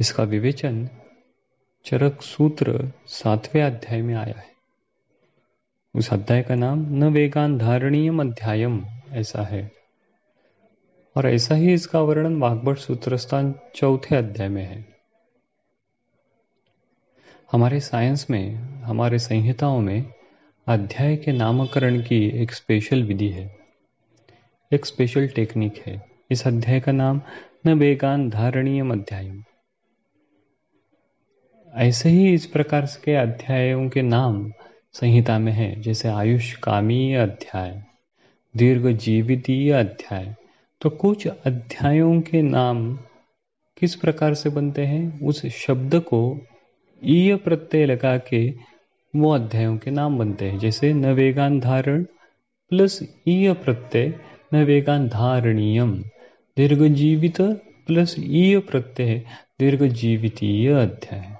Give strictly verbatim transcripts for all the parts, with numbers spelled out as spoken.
इसका विवेचन चरक सूत्र सातवें अध्याय में आया है। उस अध्याय का नाम न वेगान धारणीयम अध्यायम ऐसा है और ऐसा ही इसका वर्णन वाग्भट सूत्रस्थान चौथे अध्याय में है। हमारे साइंस में, हमारे संहिताओं में अध्याय के नामकरण की एक स्पेशल विधि है, एक स्पेशल टेक्निक है। इस अध्याय का नाम न वेगान धारणीयम अध्यायम। ऐसे ही इस प्रकार के अध्यायों के नाम संहिता में है, जैसे आयुष कामी अध्याय, दीर्घ जीवितीय अध्याय। तो कुछ अध्यायों के नाम किस प्रकार से बनते हैं, उस शब्द को ईय प्रत्यय लगा के वो अध्यायों के नाम बनते हैं। जैसे नवेगान धारण प्लस ईय प्रत्यय नवेगान धारणीयम, दीर्घ जीवित प्लस ईय प्रत्यय दीर्घ जीवितीय अध्याय।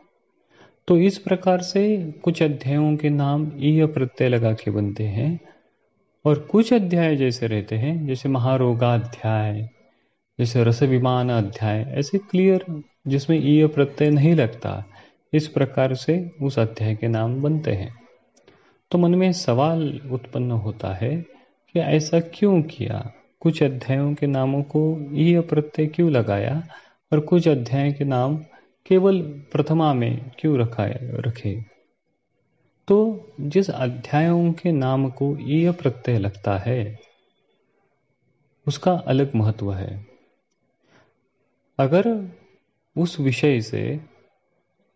तो इस प्रकार से कुछ अध्यायों के नाम ईय प्रत्यय लगा के बनते हैं और कुछ अध्याय जैसे रहते हैं, जैसे महारोगाध्याय, जैसे रस विमान अध्याय, ऐसे क्लियर जिसमें ईय प्रत्यय नहीं लगता। इस प्रकार से उस अध्याय के नाम बनते हैं। तो मन में सवाल उत्पन्न होता है कि ऐसा क्यों किया, कुछ अध्यायों के नामों को ईय प्रत्यय क्यों लगाया और कुछ अध्याय के नाम केवल प्रथमा में क्यों रखा रखे। तो जिस अध्यायों के नाम को ईय प्रत्यय लगता है उसका अलग महत्व है। अगर उस विषय से,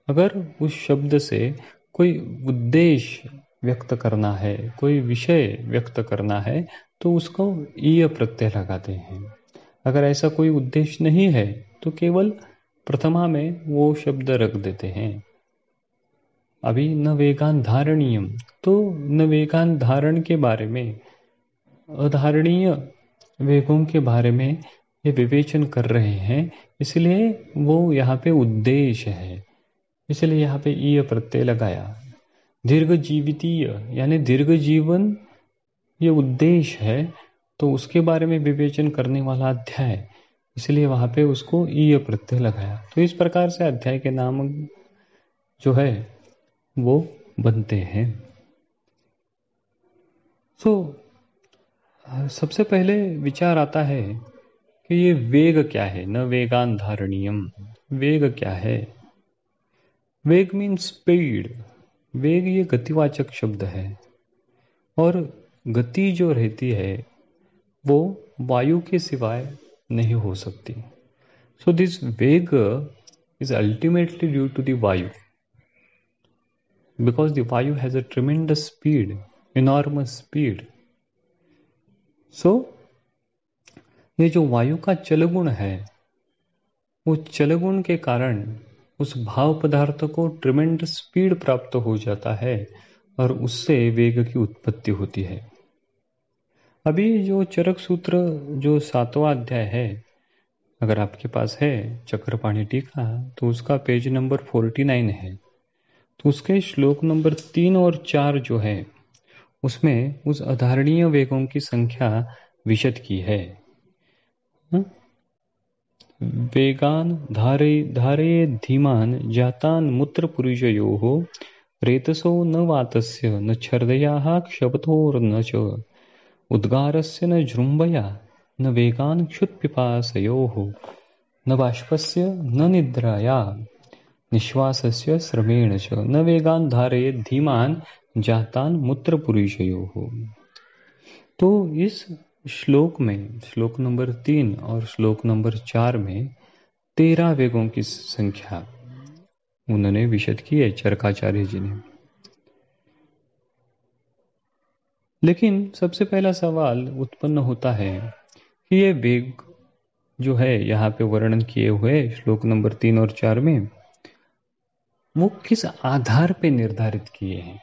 अगर उस शब्द से कोई उद्देश्य व्यक्त करना है, कोई विषय व्यक्त करना है, तो उसको ईय प्रत्यय लगाते हैं। अगर ऐसा कोई उद्देश्य नहीं है तो केवल प्रथमा में वो शब्द रख देते हैं। अभी न वेगान धारणीयम, तो न वेगान धारण के बारे में, अधारणीय वेगों के बारे में ये विवेचन कर रहे हैं, इसलिए वो यहाँ पे उद्देश्य है, इसलिए यहाँ पे ईय प्रत्यय लगाया। दीर्घ जीवितीय यानी दीर्घ जीवन ये उद्देश्य है, तो उसके बारे में विवेचन करने वाला अध्याय, इसलिए वहाँ पे उसको ईय प्रत्यय लगाया। तो इस प्रकार से अध्याय के नाम जो है वो बनते हैं। तो सबसे पहले विचार आता है कि ये वेग क्या है, न वेगान धारणीयम। वेग क्या है? वेग मीन स्पीड। वेग ये गतिवाचक शब्द है और गति जो रहती है वो वायु के सिवाय नहीं हो सकती। सो दिस वेग is ultimately due to the वायु, because the vayu has a tremendous speed, enormous speed. So ये जो वायु का चलगुण है, उस चलगुण के कारण उस भाव पदार्थ को ट्रिमेंडस स्पीड प्राप्त हो जाता है और उससे वेग की उत्पत्ति होती है। अभी जो चरक सूत्र जो सातवां अध्याय है, अगर आपके पास है चक्रपाणि टीका तो उसका पेज नंबर उनचास है। तो उसके श्लोक नंबर तीन और चार जो है उसमें उस अधारणीय वेगों की संख्या विशद की है। वेगान धारे धारे धीमान जातान मूत्र पुरुषयो हो रेतसो न वातस्य न छर्दया क्षपथोर न च उद्गारस्य न जृंभया न वेगान क्षुत्पिपासयो हो न बाष्पस्य न निद्राया निश्वासस्य श्रमेण च न वेगान धारे धीमान जातान मूत्र पुरुषयो हो। तो इस श्लोक में, श्लोक नंबर तीन और श्लोक नंबर चार में तेरह वेगों की संख्या उन्होंने विशद की है चरकाचार्य जी ने। लेकिन सबसे पहला सवाल उत्पन्न होता है कि ये वेग जो है यहाँ पे वर्णन किए हुए श्लोक नंबर तीन और चार में वो किस आधार पे निर्धारित किए हैं,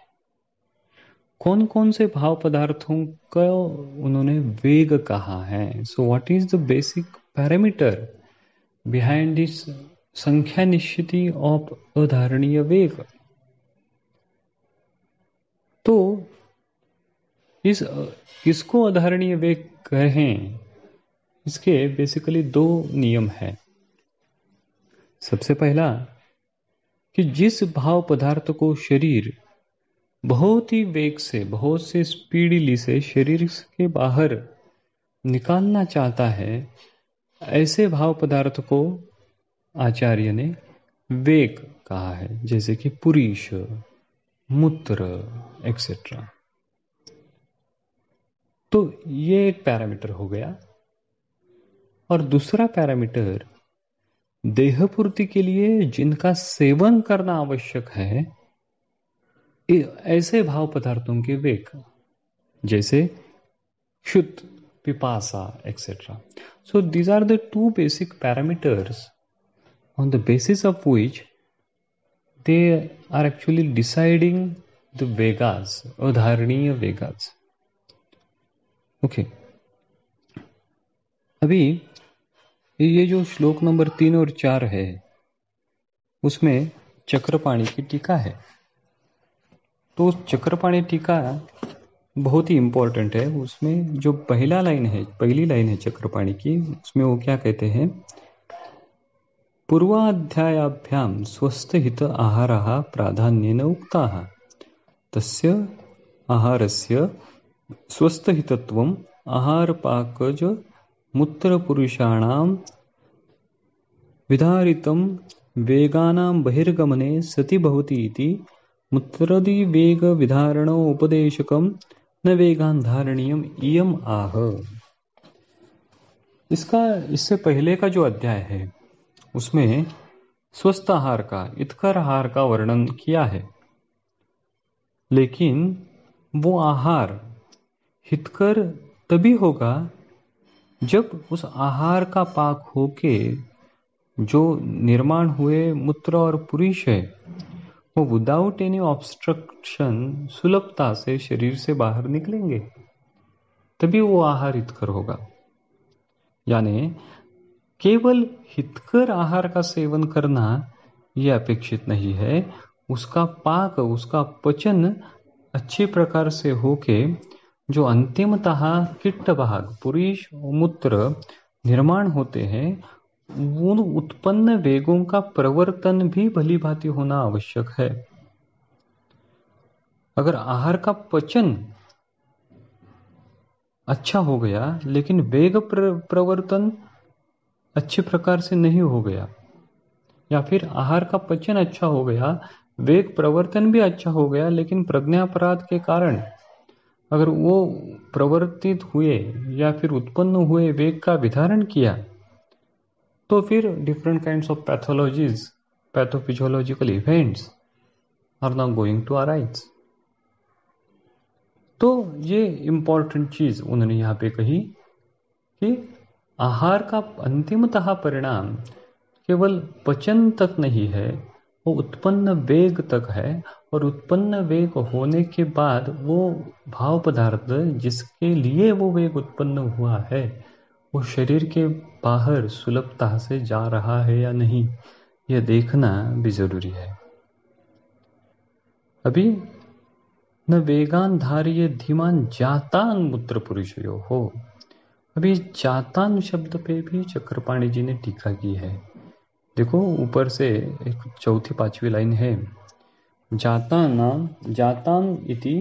कौन कौन से भाव पदार्थों का उन्होंने वेग कहा है। So what is the basic parameter behind this संख्या निश्चिति ऑफ अधारणीय वेग। तो इस इसको अधारणीय वेग कहें, इसके बेसिकली दो नियम है। सबसे पहला कि जिस भाव पदार्थ को शरीर बहुत ही वेग से, बहुत से स्पीडली से शरीर के बाहर निकालना चाहता है, ऐसे भाव पदार्थ को आचार्य ने वेग कहा है, जैसे कि पुरुष, मूत्र एक्सेट्रा। तो ये एक पैरामीटर हो गया। और दूसरा पैरामीटर, देहपूर्ति के लिए जिनका सेवन करना आवश्यक है, ऐसे भाव पदार्थों के वेग, जैसे क्षुत, पिपासा etcetera. So these are the two basic parameters on the basis of which they are actually deciding the vegas, adharaniya vegas. Okay. अभी ये जो श्लोक नंबर तीन और चार है, उसमें चक्रपाणि की टीका है। तो चक्रपाणि टीका बहुत ही इम्पोर्टेंट है। उसमें जो पहला लाइन है, पहली लाइन है चक्रपाणि की, उसमें वो क्या कहते हैं, पूर्वाध्यायाभ्याम स्वस्थ हित आहारः प्राधान्येन उक्ताः, तस्य आहारस्य स्वस्थ हितत्वम् आहार पाकज मूत्र पुरुषाणां विधारितं वेगानां बहिर्गमने सति भवति इति मूत्रदि वेग विधारणो उपदेशकम् न वेगान धारणीयम इयम आह। इसका इससे पहले का जो अध्याय है उसमें स्वस्थ आहार का, इतकर आहार का वर्णन किया है, लेकिन वो आहार हितकर तभी होगा जब उस आहार का पाक होके जो निर्माण हुए मूत्र और पुरुष है वो विदाउट एनी ऑब्स्ट्रक्शन सुलभता से शरीर से बाहर निकलेंगे, तभी वो आहार हितकर होगा। यानी केवल हितकर आहार का सेवन करना ये अपेक्षित नहीं है, उसका पाक, उसका पचन अच्छे प्रकार से होके जो अंतिमतः किट्ट भाग पुरुष मूत्र निर्माण होते हैं, उन उत्पन्न वेगों का प्रवर्तन भी भली भांति होना आवश्यक है। अगर आहार का पचन अच्छा हो गया लेकिन वेग प्रवर्तन अच्छे प्रकार से नहीं हो गया, या फिर आहार का पचन अच्छा हो गया, वेग प्रवर्तन भी अच्छा हो गया, लेकिन प्रज्ञापराध के कारण अगर वो प्रवर्तित हुए या फिर उत्पन्न हुए वेग का विधारण किया, तो फिर different kinds of pathologies, pathophysiological events are not going to arise. तो ये इम्पॉर्टेंट चीज उन्होंने यहाँ पे कही कि आहार का अंतिमतः परिणाम केवल पचन तक नहीं है, वो उत्पन्न वेग तक है, और उत्पन्न वेग होने के बाद वो भाव पदार्थ जिसके लिए वो वेग उत्पन्न हुआ है वो शरीर के बाहर सुलभता से जा रहा है या नहीं, यह देखना भी जरूरी है। अभी न वेगान धार्य धीमान जातान मूत्र पुरुषयो हो, अभी जातान शब्द पे भी चक्रपाणि जी ने टीका की है। देखो ऊपर से एक चौथी पांचवी लाइन है, जाताना जातान इति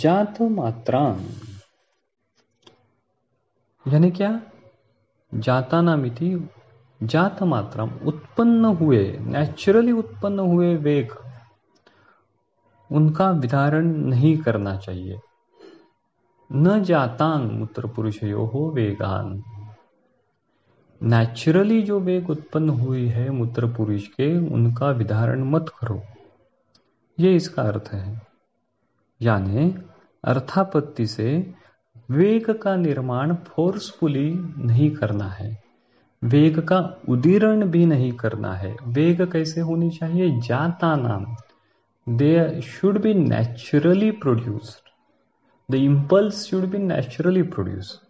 जात मात्रान, यानी क्या, जाताना मिति जात मात्रा, उत्पन्न हुए, नेचुरली उत्पन्न हुए वेग उनका विधारण नहीं करना चाहिए। न जातान मूत्र पुरुषयो हो वेगान, नेचुरली जो वेग उत्पन्न हुई है मूत्र पुरुष के उनका विधारण मत करो, ये इसका अर्थ है। यानी अर्थापत्ति से वेग का निर्माण फोर्सफुली नहीं करना है, वेग का उदीरण भी नहीं करना है। वेग कैसे होनी चाहिए, जाता नाम, they should be naturally produced, the impulse should be naturally produced,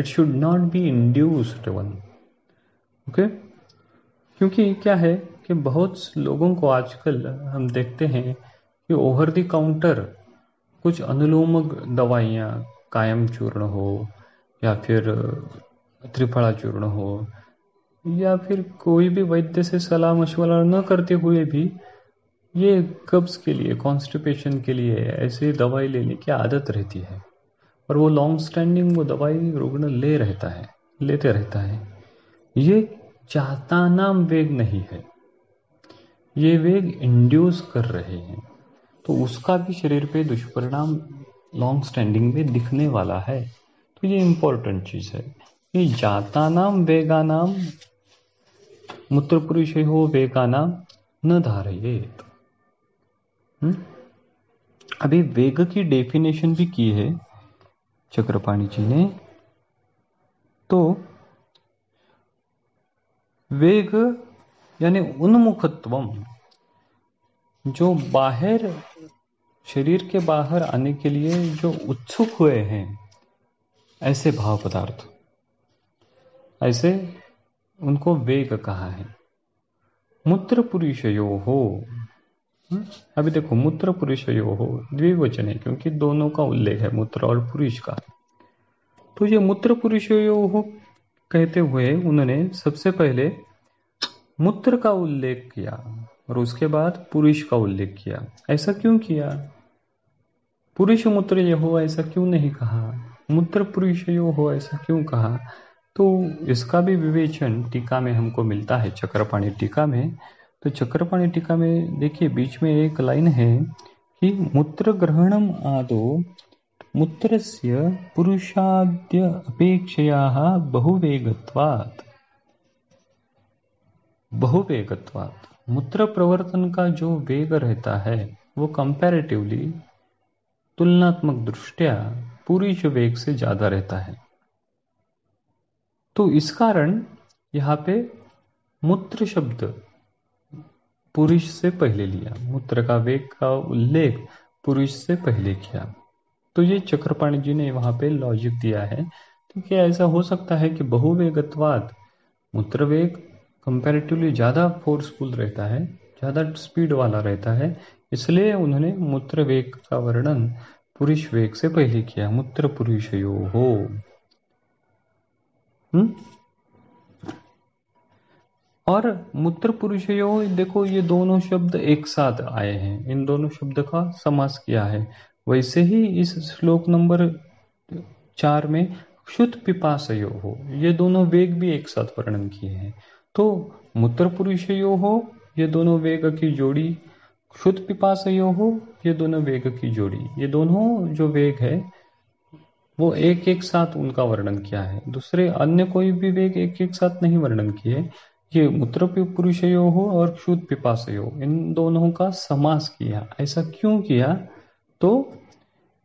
it should not be induced one. Okay, क्योंकि क्या है कि बहुत लोगों को आजकल हम देखते हैं कि ओवर द काउंटर कुछ अनुलोमक दवाइयाँ, कायम चूर्ण हो या फिर त्रिफला चूर्ण हो, या फिर कोई भी वैद्य से सलाह मशवरा न करते हुए भी ये कब्ज के लिए, कॉन्स्टिपेशन के लिए ऐसे दवाई लेने की आदत रहती है और वो लॉन्ग स्टैंडिंग वो दवाई रुग्ण ले रहता है लेते रहता है। ये चाहता नाम वेग नहीं है, ये वेग इंड्यूस कर रहे हैं, तो उसका भी शरीर पे दुष्परिणाम लॉन्ग स्टैंडिंग में दिखने वाला है। तो ये इम्पोर्टेंट चीज़ है कि जाता नाम वेगा नाम मूत्र पुरुष हो वेगा नाम न धारयेत। अभी वेग की डेफिनेशन भी की है चक्रपाणि जी ने। तो वेग यानी उन्मुखत्वम, जो बाहर शरीर के बाहर आने के लिए जो उत्सुक हुए हैं ऐसे भाव पदार्थ, ऐसे उनको वेग कहा है। मूत्र पुरुषयो हो, अभी देखो मूत्र पुरुषयो हो द्विवचन है क्योंकि दोनों का उल्लेख है मूत्र और पुरुष का। तो ये मूत्र पुरुषयो हो कहते हुए उन्होंने सबसे पहले मूत्र का उल्लेख किया और उसके बाद पुरुष का उल्लेख किया। ऐसा क्यों किया? पुरुष मूत्र ये हो ऐसा क्यों नहीं कहा, मूत्र पुरुष यो हो ऐसा क्यों कहा? तो इसका भी विवेचन टीका में हमको मिलता है चक्रपाणि टीका में। तो चक्रपाणि टीका में देखिए बीच में एक लाइन है कि मूत्र ग्रहणम आदो मूत्रस्य पुरुषाद्य अपेक्षया बहुवेगत्वात्। बहुवेगत्वात् मूत्र प्रवर्तन का जो वेग रहता है वो कंपैरेटिवली तुलनात्मक दृष्टिया पुरुष वेग से ज्यादा रहता है। तो इस कारण यहाँ पे मूत्र शब्द पुरुष से पहले लिया, मूत्र का वेग का उल्लेख पुरुष से पहले किया। तो ये चक्रपाणि जी ने वहां पे लॉजिक दिया है। तो क्या ऐसा हो सकता है कि बहुवेगत्वाद मूत्र वेग कंपैरेटिवली ज्यादा फोर्सफुल रहता है, ज्यादा स्पीड वाला रहता है, इसलिए उन्होंने मूत्र वेग का वर्णन पुरुष वेग से पहले किया, मूत्र पुरुषयो हो। हम्म और मूत्र पुरुषयो, देखो ये दोनों शब्द एक साथ आए हैं, इन दोनों शब्द का समास किया है। वैसे ही इस श्लोक नंबर चार में क्षुत पिपासयो हो, ये दोनों वेग भी एक साथ वर्णन किए हैं। तो मूत्र पुरुषयो हो ये दोनों वेग की जोड़ी, क्षुत पिपासयो हो ये दोनों वेग की जोड़ी, ये दोनों जो वेग है वो एक एक साथ उनका वर्णन किया है। दूसरे अन्य कोई भी वेग एक एक साथ नहीं वर्णन किए। ये मूत्र पुरुषयो हो और क्षुत पिपासयो इन दोनों का समास किया। ऐसा क्यों किया? तो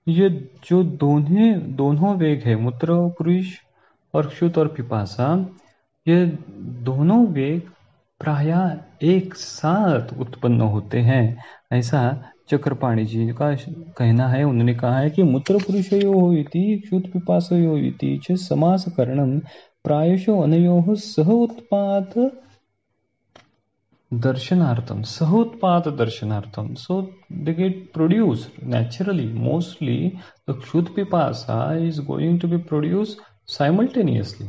ये जो दोनों दोनों वेग है मूत्र पुरुष और क्षुत और पिपासा, ये दोनों वेग प्रायः एक साथ उत्पन्न होते हैं ऐसा चक्रपाणि जी का कहना है। उन्होंने कहा है कि मूत्र पुरुषयोः इति क्षुत पिपासयोः इति च समासकरणं प्रायशो अनयोः सह उत्पात दर्शनार्थम, सह उत्पात दर्शनार्थम। So they get produced naturally, mostly the क्षुत पिपासा is going to be produced simultaneously,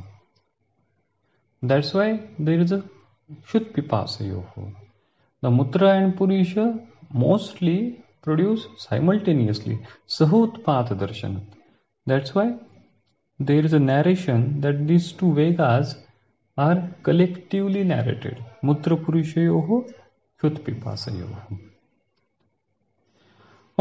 that's why there is a क्षुत पिपासयोः। द मूत्र एंड पुरुष mostly produce simultaneously sahutpat darshan, that's why there is a narration that these two vegas are collectively narrated, mutra purushayoh chut pipasayoh।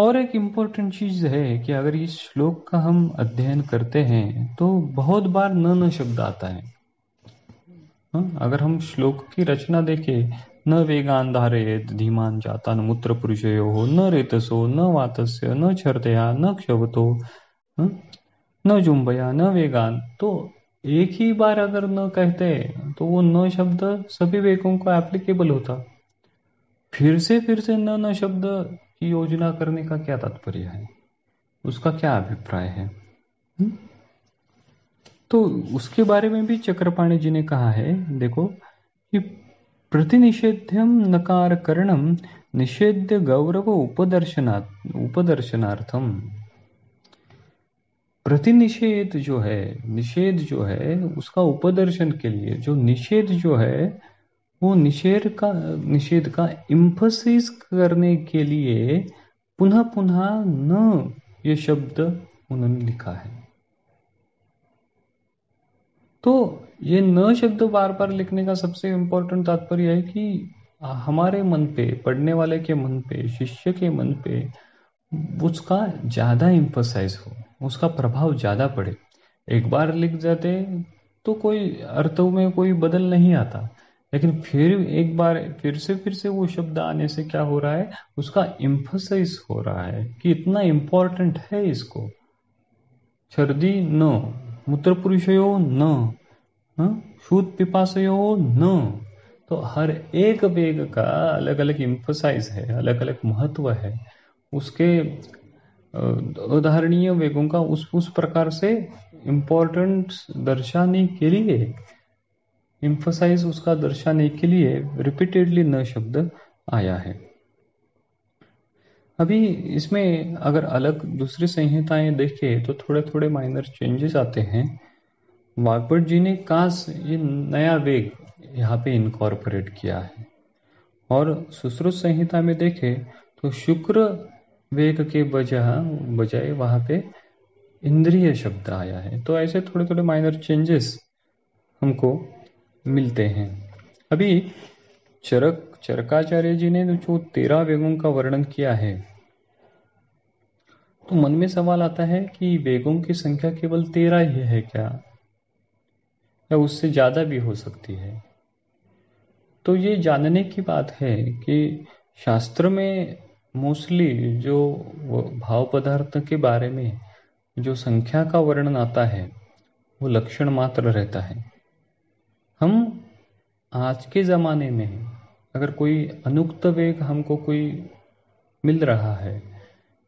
और एक important चीज है कि अगर इस श्लोक का हम अध्ययन करते हैं तो बहुत बार न न शब्द आता है। अगर हम श्लोक की रचना देखें, न वेगान धारयेत धीमान जाता न मूत्र पुरुषयोः न रेतसो न वातस्य न क्षरतया न क्षवतो न जुम्बया न वेगान, तो एक ही बार अगर न कहते तो वो न शब्द सभी वेगों को एप्लीकेबल होता। फिर से फिर से न न शब्द की योजना करने का क्या तात्पर्य है, उसका क्या अभिप्राय है? हुँ? तो उसके बारे में भी चक्रपाणि जी ने कहा है, देखो कि प्रतिनिषेध्यम नकार करणम निषेध्य गौरव उपदर्शनार्थम, उपदर्शनार्थम प्रतिनिषेध जो है, निषेध जो है उसका उपदर्शन के लिए जो निषेध जो है वो निषेध का निषेध का इम्फोसिस करने के लिए पुनः पुनः न ये शब्द उन्होंने लिखा है। तो ये न शब्द बार बार लिखने का सबसे इम्पोर्टेंट तात्पर्य है कि हमारे मन पे, पढ़ने वाले के मन पे, शिष्य के मन पे उसका ज्यादा इम्फोसाइज हो, उसका प्रभाव ज्यादा पड़े। एक बार लिख जाते तो कोई अर्थों में कोई बदल नहीं आता, लेकिन फिर एक बार फिर से फिर से वो शब्द आने से क्या हो रहा है, उसका इम्फोसाइज हो रहा है कि इतना इम्पोर्टेंट है इसको। छर्दी न, मूत्र पुरुषयो न, शूद पिपासयो न, तो हर एक वेग का अलग अलग इम्फोसाइज है, अलग अलग महत्व है उसके। उदाहरणीय वेगों का उस उस प्रकार से इम्पोर्टेंस दर्शाने के लिए, इम्फोसाइज उसका दर्शाने के लिए रिपीटेडली न शब्द आया है। अभी इसमें अगर अलग दूसरी संहिताएं देखें तो थोड़े थोड़े माइनर चेंजेस आते हैं। वाग्भट जी ने काश ये नया वेग यहाँ पे इनकॉर्पोरेट किया है। और सुश्रुत संहिता में देखें तो शुक्र वेग के बजाय बजाय वहां पे इंद्रिय शब्द आया है। तो ऐसे थोड़े थोड़े माइनर चेंजेस हमको मिलते हैं। अभी चरक चरकाचार्य जी ने जो तेरह वेगों का वर्णन किया है, तो मन में सवाल आता है कि वेगों की संख्या केवल तेरह ही है क्या, या उससे ज्यादा भी हो सकती है। तो ये जानने की बात है कि शास्त्र में मोस्टली जो भाव पदार्थ के बारे में जो संख्या का वर्णन आता है वो लक्षण मात्र रहता है। हम आज के ज़माने में अगर कोई अनुक्त वेग हमको कोई मिल रहा है,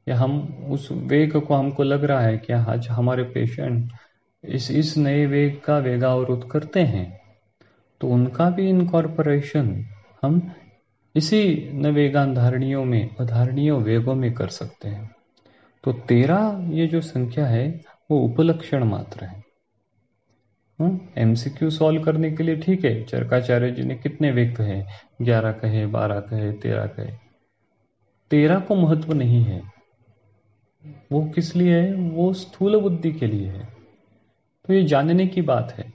या हम उस वेग को हमको लग रहा है कि आज हमारे पेशेंट इस इस नए वेग का वेगावरोध करते हैं, तो उनका भी इनकॉर्पोरेशन हम इसी नवेगांधारणियों में अधारणियों वेगों में कर सकते हैं। तो तेरह ये जो संख्या है वो उपलक्षण मात्र है। एमसीक्यू सॉल्व करने के लिए ठीक है, चरकाचार्य जी ने कितने वेग कहे, ग्यारह कहे, बारह कहे, तेरह कहे। तेरह को महत्व नहीं है। वो किस लिए है? वो स्थूल बुद्धि के लिए है। तो ये जानने की बात है।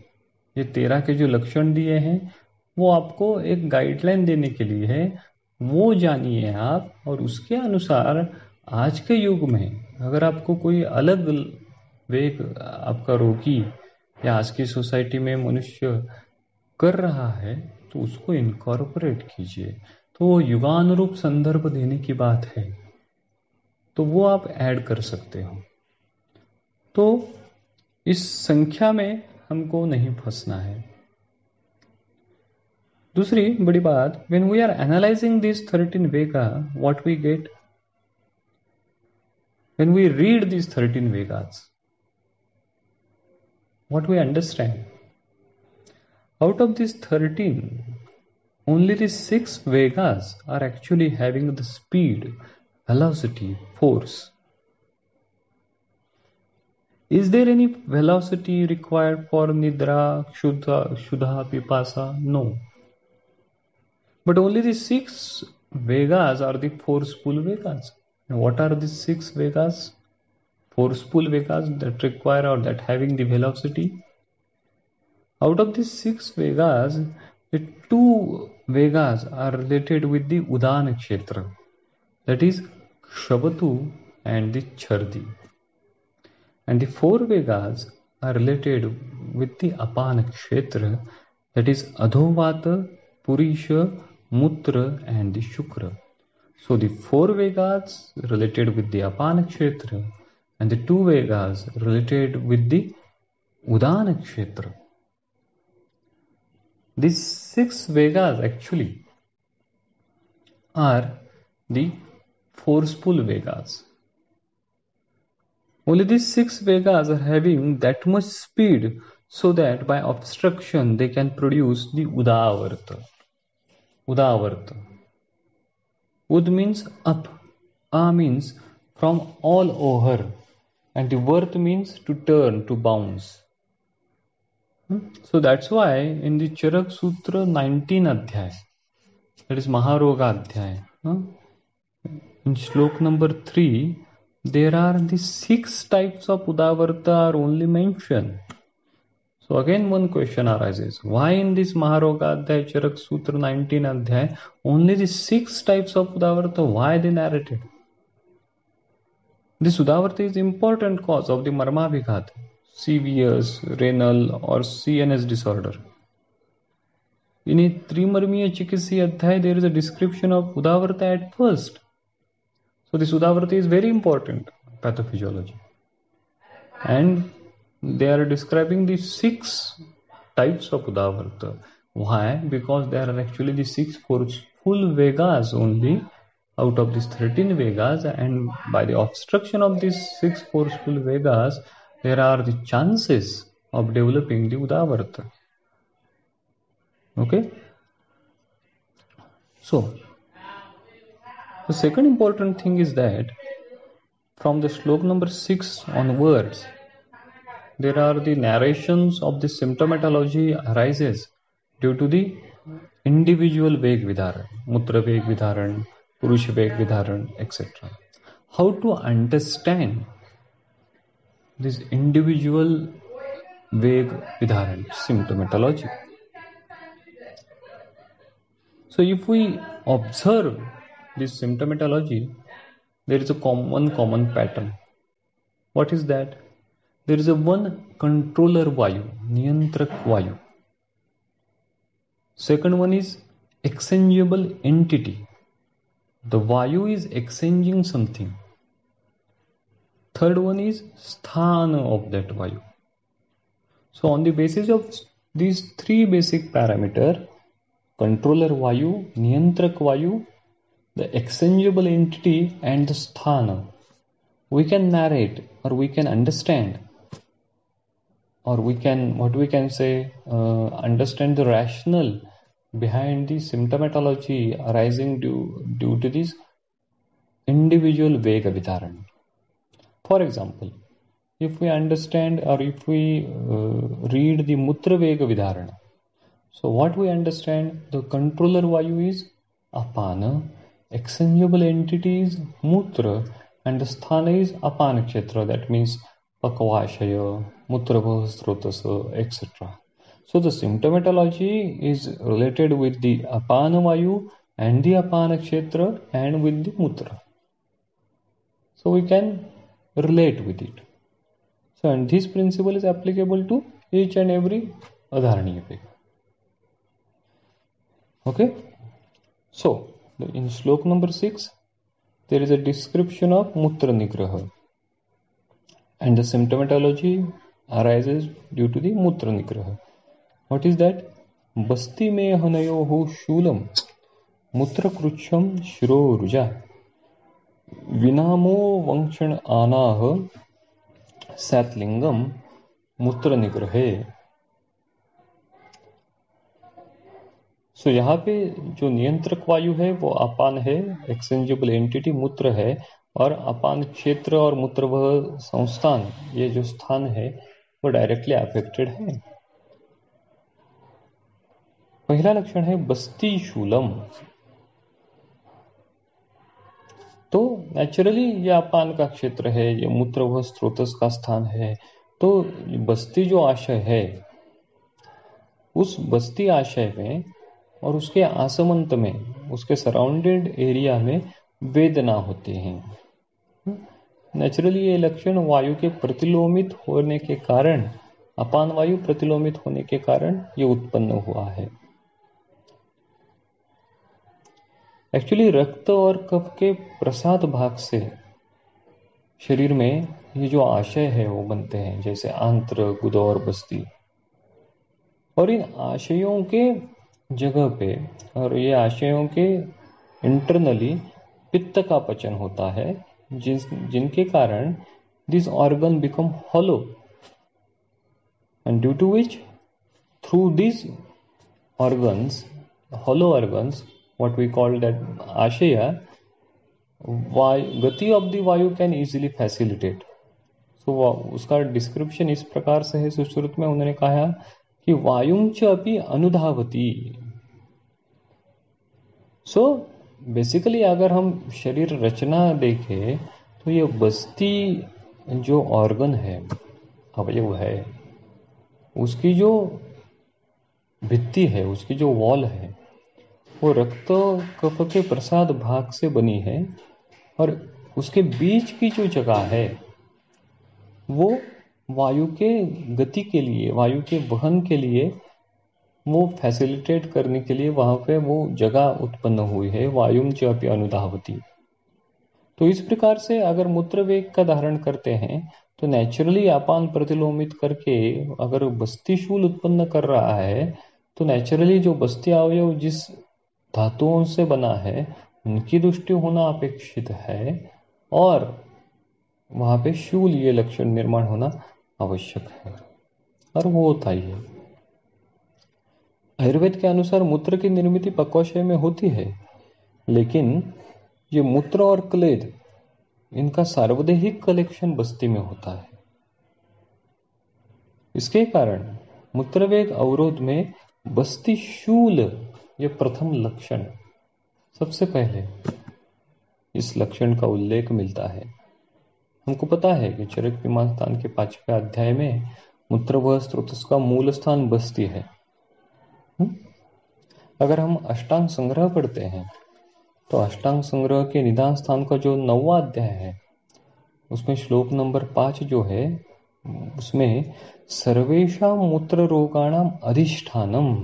ये तेरह के जो लक्षण दिए हैं वो आपको एक गाइडलाइन देने के लिए है, वो जानिए आप। और उसके अनुसार आज के युग में अगर आपको कोई अलग वेग आपका रोगी या आज की सोसाइटी में मनुष्य कर रहा है तो उसको इनकॉर्पोरेट कीजिए। तो वो युगानुरूप संदर्भ देने की बात है, तो वो आप ऐड कर सकते हो। तो इस संख्या में हमको नहीं फंसना है। दूसरी बड़ी बात, when we are analyzing these thirteen Vegas, what we get? When we read these thirteen Vegas, what we understand? Out of these thirteen, only these six Vegas are actually having the speed, velocity, force. Is there any velocity required for Nidra, Kshuddha, Kshuddha, Pipasa? No. But only the six Vegas are the forceful Vegas. And what are the six Vegas? Forceful Vegas that require or that having the velocity. Out of the six Vegas, the two Vegas are related with the Udana Kshetra, that is Kshapatu and the Chardi. And the four Vegas are related with the Apana Kshetra, that is Adhovata, Purisha, Mutra and the Shukra. So the four Vegas related with the Apana Kshetra and the two Vegas related with the Udana Kshetra. These six Vegas actually are the forceful Vegas. Only these six Vegas are having that much speed so that by obstruction they can produce the Udavarta. Udavarta. Ud means up, A means from all over, and the virth means to turn, to bounce. So that's why in the Charak Sutra nineteen Adhyay, that is Maharoga Adhyay, in Shlok number three, there are the six types of Udavarta are only mentioned. So again one question arises, why in this Maharoga Adhyay, Charak Sutra nineteen Adhyay, only the six types of Udavarta, why they narrated? This Udavarta is important cause of the Marmabhikhat, C V S, renal or C N S disorder. In a Trimarmiya Chikitsa Adhyay, there is a description of Udavarta at first. So this Udavarta is very important, pathophysiology. And they are describing the six types of Udavarta. Why? Because there are actually the six forceful Vegas only out of these thirteen Vegas, and by the obstruction of these six forceful Vegas, there are the chances of developing the Udavarta. Okay? So, the second important thing is that from the shlok number six onwards, there are the narrations of the symptomatology arises due to the individual Veg Vidharan, Mutra Veg Vidharan, Purusha Veg Vidharan, et cetera. How to understand this individual Veg Vidharan symptomatology? So if we observe this symptomatology, there is a com- one common pattern. What is that? There is a one controller vayu, niyantrak vayu. Second one is exchangeable entity. The vayu is exchanging something. Third one is sthana of that vayu. So on the basis of these three basic parameters, controller vayu, niyantrak vayu, the exchangeable entity and the sthana, we can narrate or we can understand, or we can, what we can say, uh, understand the rationale behind the symptomatology arising due, due to this individual Vega Vidharan. For example, if we understand or if we uh, read the Mutra Vega Vidharana, so what we understand, the controller vayu is apana, exchangeable entity is mutra, and the sthana is apana kshetra, that means pakvashaya, mutrabha srotasa, et cetera. So the symptomatology is related with the apana vayu and the apana kshetra and with the mutra. So we can relate with it. So and this principle is applicable to each and every adharaniya vega. Okay? So in slok number six, there is a description of Mutra Nigraha, and the symptomatology arises due to the Mutra Nigraha. What is that? Basti me hanayohu shulam, mutra krucham shiro ruja, vinamo vangshan anaha satlingam mutra nigrahe. तो यहाँ पे जो नियंत्रक वायु है वो अपान है, exchangeable entity मूत्र है, और अपान क्षेत्र और मूत्र वह संस्थान, ये जो स्थान है वो डायरेक्टली अफेक्टेड है. पहला लक्षण है बस्ती शूलम, तो नेचुरली ये अपान का क्षेत्र है, ये मूत्र वह स्रोतस का स्थान है, तो बस्ती जो आशय है, उस बस्ती आशय में और उसके आसमंत में, उसके सराउंडेड एरिया में वेदना होते हैं. नेचुरली ये लक्षण वायु के प्रतिलोमित होने के कारण, अपान वायु प्रतिलोमित होने के कारण ये उत्पन्न हुआ है. एक्चुअली रक्त और कफ के प्रसाद भाग से शरीर में ये जो आशय है वो बनते हैं, जैसे आंत्र, गुदा और बस्ती, और इन आशयों के जगह पे और ये आशयों के इंटरनली पित्त का पचन होता है, जिन जिनके कारण this organ become hollow, and due to which through this organs, hollow organs, what we call that आशया, वायु गति ऑफ द वायु कैन इजीली फैसिलिटेट. तो उसका डिस्क्रिप्शन इस प्रकार से है सुश्रुत में। उन्होंने कहा कि वायुंच अपि अनुधावती। सो बेसिकली अगर हम शरीर रचना देखें तो ये बस्ती जो ऑर्गन है, अवयव है, उसकी जो भित्ति है, उसकी जो वॉल है, वो रक्त कफ के प्रसाद भाग से बनी है और उसके बीच की जो जगह है वो वायु के गति के लिए, वायु के वहन के लिए, वो फैसिलिटेट करने के लिए वहाँ पे वो जगह उत्पन्न हुई है, वायुम चापी अनुधावती। तो इस प्रकार से अगर मूत्र वेग का धारण करते हैं तो नेचुरली अपान प्रतिलोमित करके अगर बस्ती शूल उत्पन्न कर रहा है तो नेचुरली जो बस्ती अवयव जिस धातुओं से बना है उनकी दृष्टि होना अपेक्षित है और वहाँ पे शूल ये लक्षण निर्माण होना आवश्यक है और वो होता ही है। आयुर्वेद के अनुसार मूत्र की निर्मिति पक्वाशय में होती है, लेकिन ये मूत्र और क्लेद इनका सार्वदेहिक कलेक्शन बस्ती में होता है। इसके कारण मूत्रवेग अवरोध में बस्ती शूल ये प्रथम लक्षण सबसे पहले इस लक्षण का उल्लेख मिलता है। हमको पता है कि चरक विमान स्थान के पांचवें अध्याय में मूत्रवह स्रोतस का मूल स्थान बस्ती है। अगर हम अष्टांग संग्रह पढ़ते हैं तो अष्टांग संग्रह के निदान स्थान का जो नौवा अध्याय है उसमें श्लोक नंबर पांच जो है उसमें सर्वेशा मूत्र रोगाणाम अधिष्ठानम,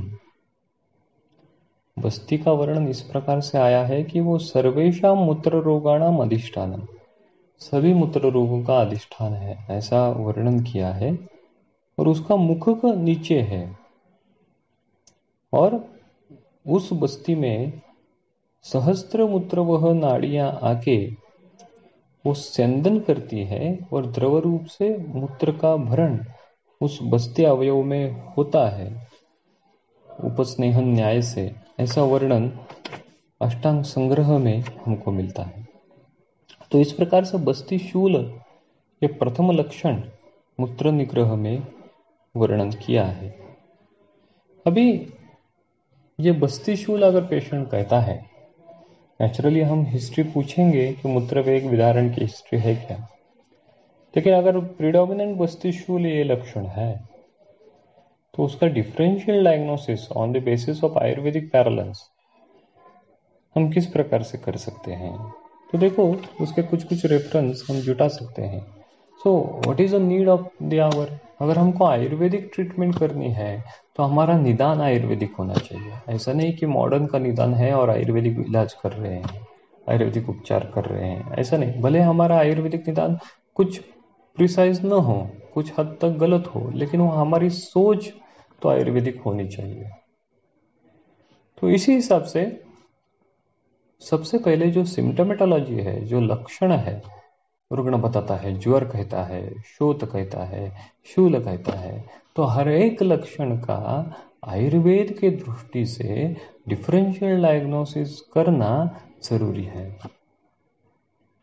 बस्ती का वर्णन इस प्रकार से आया है कि वो सर्वेशा मूत्र रोगाणाम अधिष्ठानम, सभी मूत्र रोगों का अधिष्ठान है, ऐसा वर्णन किया है। और उसका मुख नीचे है और उस बस्ती में सहस्त्र मूत्र वह नाड़ियां आके वो स्यंदन करती है और द्रव रूप से मूत्र का भरण उस बस्ती अवयव में होता है उपस्नेहन न्याय से, ऐसा वर्णन अष्टांग संग्रह में हमको मिलता है। तो इस प्रकार से बस्ती शूल ये प्रथम लक्षण मूत्र निग्रह में वर्णन किया है। अभी ये बस्ती शूल अगर पेशेंट कहता है, नेचुरली हम हिस्ट्री पूछेंगे कि मूत्रवेग विदारण की हिस्ट्री है क्या, लेकिन अगर प्रीडोमिनेंट बस्ती शूल ये लक्षण है तो उसका differential diagnosis on the basis of Ayurvedic parlance हम किस प्रकार से कर सकते हैं। तो देखो उसके कुछ कुछ रेफरेंस हम जुटा सकते हैं। So what is the need of the hour, अगर हमको आयुर्वेदिक ट्रीटमेंट करनी है तो हमारा निदान आयुर्वेदिक होना चाहिए। ऐसा नहीं कि मॉडर्न का निदान है और आयुर्वेदिक इलाज कर रहे हैं, आयुर्वेदिक उपचार कर रहे हैं, ऐसा नहीं। भले हमारा आयुर्वेदिक निदान कुछ प्रिसाइज न हो, कुछ हद तक गलत हो, लेकिन वो हमारी सोच तो आयुर्वेदिक होनी चाहिए। तो इसी हिसाब से सबसे पहले जो सिम्टोमेटोलॉजी है, जो लक्षण है, रुग्ण बताता है, ज्वर कहता है, शोथ कहता है, शूल कहता है, तो हर एक लक्षण का आयुर्वेद के दृष्टि से डिफरेंशियल डायग्नोसिस करना जरूरी है,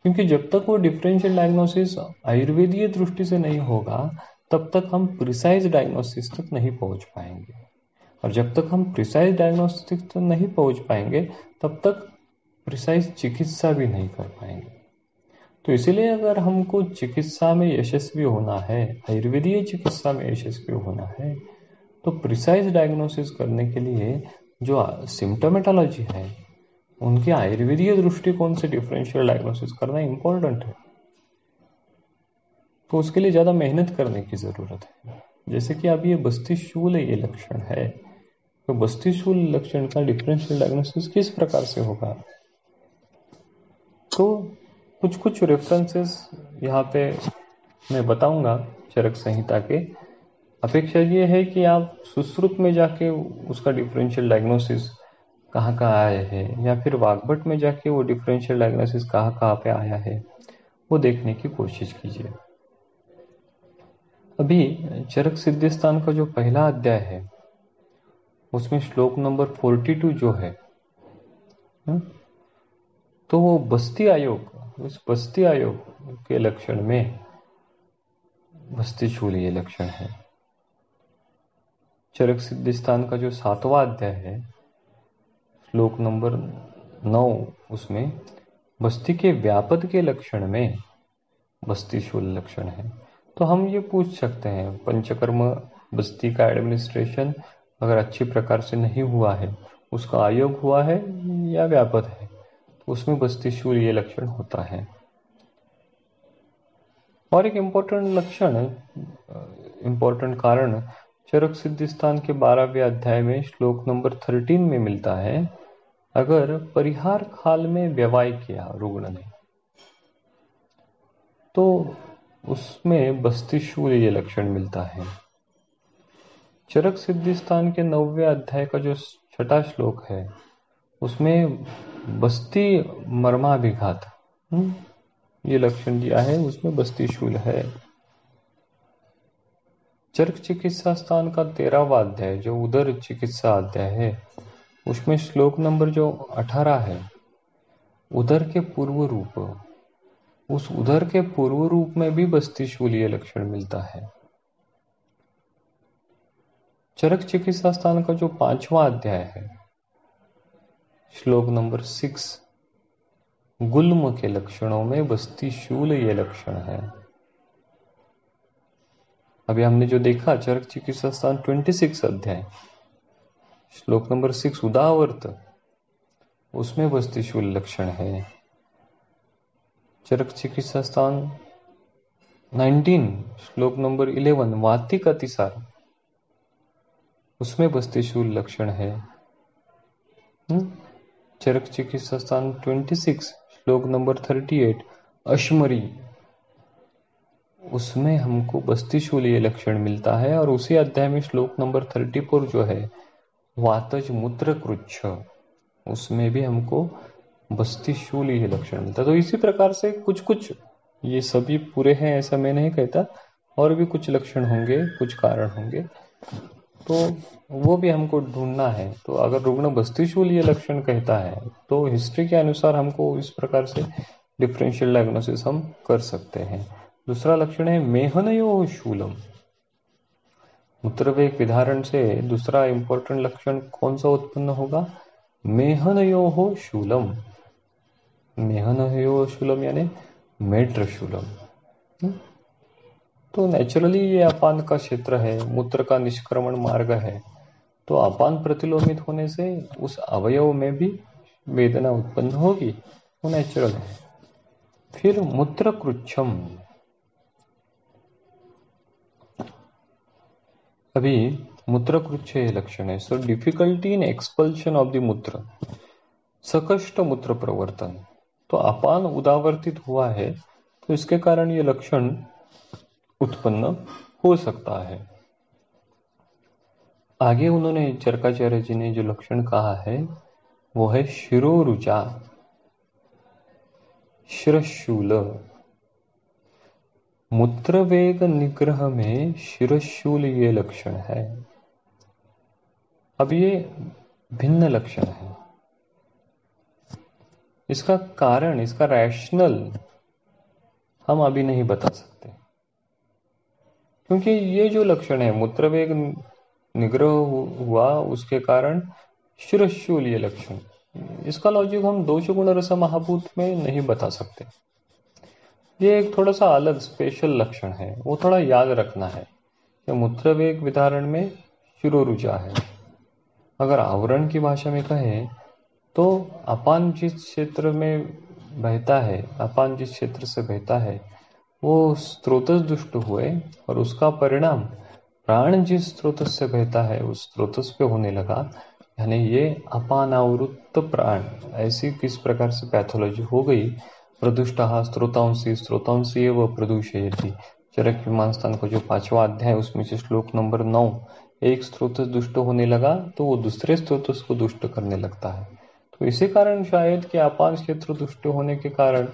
क्योंकि जब तक वो डिफरेंशियल डायग्नोसिस आयुर्वेदीय दृष्टि से नहीं होगा तब तक हम प्रिसाइज डायग्नोसिस तक नहीं पहुंच पाएंगे, और जब तक हम प्रिसाइज डायग्नोस्टिक तक नहीं पहुंच पाएंगे तब तक प्रिसाइज चिकित्सा भी नहीं कर पाएंगे। तो इसलिए अगर हमको चिकित्सा में यशस्वी होना है, आयुर्वेदीय चिकित्सा में यशस्वी होना है, तो प्रिसाइज डायग्नोसिस करने के लिए जो सिम्टोमेटोलॉजी है उनके आयुर्वेदीय दृष्टिकोण से डिफरेंशियल डायग्नोसिस करना इम्पोर्टेंट है। तो उसके लिए ज़्यादा मेहनत करने की ज़रूरत है। जैसे कि अब ये बस्ती शूल ये लक्षण है, तो बस्ती शूल लक्षण का डिफरेंशियल डायग्नोसिस किस प्रकार से होगा, तो कुछ कुछ रेफरेंसेस यहाँ पे मैं बताऊंगा चरक संहिता के। अपेक्षा ये है कि आप सुश्रुत में जाके उसका डिफरेंशियल डायग्नोसिस कहाँ कहाँ आया है या फिर वाग्भट में जाके वो डिफरेंशियल डायग्नोसिस कहाँ कहाँ पे आया है वो देखने की कोशिश कीजिए। अभी चरक सिद्धस्थान का जो पहला अध्याय है उसमें श्लोक नंबर बयालीस जो है न? तो वो बस्ती आयोग, उस बस्ती आयोग के लक्षण में मस्तिष्कूलीय लक्षण है। चरक सिद्धिस्थान का जो सातवां अध्याय है श्लोक नंबर नौ, उसमें बस्ती के व्यापद के लक्षण में बस्तीशूल लक्षण है। तो हम ये पूछ सकते हैं पंचकर्म बस्ती का एडमिनिस्ट्रेशन अगर अच्छी प्रकार से नहीं हुआ है, उसका आयोग हुआ है या व्यापद है, तो उसमें बस्तीशूल ये लक्षण होता है। और एक इम्पोर्टेंट लक्षण, इम्पोर्टेंट कारण चरक सिद्धिस्थान के बारहवें अध्याय में श्लोक नंबर थर्टीन में मिलता है, अगर परिहार खाल में व्यवहार किया रुग्ण ने तो उसमें बस्तिशूल ये लक्षण मिलता है। चरक सिद्धिस्थान के नौवे अध्याय का जो छठा श्लोक है उसमें बस्ती मर्माभिघात ये लक्षण दिया है, उसमें बस्तिशूल है। चरक चिकित्सा स्थान का तेरहवा अध्याय जो उदर चिकित्सा अध्याय है उसमें श्लोक नंबर जो अठारह है उदर के पूर्व रूप, उस उदर के पूर्व रूप में भी बस्तिशूलीय लक्षण मिलता है। चरक चिकित्सा स्थान का जो पांचवा अध्याय है श्लोक नंबर सिक्स गुल्म के लक्षणों में बस्तिशूलीय लक्षण है। अभी हमने जो देखा चरक चिकित्सा स्थान छब्बीस अध्याय श्लोक नंबर छह उदावर्त, उसमें बस्तिशूल लक्षण है। चरक चिकित्सा स्थान उन्नीस श्लोक नंबर ग्यारह वातिक अतिसार, उसमें बस्तिशूल लक्षण है। चरक चिकित्सा स्थान छब्बीस श्लोक नंबर अड़तीस अश्मरी, उसमें हमको बस्तिशूलीय लक्षण मिलता है। और उसी अध्याय में श्लोक नंबर चौंतीस जो है वातज मूत्र कृच्छ, उसमें भी हमको बस्तिशूलीय लक्षण मिलता है। तो इसी प्रकार से कुछ कुछ, ये सभी पूरे हैं ऐसा मैं नहीं कहता, और भी कुछ लक्षण होंगे, कुछ कारण होंगे, तो वो भी हमको ढूंढना है। तो अगर रुग्ण बस्तिशूलीय लक्षण कहता है तो हिस्ट्री के अनुसार हमको इस प्रकार से डिफरेंशियल डायग्नोसिस हम कर सकते हैं। दूसरा लक्षण है मेहनयो शूलम, मूत्रवेग विधारण से दूसरा इंपॉर्टेंट लक्षण कौन सा उत्पन्न होगा, मेहनयोः शूलम। मेहनयोः शूलम यानी मेट्र शूलम। तो नेचुरली ये अपान का क्षेत्र है, मूत्र का निष्क्रमण मार्ग है, तो अपान प्रतिलोमित होने से उस अवयव में भी वेदना उत्पन्न होगी, वो नेचुरल है। फिर मूत्र कृच्छम, अभी मूत्र कृच्छ लक्षण है। So difficulty in expulsion of the मूत्र, सकष्ट मूत्र प्रवर्तन, तो अपान उदावर्तित हुआ है तो इसके कारण ये लक्षण उत्पन्न हो सकता है। आगे उन्होंने चरकाचार्य जी ने जो लक्षण कहा है वो है शिरोरुचा शिरशूल, मूत्रवेग निग्रह में शिरशूल ये लक्षण है। अब ये भिन्न लक्षण है, इसका कारण, इसका रैशनल हम अभी नहीं बता सकते, क्योंकि ये जो लक्षण है मूत्रवेग निग्रह हुआ उसके कारण शिरशूल ये लक्षण, इसका लॉजिक हम दोष गुण रस महाभूत में नहीं बता सकते। ये एक थोड़ा सा अलग स्पेशल लक्षण है, वो थोड़ा याद रखना है कि मूत्रवेग विधारण में शिरोरुचा है। अगर आवरण की भाषा में कहें तो अपान जिस क्षेत्र में बहता है, अपान जिस क्षेत्र से बहता है वो स्रोतस दुष्ट हुए और उसका परिणाम प्राण जिस स्रोतस से बहता है उस स्रोतस पे होने लगा, यानी ये अपानावृत्त प्राण, ऐसी किस प्रकार से पैथोलॉजी हो गई। प्रदुष्टा स्रोतांसी स्रोतांसी एव प्रदूषयति, चरक विमानस्थान का जो पांचवा अध्याय उसमें से श्लोक नंबर नौ, एक स्रोत दुष्ट होने लगा तो वो दूसरे स्रोत को दुष्ट करने लगता है। तो इसी कारण शायद कि अपान क्षेत्र दुष्ट होने के कारण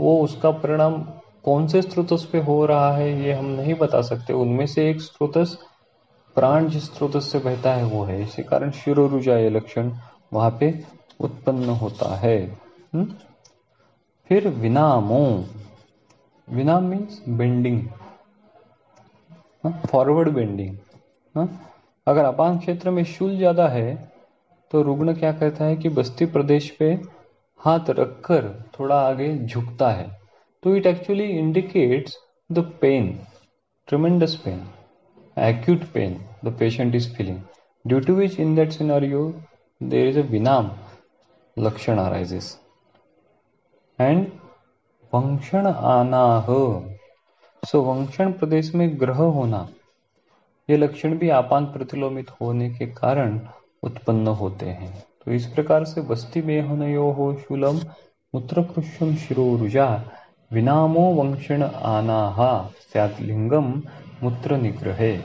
वो उसका परिणाम कौन से स्रोत पे हो रहा है ये हम नहीं बता सकते, उनमें से एक स्रोत प्राण जिस स्रोत से बहता है वो है, इसी कारण शिरोरुजा ये लक्षण वहां पे उत्पन्न होता है। हुँ? फिर विनामो, विनाम मीन्स बेंडिंग, फॉरवर्ड बेंडिंग। हा? अगर अपान क्षेत्र में शूल ज्यादा है तो रुग्ण क्या कहता है कि बस्ती प्रदेश पे हाथ रखकर थोड़ा आगे झुकता है, तो it actually indicates the pain, tremendous pain, acute pain the patient is feeling, due to which in that scenario there is a विनाम लक्षण अराइजेस एंड वंक्षण आनाह। सो वंक्षण प्रदेश में ग्रह होना, ये लक्षण भी आपान प्रतिलोमित होने के कारण उत्पन्न होते हैं। तो इस प्रकार से बस्ती में होनयो हो शूलम मूत्रकृष्यम शिरोरुजा विनामो वंक्षण आनाहा स्यात् लिंगम मूत्र निग्रहे।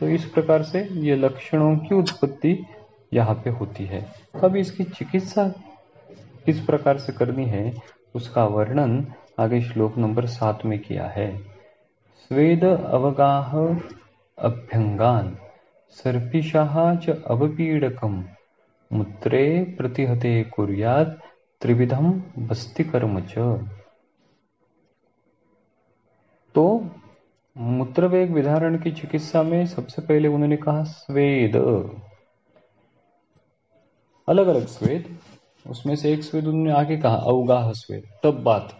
तो इस प्रकार से ये लक्षणों की उत्पत्ति यहाँ पे होती है। अब इसकी चिकित्सा किस प्रकार से करनी है उसका वर्णन आगे श्लोक नंबर सात में किया है। स्वेद अवगाह अभ्यंगान सर्पिशाह च अवपीडकम मूत्रे प्रतिहते कुर्यात् त्रिविधम बस्ति कर्म च। तो मूत्रवेग विधारण की चिकित्सा में सबसे पहले उन्होंने कहा स्वेद, अलग अलग स्वेद, उसमें से एक स्वेद उन्होंने आगे कहा अवगाह स्वेद, तब बात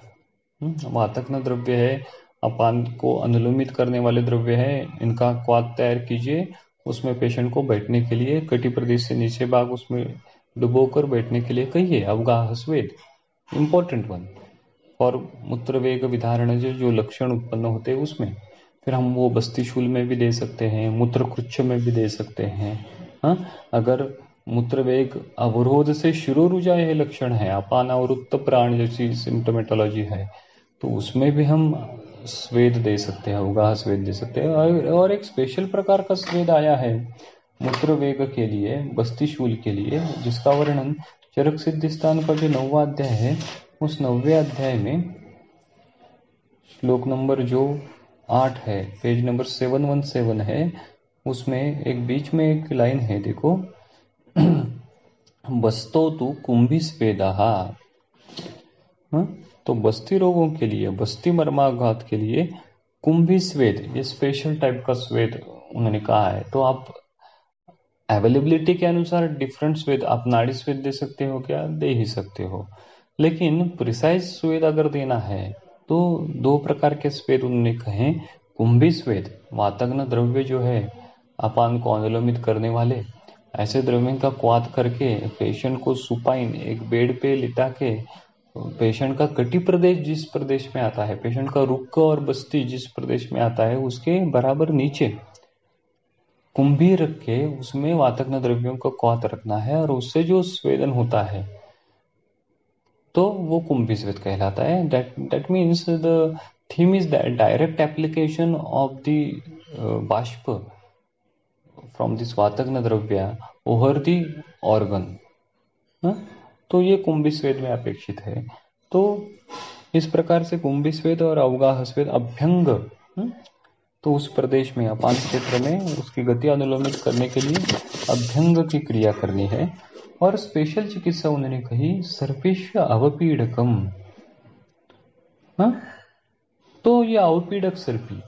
वातक न द्रव्य है, अपान को अनुलोमित करने वाले द्रव्य है, इनका क्वाद तैयार कीजिए, उसमें पेशेंट को बैठने के लिए कटी प्रदेश से नीचे भाग उसमें डुबोकर बैठने के लिए कहिए। अवगाह स्वेद इम्पोर्टेंट वन और मूत्रवेग विधारण जो जो लक्षण उत्पन्न होते हैं उसमें। फिर हम वो बस्ती शूल में भी दे सकते हैं, मूत्रकृच्छ में भी दे सकते हैं। हाँ, अगर मूत्रवेग अवरोध से शिरोरुजा यह लक्षण है, अपान अवरुद्ध प्राण जैसी सिम्टोमेटोलॉजी है, तो उसमें भी हम स्वेद दे सकते हैं, अवगाह स्वेद दे सकते हैं। और एक स्पेशल प्रकार का स्वेद आया है मूत्रवेग के लिए, बस्ती शूल के लिए, जिसका वर्णन चरक सिद्धिस्थान का जो नौवा अध्याय है उस नौवे अध्याय में श्लोक नंबर जो आठ है, page number seven one seven है, उसमें एक बीच में एक लाइन है, देखो बस्तो तु कुंभी स्वेदाहा। तो बस्ती रोगों के लिए, बस्ती मर्माघात के लिए कुंभी स्वेद, ये स्पेशल टाइप का स्वेद उन्होंने कहा है। तो आप अवेलेबिलिटी के अनुसार डिफरेंट स्वेद, आप नाड़ी स्वेद दे सकते हो, क्या दे ही सकते हो, लेकिन प्रिसाइज स्वेद अगर देना है तो दो प्रकार के स्वेद उन्होंने कहे। कुंभी स्वेद, वातग्न द्रव्य जो है अपान को अनुलोमित करने वाले, ऐसे द्रव्य का क्वाथ करके पेशेंट को सुपाइन एक बेड पे लिटा के पेशेंट का कटी प्रदेश जिस प्रदेश में आता है, पेशेंट का रुक्क और बस्ती जिस प्रदेश में आता है उसके बराबर नीचे कुंभी रख के उसमें वातग्न द्रव्यों का क्वाथ रखना है और उससे जो स्वेदन होता है तो वो कुंभी स्वेद कहलाता है। That that means the theme is that direct application of the बाष्प फ्रॉम दिस वातग्न द्रव्य ओवर दी ऑर्गन। तो ये कुंभी स्वेद में अपेक्षित है। तो इस प्रकार से कुंभी स्वेद और अवगाह स्वेद अभ्यंग, तो उस प्रदेश में अपान क्षेत्र में उसकी गति अनुलोमित करने के लिए अभ्यंग की क्रिया करनी है। और स्पेशल चिकित्सा उन्होंने कही सर्पिश अवपीडकम। तो ये अवपीडक सर्पी,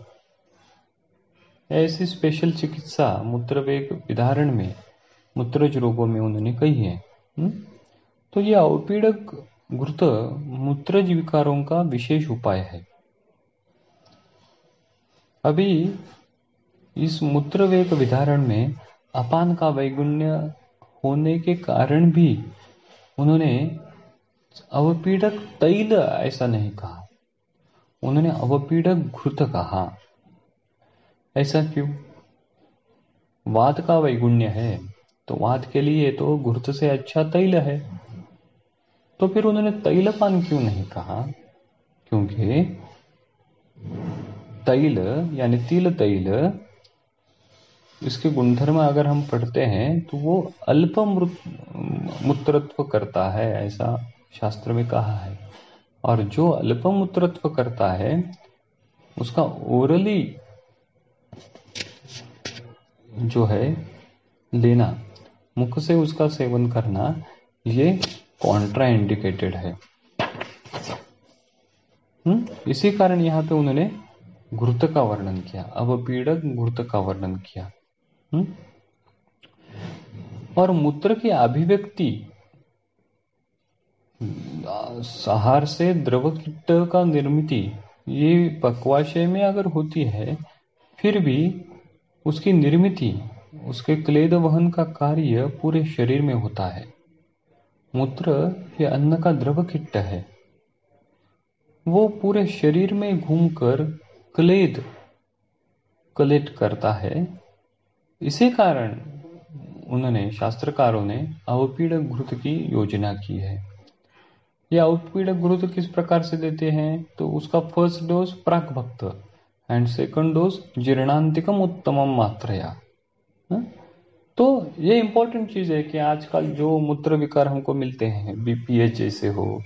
ऐसी स्पेशल चिकित्सा मूत्रवेग विधारण में, मूत्रज रोगों में उन्होंने कही है। हुँ? तो यह अवपीड़क घृत मूत्रज विकारों का विशेष उपाय है। अभी इस मूत्रवेग विधारण में अपान का वैगुण्य होने के कारण भी उन्होंने अवपीड़क तैल ऐसा नहीं कहा, उन्होंने अवपीड़क घृत कहा। ऐसा क्यों? वात का वैगुण्य है तो वात के लिए तो घृत से अच्छा तैल है, तो फिर उन्होंने तैलपान क्यों नहीं कहा? क्योंकि तैल यानी तिल तैल, इसके गुणधर्म अगर हम पढ़ते हैं तो वो अल्प मूत्रत्व करता है, ऐसा शास्त्र में कहा है। और जो अल्प मूत्रत्व करता है उसका ओरली जो है लेना, मुख से उसका सेवन करना, ये कॉन्ट्रा इंडिकेटेड है। हम्म, इसी कारण यहाँ पे उन्होंने घृत का वर्णन किया, अवपीड़क घृत का वर्णन किया। हुँ? और मूत्र की अभिव्यक्ति आहार से द्रव कीट का निर्मिति ये पक्वाशय में अगर होती है, फिर भी उसकी निर्मिति उसके क्लेद वहन का कार्य पूरे शरीर में होता है। मूत्र ये अन्न का द्रव कीट है, वो पूरे शरीर में घूमकर क्लेद कलेक्ट करता है। इसी कारण उन्होंने शास्त्रकारों ने अवपीड़क घृत की योजना की है। यह अवपीड़क घृत किस प्रकार से देते हैं, तो उसका फर्स्ट डोज प्राक भक्त एंड सेकंड डोज जीर्णांतिकम उत्तमम मात्रया। तो ये इंपॉर्टेंट चीज है कि आजकल जो मूत्र विकार हमको मिलते हैं, बीपीएच जैसे हो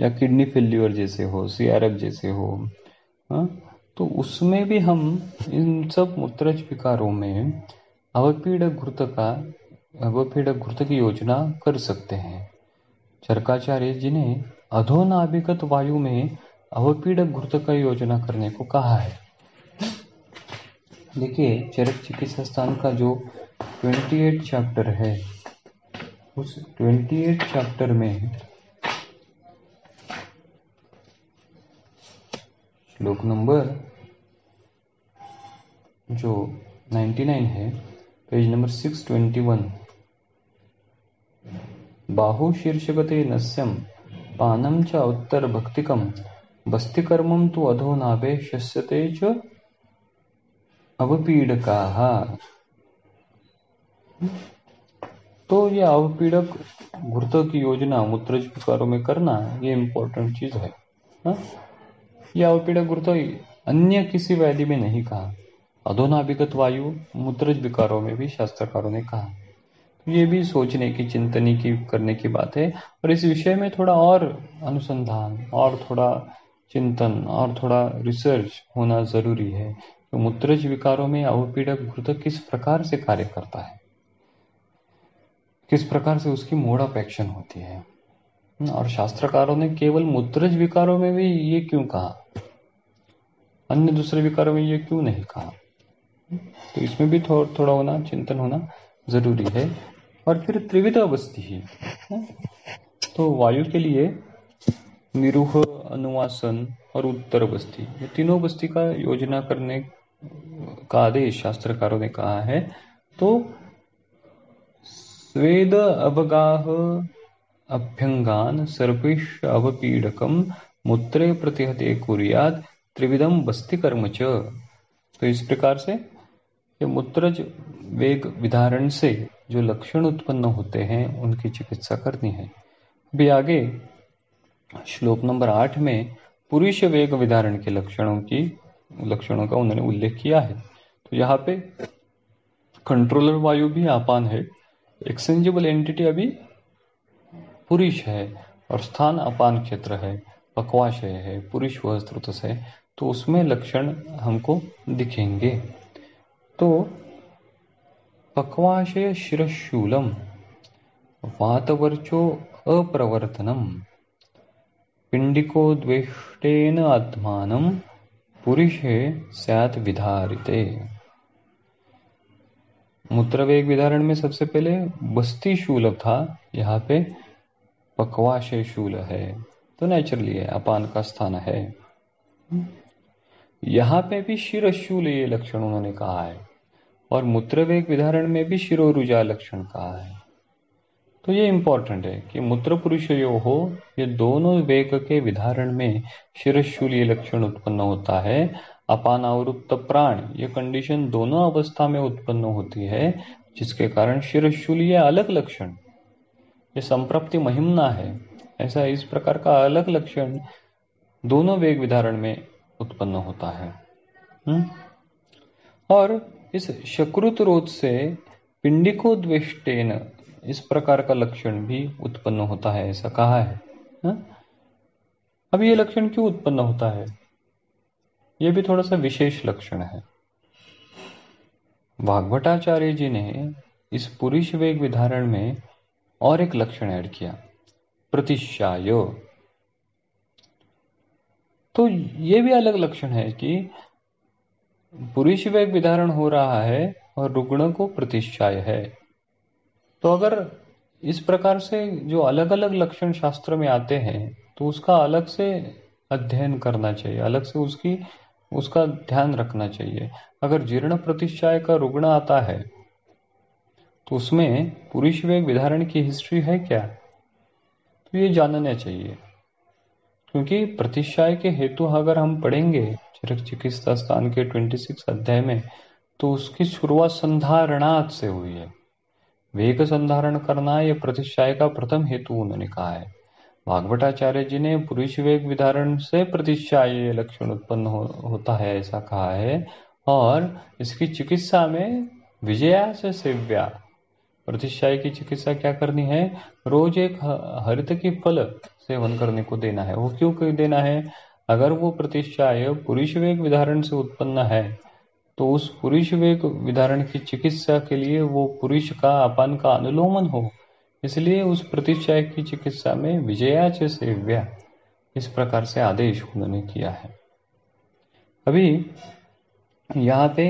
या किडनी फेल्यूर जैसे हो, सीआरएफ जैसे हो, हा? तो उसमें भी हम इन सब मूत्र विकारों में अवपीड़क घृत का अवपीड़क घृत की योजना कर सकते हैं। चरकाचार्य जी ने अधोनाभिगत वायु में अवपीड़क घृत का योजना करने को कहा है। देखिए चरक चिकित्सा स्थान का जो अट्ठाईस चैप्टर है, उस अट्ठाईस चैप्टर में श्लोक नंबर जो निन्यानवे है, पेज नंबर छह सौ इक्कीस, बाहु शीर्षगते नस्यम पानम च उत्तर भक्तिकम बस्तिकर्मम तु अधो नाभे शस्यते च अवपीडकाः। तो ये अवपीडक घृत की योजना मूत्र विकारों में करना ये इम्पोर्टेंट चीज है। यह अवपीडक घृत अन्य किसी व्याधि में नहीं कहा। अधोनाभिगत वायु मूत्र विकारों में भी शास्त्रकारों ने कहा। ये भी सोचने की चिंतनी की करने की बात है, और इस विषय में थोड़ा और अनुसंधान और थोड़ा चिंतन और थोड़ा रिसर्च होना जरूरी है। तो मूत्रज विकारों में अवपीड़क घृत किस प्रकार से कार्य करता है, किस प्रकार से उसकी मोड ऑफ एक्शन होती है, और शास्त्रकारों ने केवल मूत्रज विकारों में भी ये क्यों कहा, अन्य दूसरे विकारों में ये क्यों नहीं कहा। तो इसमें भी थो, थोड़ा होना चिंतन होना जरूरी है। और फिर त्रिविध अवस्थी ही, तो वायु के लिए निरूह, अनुवासन और उत्तर बस्ती, ये तीनों बस्ती का योजना करने का आदेश शास्त्रकारों ने कहा है। तो स्वेद अवगाह अभ्यंगान सर्वेश अवपीडकम मूत्रे प्रतिहते कुर्याद त्रिविधम बस्ती कर्म च। तो इस प्रकार से ये मूत्रज वेग विधारण से जो लक्षण उत्पन्न होते हैं उनकी चिकित्सा करनी है। भी आगे श्लोक नंबर आठ में पुरुष वेग विधारण के लक्षणों की लक्षणों का उन्होंने उल्लेख किया है। तो यहाँ पे कंट्रोलर वायु भी आपान है, एक्सचेंजेबल एंटिटी अभी पुरुष है और स्थान अपान क्षेत्र है, पक्वाशय है, पुरुष वह स्त्रोतस है। तो उसमें लक्षण हमको दिखेंगे। तो पक्वाशय शिरशूलम वातवर्चो अप्रवर्तनम पिंडिको द्वेष्टेन आत्मानम पुरुषे स्यात् विधारिते। मूत्रवेग विधारण में सबसे पहले बस्ती शूल था, यहाँ पे पक्वाशय शूल है, तो नेचुरली है, अपान का स्थान है। यहाँ पे भी शिरशूल ये लक्षण उन्होंने कहा है, और मूत्रवेग विधारण में भी शिरोरुजा लक्षण कहा है। तो ये इम्पोर्टेंट है कि मूत्र पुरुष यो हो, ये दोनों वेग के विधारण में शिरशूल ये लक्षण उत्पन्न होता है। अपान आवृत्त प्राण ये कंडीशन दोनों अवस्था में उत्पन्न होती है, जिसके कारण शिरशूल ये अलग लक्षण, ये संप्राप्ति महिमना है, ऐसा इस प्रकार का अलग लक्षण दोनों वेग विधारण में उत्पन्न होता है। हुँ? और इस शक्रुत रोध से पिंडिको द्वेष्टेन इस प्रकार का लक्षण भी उत्पन्न होता है, ऐसा कहा है। हा? अब ये लक्षण क्यों उत्पन्न होता है, ये भी थोड़ा सा विशेष लक्षण है। वाग्भटाचार्य जी ने इस पुरुष वेग विधारण में और एक लक्षण ऐड किया, प्रतिशायो। तो ये भी अलग लक्षण है कि पुरुष वेग विधारण हो रहा है और रुग्ण को प्रतिष्ठाय है। तो अगर इस प्रकार से जो अलग अलग लक्षण शास्त्र में आते हैं तो उसका अलग से अध्ययन करना चाहिए, अलग से उसकी उसका ध्यान रखना चाहिए। अगर जीर्ण प्रतिष्ठाय का रुग्ण आता है तो उसमें पुरुष वेग विधारण की हिस्ट्री है क्या, तो ये जानना चाहिए। क्योंकि प्रतिष्ठाय के हेतु अगर हम पढ़ेंगे चरक चिकित्सा स्थान के छब्बीसवें अध्याय में तो उसकी शुरुआत संधारणात से हुई है। वेग संधारण करना यह प्रतिष्ठाय का प्रथम हेतु उन्होंने कहा है। भागवटाचार्य जी ने पुरुष वेग विधारण से प्रतिष्ठाय लक्षण उत्पन्न हो, होता है ऐसा कहा है। और इसकी चिकित्सा में विजया से सेव्या, प्रतिष्ठाय की चिकित्सा क्या करनी है, रोज एक हरित की फल सेवन करने को देना है। वो क्यों देना है, अगर वो प्रतिष्ठाय पुरुष वेग विधारण से उत्पन्न है तो उस पुरुष वेग विधारण की चिकित्सा के लिए वो पुरुष का अपान का अनुलोमन हो, इसलिए उस प्रतिष्ठाय की चिकित्सा में विजया च सेव्या इस प्रकार से आदेश उन्होंने किया है। अभी यहाँ पे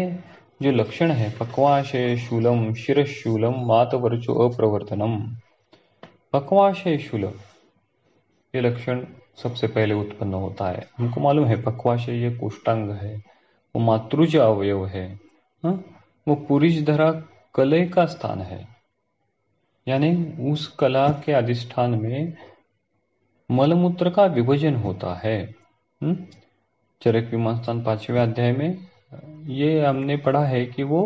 जो लक्षण है पक्वाशय शूलम शिरशूलम मातवर्चो अप्रवर्तनम, पक्वाशय शूल ये लक्षण सबसे पहले उत्पन्न होता है। हमको मालूम है पक्वाशय ये कोष्टांग है, वो मातृज अवयव है, हा? वो पुरुष धरा कले का स्थान है, यानी उस कला के अधिष्ठान में मलमूत्र का विभजन होता है। चरक विमानस्थान पांचवें अध्याय में ये हमने पढ़ा है कि वो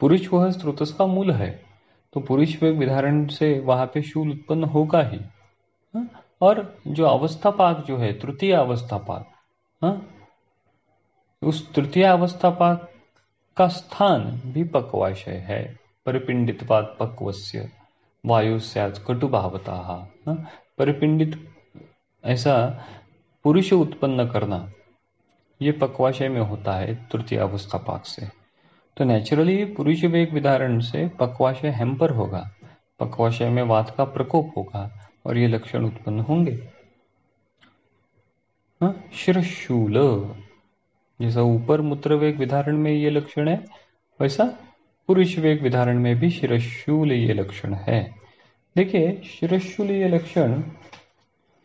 पुरुष वह स्रोतस का मूल है, तो पुरुष वेग विधारण से वहां पे शूल उत्पन्न होगा ही। और जो अवस्था पाक जो है तृतीय अवस्था पाक, उस तृतीय अवस्था पाक का स्थान भी पक्वाशय है। परिपिंडित पाद पक्वस्य वायु स्यात् कटुभावताः, परिपिंडित ऐसा पुरुष उत्पन्न करना ये पक्वाशय में होता है तृतीय अवस्था पाक से। तो नेचुरली पुरुष वेग विधारण से पक्वाशय हैम्पर होगा, पक्वाशय में वात का प्रकोप होगा और ये लक्षण उत्पन्न होंगे। शिरशूल, जैसा ऊपर मूत्र वेग विधारण में ये लक्षण है वैसा पुरुष वेग विधारण में भी शिरशूल ये लक्षण है। देखिए शिरशूल ये लक्षण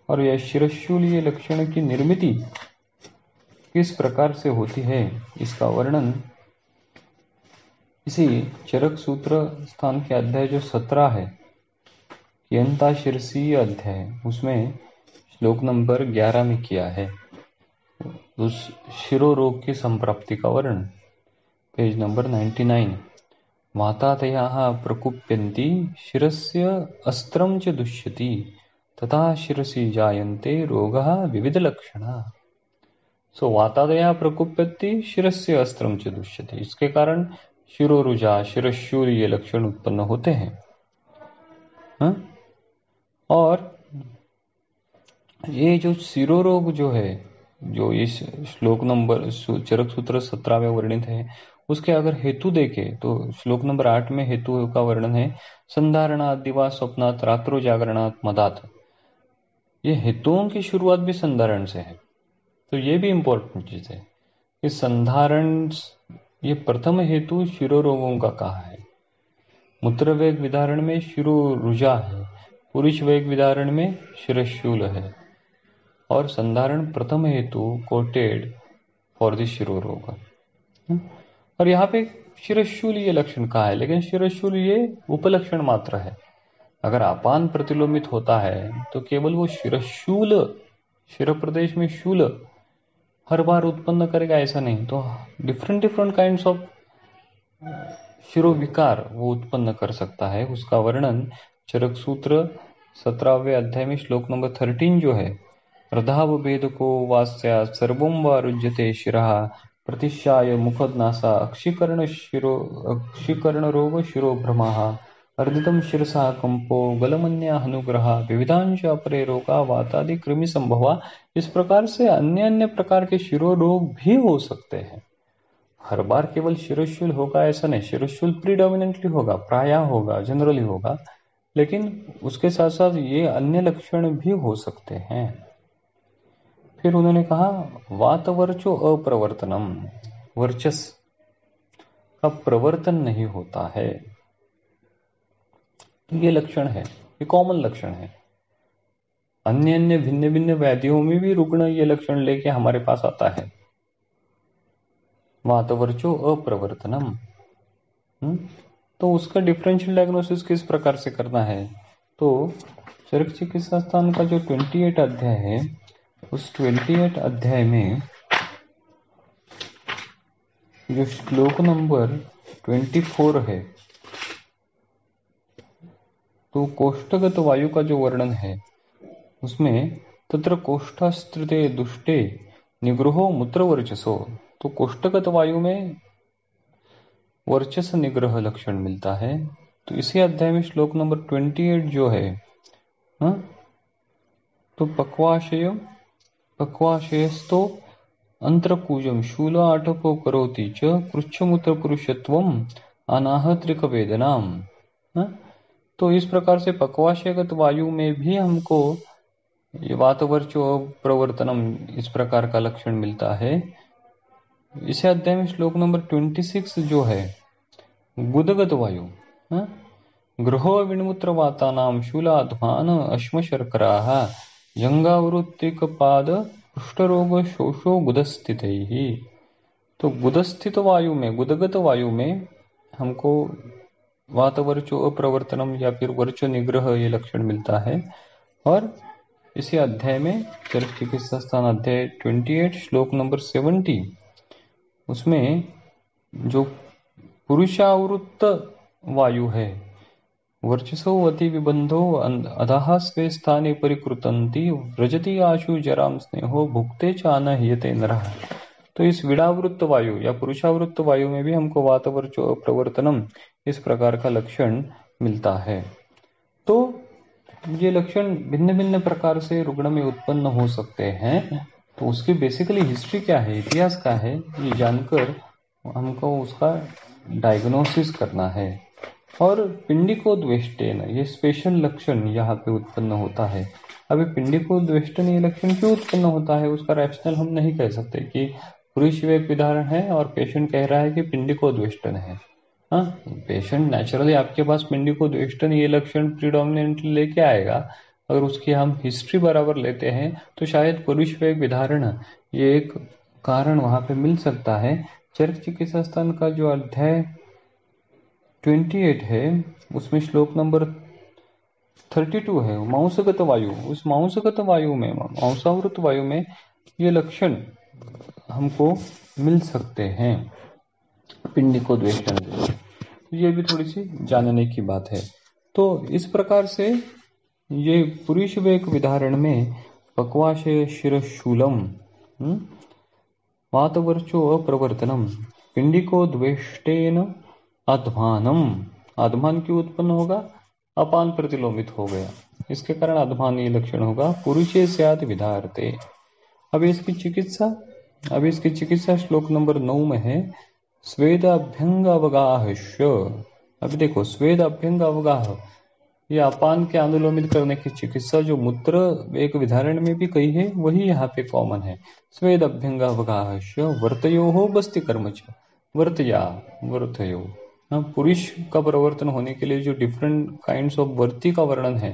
और यह शिरशूल ये लक्षण की निर्मिति किस प्रकार से होती है इसका वर्णन इसी चरक सूत्र स्थान के अध्याय जो सत्रह है यंता शीर्षीय अध्याय उसमें श्लोक नंबर ग्यारह में किया है। उस शिरो रोग की संप्राप्ति का वर्णन पेज नंबर निन्यानवे, माता तया प्रकुप्यन्ति शिरस्य अस्त्रम च दुष्यति तथा शिरसी जायन्ते रोगः विविध लक्षणा। सो so, वातादया प्रकुप्यति शिरस्य अस्त्रम च दुष्यति, इसके कारण शिरोरुजा शिरशूल ये लक्षण उत्पन्न होते हैं। हा? और ये जो शिरोरोग जो है जो इस श्लोक नंबर चरक सूत्र सत्रह में वर्णित है उसके अगर हेतु देखे तो श्लोक नंबर आठ में हेतु का वर्णन है संधारणात दिवा स्वप्नात रात्रो जागरणात मदात। ये हेतुओं की शुरुआत भी संधारण से है, तो ये भी इम्पोर्टेंट चीज है कि संधारण ये प्रथम हेतु शिरोरोगों का कहा है। मूत्र वेग विधारण में शिरोरुजा है, पुरुष वेग विधारण में शिरशूल है और संधारण प्रथम हेतु कोटेड फॉर द शिरोरोग। और यहाँ पे शिरशूल ये लक्षण कहा है, लेकिन शिरशूल ये उपलक्षण मात्र है। अगर अपान प्रतिलोमित होता है तो केवल वो शिरशूल शिर प्रदेश में शूल हर बार उत्पन्न करेगा ऐसा नहीं, तो डिफरेंट डिफरेंट काइंड्स ऑफ शिरो विकार वो उत्पन्न कर सकता है। उसका वर्णन चरक सूत्र सत्रहवें अध्याय में श्लोक नंबर थर्टीन जो है रधाव भेद को वास्या सर्वम वारुज्यते शिरा प्रतिष्ठाय मुखदनासा अक्षिकर्ण शिरो अक्षिकर्ण रोग शिरो भ्रमा अर्दितम शिरसा कंपो गलमन्या अनुग्रह विविधांश अपरे रोगा वातादि कृमि संभवा। इस प्रकार से अन्य अन्य प्रकार के शिरो रोग भी हो सकते हैं। हर बार केवल शिरोशूल होगा ऐसा नहीं, शिरोशूल प्रीडोमिनेंटली होगा, प्राय होगा, जनरली होगा, लेकिन उसके साथ साथ ये अन्य लक्षण भी हो सकते हैं। फिर उन्होंने कहा वातवर्चो अप्रवर्तनम, वर्चस का प्रवर्तन नहीं होता है। ये लक्षण है, ये कॉमन लक्षण है। अन्य अन्य भिन्न भिन्न व्याधियों में भी रुग्ण ये लक्षण लेके हमारे पास आता है। वातवर्चो अप्रवर्तनम। तो उसका डिफरेंशियल डायग्नोसिस किस प्रकार से करना है? तो चरक चिकित्सा स्थान का जो अट्ठाईस अध्याय है, उस अट्ठाईस अध्याय में जो श्लोक नंबर चौबीस है, तो कोष्ठगत वायु का जो वर्णन है उसमें तत्र कोष्ठास्त्रिते दुष्टे निग्रहो मूत्रवर्चसो, तो कोष्ठगत वायु में वर्चस निग्रह लक्षण मिलता है। तो इसी अध्याय में श्लोक नंबर अट्ठाईस जो है हा? तो पक्वाशय पक्वाशयस्तो अंतरकूजम शूल आटपो करोति च कृच्छमूत्र पुरुषत्वम अनाहत्रिक वेदनाम। तो इस प्रकार से पक्वाशयगत वायु में भी हमको ये वातवर्चो प्रवर्तनम इस प्रकार का लक्षण मिलता है। इस अध्याय में श्लोक नंबर छब्बीस जो है गुदगत वायु, गृह विणमूत्र वातानाम शूलाध्वान अश्मशर्कराः जंगावृत्तिक पाद कुष्ठरोग शोषो गुदस्थितैः। तो गुदस्थित वायु में, गुदगत वायु में हमको वातवर्चो अप्रवर्तनम या फिर वर्चो निग्रह ये लक्षण मिलता है। और इसी अध्याय में चरक चिकित्सा स्थान अध्याय अट्ठाईस श्लोक नंबर सत्तर उसमें जो पुरुषावृत्त वायु है, वर्चसो वति विबंधो अधाह स्वे स्थाने परिकृतन्ति व्रजति आशु जराम स्नेहो भुक्ते चानहियते नरः। तो इस विड़ावृत्त वायु या पुरुषावृत्त वायु में भी हमको वातवर्चो अप्रवर्तनम इस प्रकार का लक्षण मिलता है। तो ये लक्षण भिन्न भिन्न प्रकार से रुग्ण में उत्पन्न हो सकते हैं। तो उसकी बेसिकली हिस्ट्री क्या है, इतिहास क्या है, ये जानकर हमको उसका डायग्नोसिस करना है। और पिंडिकोद्वेष्टेन ये स्पेशल लक्षण यहाँ पे उत्पन्न होता है। अभी पिंडिकोद्वेष्टन ये लक्षण क्यों उत्पन्न होता है उसका रैशनल हम नहीं कह सकते कि पुरुष एक उदाहरण है और पेशेंट कह रहा है कि पिंडिकोद्वेष्टन है। हाँ, पेशेंट नेचुरली आपके पास पिंडिकोद्वेष्टन ये लक्षण प्रीडोमिनेंटली लेके आएगा। अगर उसकी हम हिस्ट्री बराबर लेते हैं तो शायद पुरुष वेग विधारण ये एक कारण वहाँ पे मिल सकता है। चरक चिकित्सा स्थान का जो अध्याय अट्ठाईस है उसमें श्लोक नंबर बत्तीस है मांसगत वायु। उस मांसगत वायु में, मांसावृत वायु में ये लक्षण हमको मिल सकते हैं पिंडिकोद्वेष्टन। ये भी थोड़ी सी जानने की बात है। तो इस प्रकार से ये पुरुष वेग विधारण में पक्वाशय शिरशूलम, वातवर्चो अप्रवर्तनम, पिंडिकोद्वेष्टेन अध्वानम। अध्वान क्यों उत्पन्न होगा? अपान प्रतिलोमित हो गया, इसके कारण अध्वान ये लक्षण होगा। पुरुषे स्यात् विधारते। अब इसकी चिकित्सा अब इसकी चिकित्सा श्लोक नंबर नौ में है स्वेदाभ्यंग अवगाहश्य। अभी देखो स्वेदाभ्यंग अवगाह, ये अपान के अनुलोमित करने की चिकित्सा जो मूत्र एक विधारण में भी कही है वही यहाँ पे कॉमन है। स्वेद अभ्यंग अवगाहस्य वर्तयो हो बस्ति कर्मच वर्तया वर्तयो। पुरुष का प्रवर्तन होने के लिए जो डिफरेंट काइंड्स ऑफ वर्ती का वर्णन है,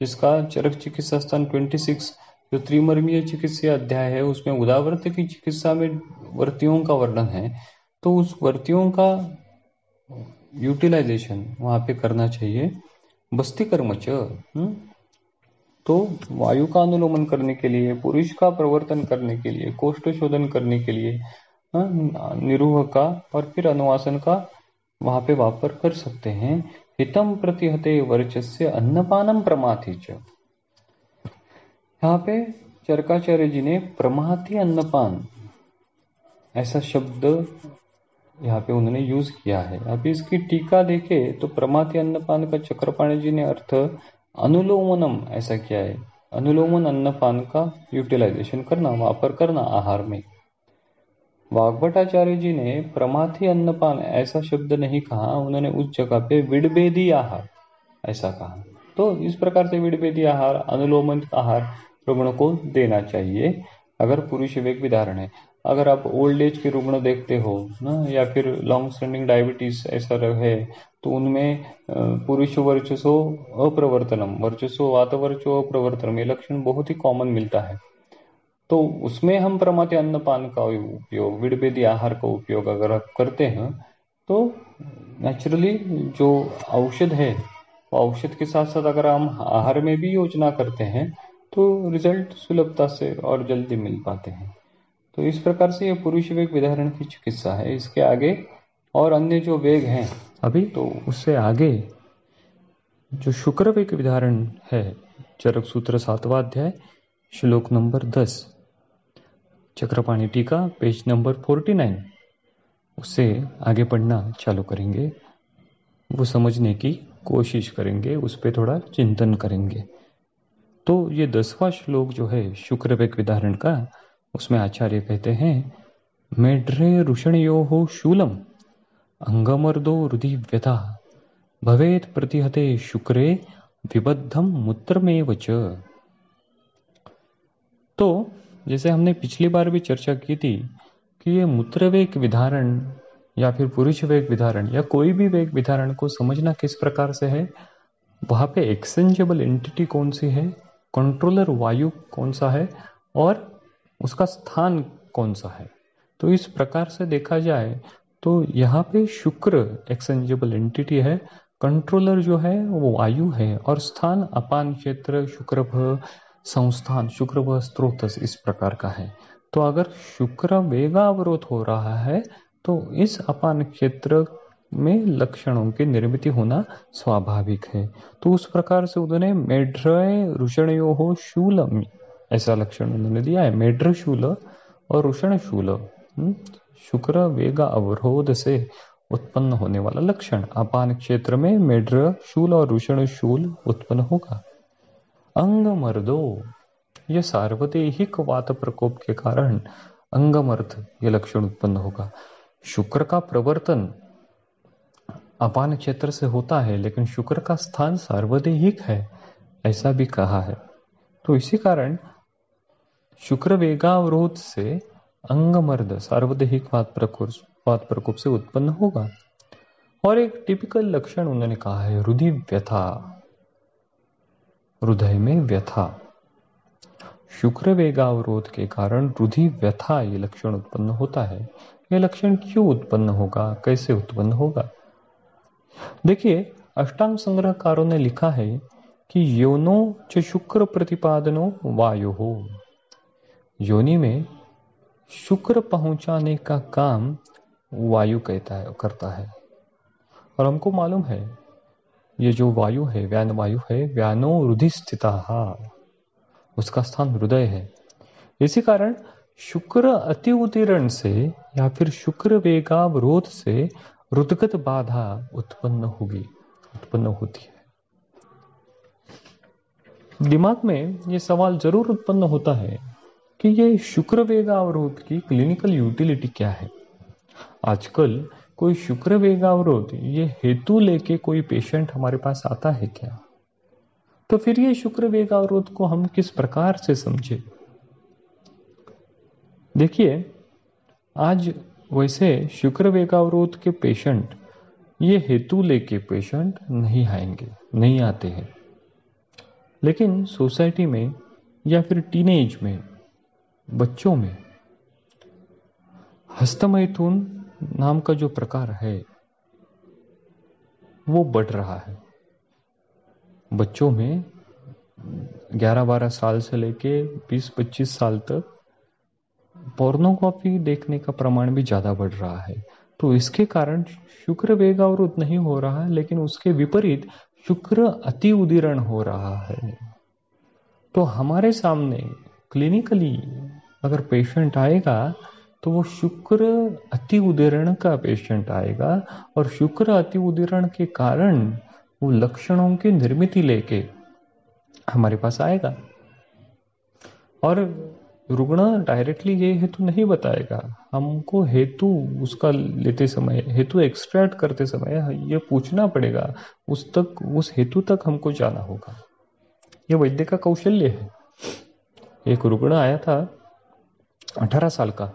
जिसका चरक चिकित्सा स्थान छब्बीस जो त्रिमर्मीय चिकित्सा अध्याय है उसमें उदावर्त की चिकित्सा में वर्तियों का वर्णन है। तो उस वर्तियों का यूटिलाइजेशन वहां पे करना चाहिए। बस्ती कर्मच, तो वायु का अनुलोमन करने के लिए, पुरुष का प्रवर्तन करने के लिए, कोष्ठ शोधन करने के लिए निरूह का और फिर अनुवासन का वहां पे वापर कर सकते हैं। हितम प्रतिहते वर्चस्य अन्नपानम प्रमाथी च। यहाँ पे चरकाचार्य जी ने प्रमाथी अन्नपान ऐसा शब्द यहाँ पे उन्होंने यूज किया है। अभी इसकी टीका देखे तो प्रमाथी अन्नपान का चक्रपाणि जी ने अर्थ अनुलोमनम ऐसा किया है। अनुलोमन अन्नपान का यूटिलाइजेशन करना, वापर करना आहार में। वाग्भटाचार्य जी ने प्रमाथी अन्नपान ऐसा शब्द नहीं कहा, उन्होंने उस जगह पे विडभेदी आहार ऐसा कहा। तो इस प्रकार से विडभेदी आहार, अनुलोमन आहार रुग्ण को देना चाहिए। अगर पुरुष विवेक भी धारण है। अगर आप ओल्ड एज के रुग्ण देखते हो ना, या फिर लॉन्ग स्टैंडिंग डायबिटीज ऐसा है, तो उनमें पुरुष वर्चस्व अप्रवर्तनम, वर्चस्व वातवर्चो अप्रवर्तनम, ये लक्षण बहुत ही कॉमन मिलता है। तो उसमें हम प्रमाते अन्नपान का उपयोग, विडभेदी आहार का उपयोग अगर आप करते हैं तो नेचुरली जो औषध है, औषध के साथ साथ अगर हम आहार में भी योजना करते हैं तो रिजल्ट सुलभता से और जल्दी मिल पाते हैं। तो इस प्रकार से ये पुरुष वेग विधारण की चिकित्सा है। इसके आगे और अन्य जो वेग हैं अभी, तो उससे आगे जो शुक्र वेग विधारण है, चरक सूत्र सातवां अध्याय श्लोक नंबर दस, चक्रपाणि टीका पेज नंबर फोर्टी नाइन, उससे आगे पढ़ना चालू करेंगे, वो समझने की कोशिश करेंगे, उस पर थोड़ा चिंतन करेंगे। तो ये दसवां श्लोक जो है शुक्र वेग विधारण का, उसमें आचार्य कहते हैं, मेढ्रे रुषणयो हो शूलम अंगमर्दो रुधि व्यथा भवेत प्रतिहते शुक्रे विबद्धम मूत्रमेव च। तो जैसे हमने पिछली बार भी चर्चा की थी कि ये मूत्र वेग विधारण या फिर पुरुष वेग विधारण या कोई भी वेग विधारण को समझना किस प्रकार से है, वहाँ पे एक्सचेंजेबल एंटिटी कौन सी है, कंट्रोलर वायु कौन सा है और उसका स्थान कौन सा है। तो इस प्रकार से देखा जाए तो यहाँ पे शुक्र एक्सचेंजेबल एंटिटी है, कंट्रोलर जो है वो वायु है, और स्थान अपान क्षेत्र शुक्रभ संस्थान शुक्रभ स्त्रोतस इस प्रकार का है। तो अगर शुक्र वेगावरोध हो रहा है तो इस अपान क्षेत्र में लक्षणों की निर्मित होना स्वाभाविक है। तो उस प्रकार से उन्होंने मेढ्रय रुषणयो हो शूलम ऐसा लक्षण उन्होंने दिया है, मेढ्र शूल और रुषण शूल, शुक्र वेगा अवरोध से उत्पन्न होने वाला लक्षण अपान क्षेत्र में मेढ्र शूल और रुषण शूल उत्पन्न होगा। अंगमर्दो, ये सार्वदेहिक वात प्रकोप के कारण अंगमर्द ये लक्षण उत्पन्न होगा। शुक्र का प्रवर्तन अपान क्षेत्र से होता है, लेकिन शुक्र का स्थान सार्वदेहिक है ऐसा भी कहा है। तो इसी कारण शुक्र वेगावरोध से अंगमर्द सार्वदेहिक वात प्रकोप से उत्पन्न होगा। और एक टिपिकल लक्षण उन्होंने कहा है, रुधि व्यथा, हृदय में व्यथा, शुक्र वेगावरोध के कारण रुधि व्यथा ये लक्षण उत्पन्न होता है। ये लक्षण क्यों उत्पन्न होगा, कैसे उत्पन्न होगा, देखिए अष्टांग संग्रहकारों ने लिखा है कि योनो च शुक्र प्रतिपादनो वायो हो, योनि में शुक्र पहुंचाने का काम वायु कहता है करता है। और हमको मालूम है ये जो वायु है व्यान वायु है, व्यानो रुधि स्थिता, उसका स्थान हृदय है। इसी कारण शुक्र अति उदीरण से या फिर शुक्र वेगावरोध से रुद्गत बाधा उत्पन्न होगी, उत्पन्न होती है। दिमाग में ये सवाल जरूर उत्पन्न होता है कि ये शुक्र वेगावरोध की क्लिनिकल यूटिलिटी क्या है। आजकल कोई शुक्र वेगावरोध ये हेतु लेके कोई पेशेंट हमारे पास आता है क्या? तो फिर ये शुक्र वेगावरोध को हम किस प्रकार से समझे? देखिए आज वैसे शुक्र वेगावरोध के पेशेंट ये हेतु लेके पेशेंट नहीं आएंगे, नहीं आते हैं, लेकिन सोसाइटी में या फिर टीनेज में बच्चों में हस्तमैथुन नाम का जो प्रकार है वो बढ़ रहा है। बच्चों में ग्यारह बारह साल से लेके बीस पच्चीस साल तक पोर्नोग्राफी देखने का प्रमाण भी ज्यादा बढ़ रहा है। तो इसके कारण शुक्र वेगावरोध नहीं हो रहा है, लेकिन उसके विपरीत शुक्र अति उदीरण हो रहा है। तो हमारे सामने क्लिनिकली अगर पेशेंट आएगा तो वो शुक्र अति उदीरण का पेशेंट आएगा, और शुक्र अति उदीरण के कारण वो लक्षणों की निर्मिति लेके हमारे पास आएगा। और रुग्ण डायरेक्टली ये हेतु नहीं बताएगा हमको, हेतु उसका लेते समय, हेतु एक्सट्रैक्ट करते समय ये पूछना पड़ेगा, उस तक उस हेतु तक हमको जाना होगा। ये वैद्य का कौशल्य है। एक रुग्ण आया था, अठारह साल का।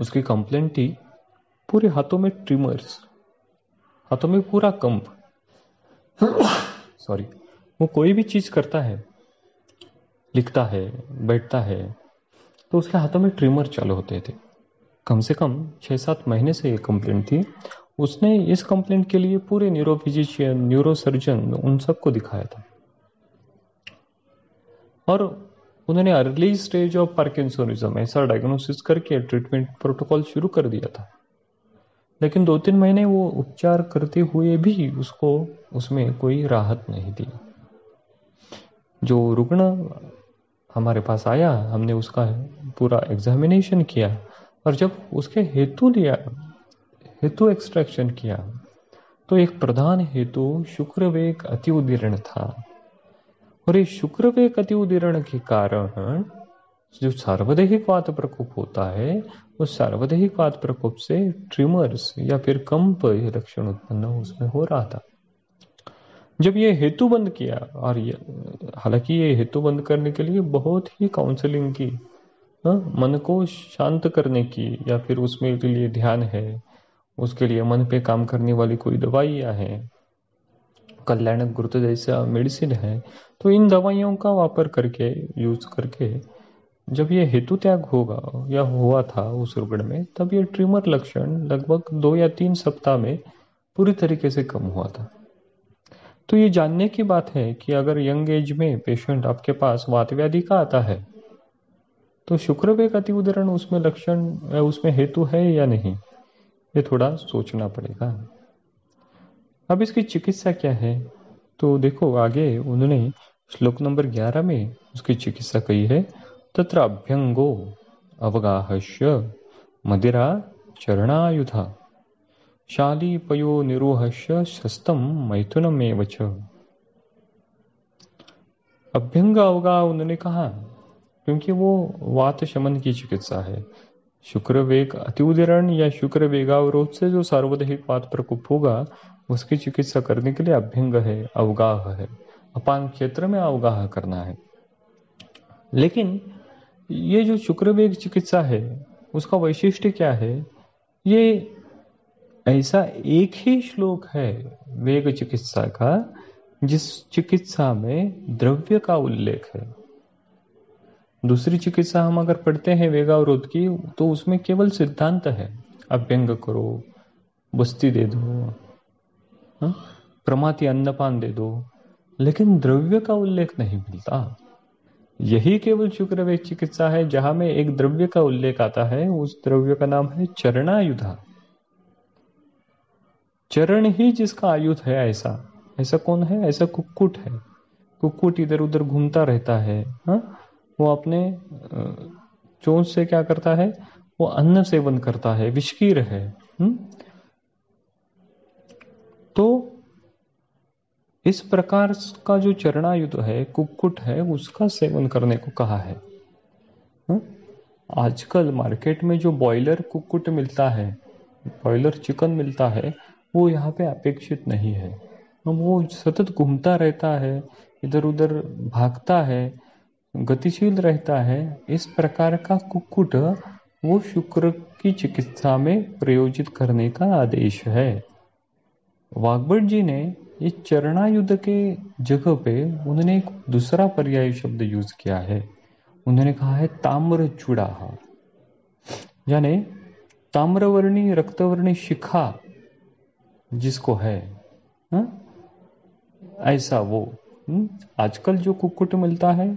उसकी कंप्लेंट थी पूरे हाथों में ट्रिमर्स, हाथों में पूरा कंप, सॉरी। वो कोई भी चीज करता है, लिखता है, बैठता है, तो उसके हाथों में ट्रिमर चालू होते थे। कम से कम छः सात महीने से ये कंप्लेंट थी। उसने इस कंप्लेंट के लिए पूरे न्यूरोफिजिशियन, न्यूरोसर्जन, उन सबको दिखाया था और उन्होंने अर्ली स्टेज ऑफ पार्किंसोनिज्म ऐसा डायग्नोसिस करके ट्रीटमेंट प्रोटोकॉल शुरू कर दिया था। लेकिन दो तीन महीने वो उपचार करते हुए भी उसको उसमें कोई राहत नहीं दी। जो रुग्ण हमारे पास आया, हमने उसका पूरा एग्जामिनेशन किया और जब उसके हेतु लिया, हेतु एक्सट्रैक्शन किया, तो एक प्रधान हेतु शुक्रवेग अति उदीर्ण था। और ये शुक्रवेग अति उदीर्ण के कारण जो सार्वदैहिक वात प्रकोप होता है, उस सार्वदैहिक वात प्रकोप से ट्रिमर्स या फिर कंप लक्षण उत्पन्न उसमें हो रहा था। जब ये हेतु बंद किया, और हालांकि ये हेतु बंद करने के लिए बहुत ही काउंसलिंग की, आ, मन को शांत करने की, या फिर उसमें के लिए ध्यान है, उसके लिए मन पे काम करने वाली कोई दवाइयाँ हैं, कल्याणक गुरुत्व जैसा मेडिसिन है, तो इन दवाइयों का वापर करके, यूज करके जब ये हेतु त्याग होगा या हुआ था उस रुग्ण में, तब ये ट्रिमर लक्षण लगभग दो या तीन सप्ताह में पूरी तरीके से कम हुआ था। तो ये जानने की बात है कि अगर यंग एज में पेशेंट आपके पास वात व्याधि का आता है तो शुक्रवेग अति उदीर्ण उसमें लक्षण, उसमें हेतु है या नहीं, ये थोड़ा सोचना पड़ेगा। अब इसकी चिकित्सा क्या है, तो देखो आगे उन्होंने श्लोक नंबर ग्यारह में उसकी चिकित्सा कही है। तत्र अभ्यंगो अवगाहस्य मदिरा चरणायुधा शालीपयो निरोहस्य शस्तम मैथुनमेव च। अभ्यंग अवगाह उन्होंने कहा क्योंकि वो वात शमन की चिकित्सा है। शुक्रवेग अतिउदीर्ण या शुक्रवेगावरोध से जो सार्वदैहिक वात प्रकोप होगा उसकी चिकित्सा करने के लिए अभ्यंग है, अवगाह है, अपान क्षेत्र में अवगाह करना है। लेकिन ये जो शुक्रवेग चिकित्सा है उसका वैशिष्ट्य क्या है, ये ऐसा एक ही श्लोक है वेग चिकित्सा का जिस चिकित्सा में द्रव्य का उल्लेख है। दूसरी चिकित्सा हम अगर पढ़ते हैं वेगावरोध की तो उसमें केवल सिद्धांत है, अभ्यंग करो, बस्ती दे दो, प्रमाती अन्नपान दे दो, लेकिन द्रव्य का उल्लेख नहीं मिलता। यही केवल शुक्रवेग चिकित्सा है जहां में एक द्रव्य का उल्लेख आता है। उस द्रव्य का नाम है चरणायुधा। चरण ही जिसका आयुध है, ऐसा ऐसा कौन है? ऐसा कुक्कुट है। कुक्कुट इधर उधर घूमता रहता है, हा? वो अपने चोंच से क्या करता है, वो अन्न सेवन करता है, विषकीर है। हुँ? तो इस प्रकार का जो चरणायुध है, कुक्कुट है, उसका सेवन करने को कहा है। हुँ? आजकल मार्केट में जो बॉयलर कुक्कुट मिलता है, बॉयलर चिकन मिलता है, वो यहाँ पे अपेक्षित नहीं है। वो सतत घूमता रहता है, इधर उधर भागता है, गतिशील रहता है। इस प्रकार का कुक्कुट वो शुक्र की चिकित्सा में प्रयोजित करने का आदेश है। वाग्भट जी ने इस चरणायुध के जगह पे उन्होंने एक दूसरा पर्यायी शब्द यूज किया है। उन्होंने कहा है ताम्र चूड़ाह, यानी ताम्रवर्णी रक्तवर्णी शिखा जिसको है, हा? ऐसा वो हुँ? आजकल जो कुक्कुट मिलता है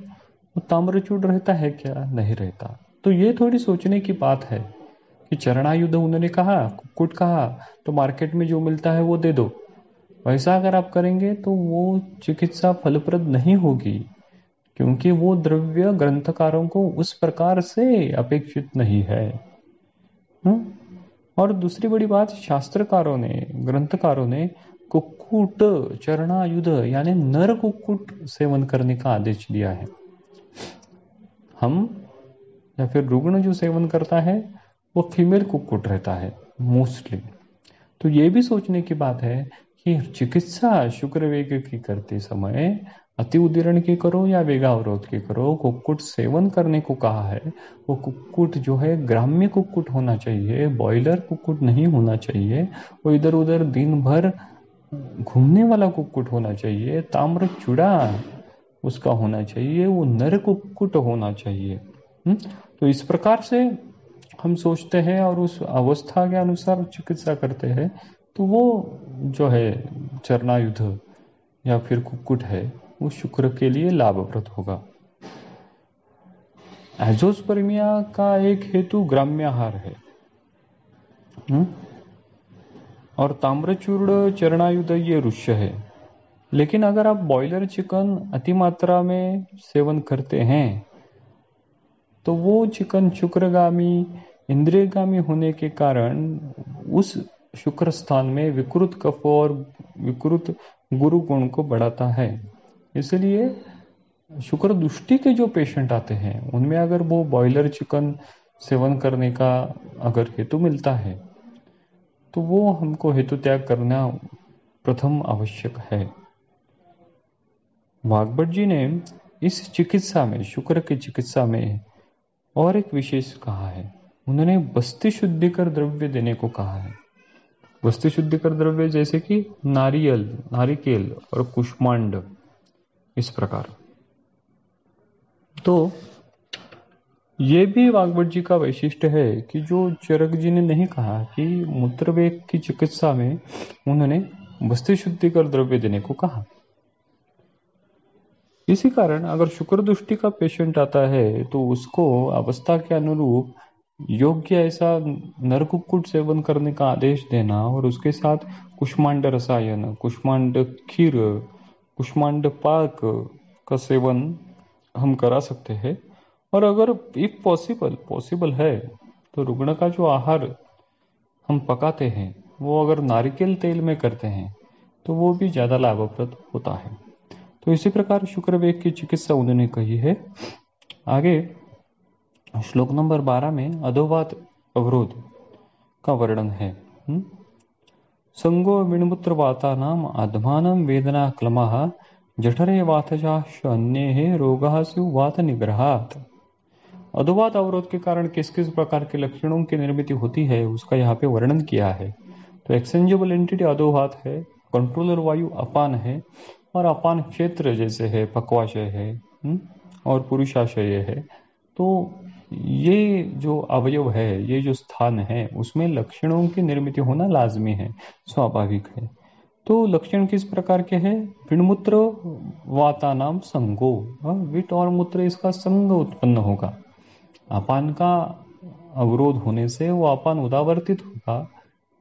वो ताम्रचूड़ रहता है क्या? नहीं रहता। तो ये थोड़ी सोचने की बात है कि चरणायुध उन्होंने कहा, कुक्कुट कहा, तो मार्केट में जो मिलता है वो दे दो। वैसा अगर आप करेंगे तो वो चिकित्सा फलप्रद नहीं होगी क्योंकि वो द्रव्य ग्रंथकारों को उस प्रकार से अपेक्षित नहीं है। हुँ? और दूसरी बड़ी बात, शास्त्रकारों ने, ग्रंथकारों ने कुक्कुट चरणायुध यानी नर कुक्कुट सेवन करने का आदेश दिया है। हम या फिर रुग्ण जो सेवन करता है वो फीमेल कुक्कुट रहता है मोस्टली। तो ये भी सोचने की बात है कि चिकित्सा शुक्रवेग की करते समय अति उदीर्ण की करो या वेगावरोध की करो, कुक्कुट सेवन करने को कहा है। वो कुक्कुट जो है ग्राम्य कुक्कुट होना चाहिए, बॉयलर कुक्कुट नहीं होना चाहिए। वो इधर उधर दिन भर घूमने वाला कुक्कुट होना चाहिए, ताम्र चूड़ा उसका होना चाहिए, वो नर कुक्कुट होना चाहिए। हुँ? तो इस प्रकार से हम सोचते हैं और उस अवस्था के अनुसार चिकित्सा करते हैं। तो वो जो है चरणायुध या फिर कुक्कुट है वो शुक्र के लिए लाभप्रद होगा। एजोस्पर्मिया का एक हेतु ग्राम्याहार है। हुँ? और ताम्रचूर्ण चरणायुध ये ऋष्य है। लेकिन अगर आप बॉयलर चिकन अति मात्रा में सेवन करते हैं तो वो चिकन शुक्रगामी इंद्रियगामी होने के कारण उस शुक्र स्थान में विकृत कफ और विकृत गुरु गुण को बढ़ाता है। इसलिए शुक्र दृष्टि के जो पेशेंट आते हैं उनमें अगर वो बॉयलर चिकन सेवन करने का अगर हेतु मिलता है तो वो हमको हेतु त्याग करना प्रथम आवश्यक है। वाग्भट जी ने इस चिकित्सा में शुक्र की चिकित्सा में और एक विशेष कहा है। उन्होंने बस्ती शुद्धिकर द्रव्य देने को कहा है। बस्ती शुद्धिकर द्रव्य जैसे कि नारियल, नारिकेल और कुष्मांड, इस प्रकार। तो ये भी वाग्भट जी का वैशिष्ट्य है कि जो चरक जी ने नहीं कहा कि मूत्रवेग की चिकित्सा में उन्होंने बस्ती शुद्धिकर द्रव्य देने को कहा। इसी कारण अगर शुक्र दृष्टि का पेशेंट आता है तो उसको अवस्था के अनुरूप योग्य ऐसा नरकुक्कुट सेवन करने का आदेश देना और उसके साथ कुष्मांड रसायन, कुष्मांड खीर, कुष्मांड पाक का सेवन हम करा सकते हैं। और अगर इफ पॉसिबल पॉसिबल है तो रुग्ण का जो आहार हम पकाते हैं वो अगर नारिकेल तेल में करते हैं तो वो भी ज़्यादा लाभप्रद होता है। तो इसी प्रकार शुक्रवेग की चिकित्सा उन्होंने कही है। आगे श्लोक नंबर बारह में अधोवात अवरोध का वर्णन है। संगो विणमूत्र वाता नाम आधमानम वेदना क्लमः जठरे वातजाश अन्ये रोगः स्यु वात निग्रहात्। अधोवात अवरोध के कारण किस किस प्रकार के लक्षणों की निर्मिति होती है उसका यहाँ पे वर्णन किया है। तो एक्सचेंजेबल एंटिटी अधोवात है, कंट्रोलर वायु अपान है और अपान क्षेत्र जैसे है पक्वाशय है और पुरुषाशय है। तो ये जो अवयव है, ये जो स्थान है उसमें लक्षणों की निर्मित होना लाजमी है, स्वाभाविक है। तो लक्षण किस प्रकार के हैं? विणमूत्र वाता नाम संगो, विट और मूत्र इसका संग उत्पन्न होगा। अपान का अवरोध होने से वो अपान उदावर्तित होगा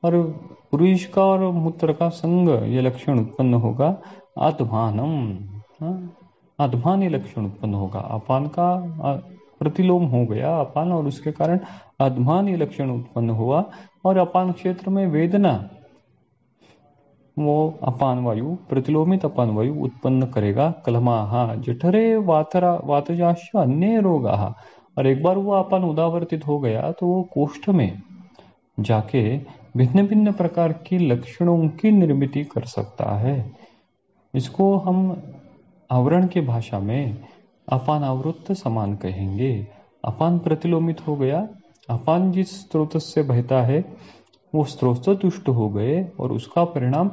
और पुरुष का और मूत्र का संग ये लक्षण उत्पन्न होगा। आत्मानम आत्मान ये लक्षण उत्पन्न होगा। अपान का प्रतिलोम हो गया अपान और उसके कारण आत्मान ये लक्षण उत्पन्न हुआ। और अपान क्षेत्र में वेदना वो अपान वायु, प्रतिलोमित अपान वायु उत्पन्न करेगा। कलमाहा जठरे वातरा वातजाश अन्य रोगाहा, और एक बार वो अपान उदावर्तित हो गया तो वो कोष्ठ में जाके भिन्न भिन्न प्रकार की लक्षणों की निर्मिति कर सकता है। इसको हम आवरण की भाषा में अपान आवृत्त समान कहेंगे। अपान प्रतिलोमित हो गया, अपान जिस स्रोत से बहता है वो स्रोत तुष्ट हो गए और उसका परिणाम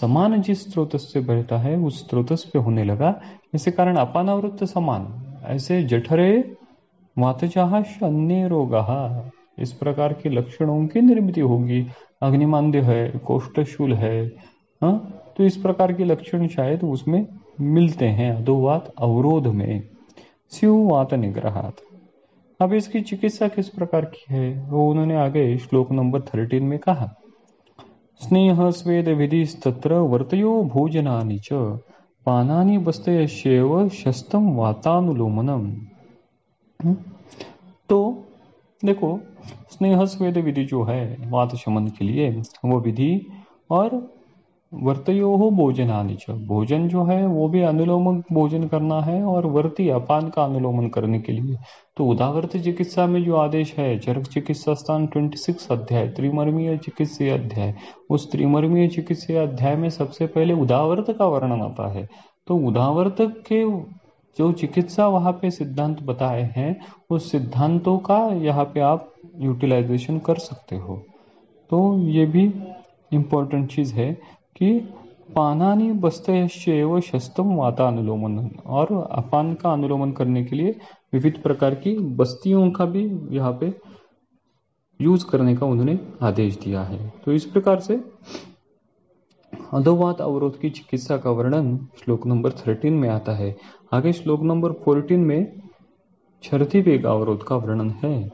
समान जिस स्रोत से बहता है उस स्रोत पे होने लगा। इसी कारण अपान आवृत्त समान, ऐसे जठरे वातजाश अन्य रोगाहा इस प्रकार के लक्षणों की निर्मिति होगी। अग्निमांद्य है, कोष्ठशूल है, हा? तो इस प्रकार के लक्षण शायद उसमें मिलते हैं अधोवात अवरोध में, स्यूवात निग्रहात। अब इसकी चिकित्सा किस प्रकार की है वो उन्होंने आगे श्लोक नंबर थर्टीन में कहा। स्नेह स्वेद विधि तत्र वर्तयो भोजनानि च पानानि बस्तयश्चैव शस्तम वातानुलोमनम। तो देखो स्नेह स्वेद विधि जो है वात शमन के लिए वो विधि, और वर्तयो हो भोजनानि च, भोजन जो है वो भी अनुलोमन भोजन करना है और वर्ती अपान का अनुलोमन करने के लिए। तो उदावर्त चिकित्सा में जो आदेश है चरक चिकित्सा स्थान छब्बीस अध्याय त्रिमर्मीय चिकित्सीय अध्याय, उस त्रिमर्मीय चिकित्सीय अध्याय में सबसे पहले उदावर्त का वर्णन आता है। तो उदावर्तक के जो चिकित्सा वहाँ पे सिद्धांत बताए हैं उस सिद्धांतों का यहाँ पे आप यूटिलाइजेशन कर सकते हो। तो ये भी इम्पोर्टेंट चीज़ है कि पानानी बस्तश्चैव शस्तम वातानुलोमन, और अपान का अनुलोमन करने के लिए विविध प्रकार की बस्तियों का भी यहाँ पे यूज करने का उन्होंने आदेश दिया है। तो इस प्रकार से अधोवात अवरोध की चिकित्सा का वर्णन श्लोक नंबर थर्टीन में आता है। आगे श्लोक नंबर फोर्टीन में छर्थी वेग अवरोध का वर्णन है।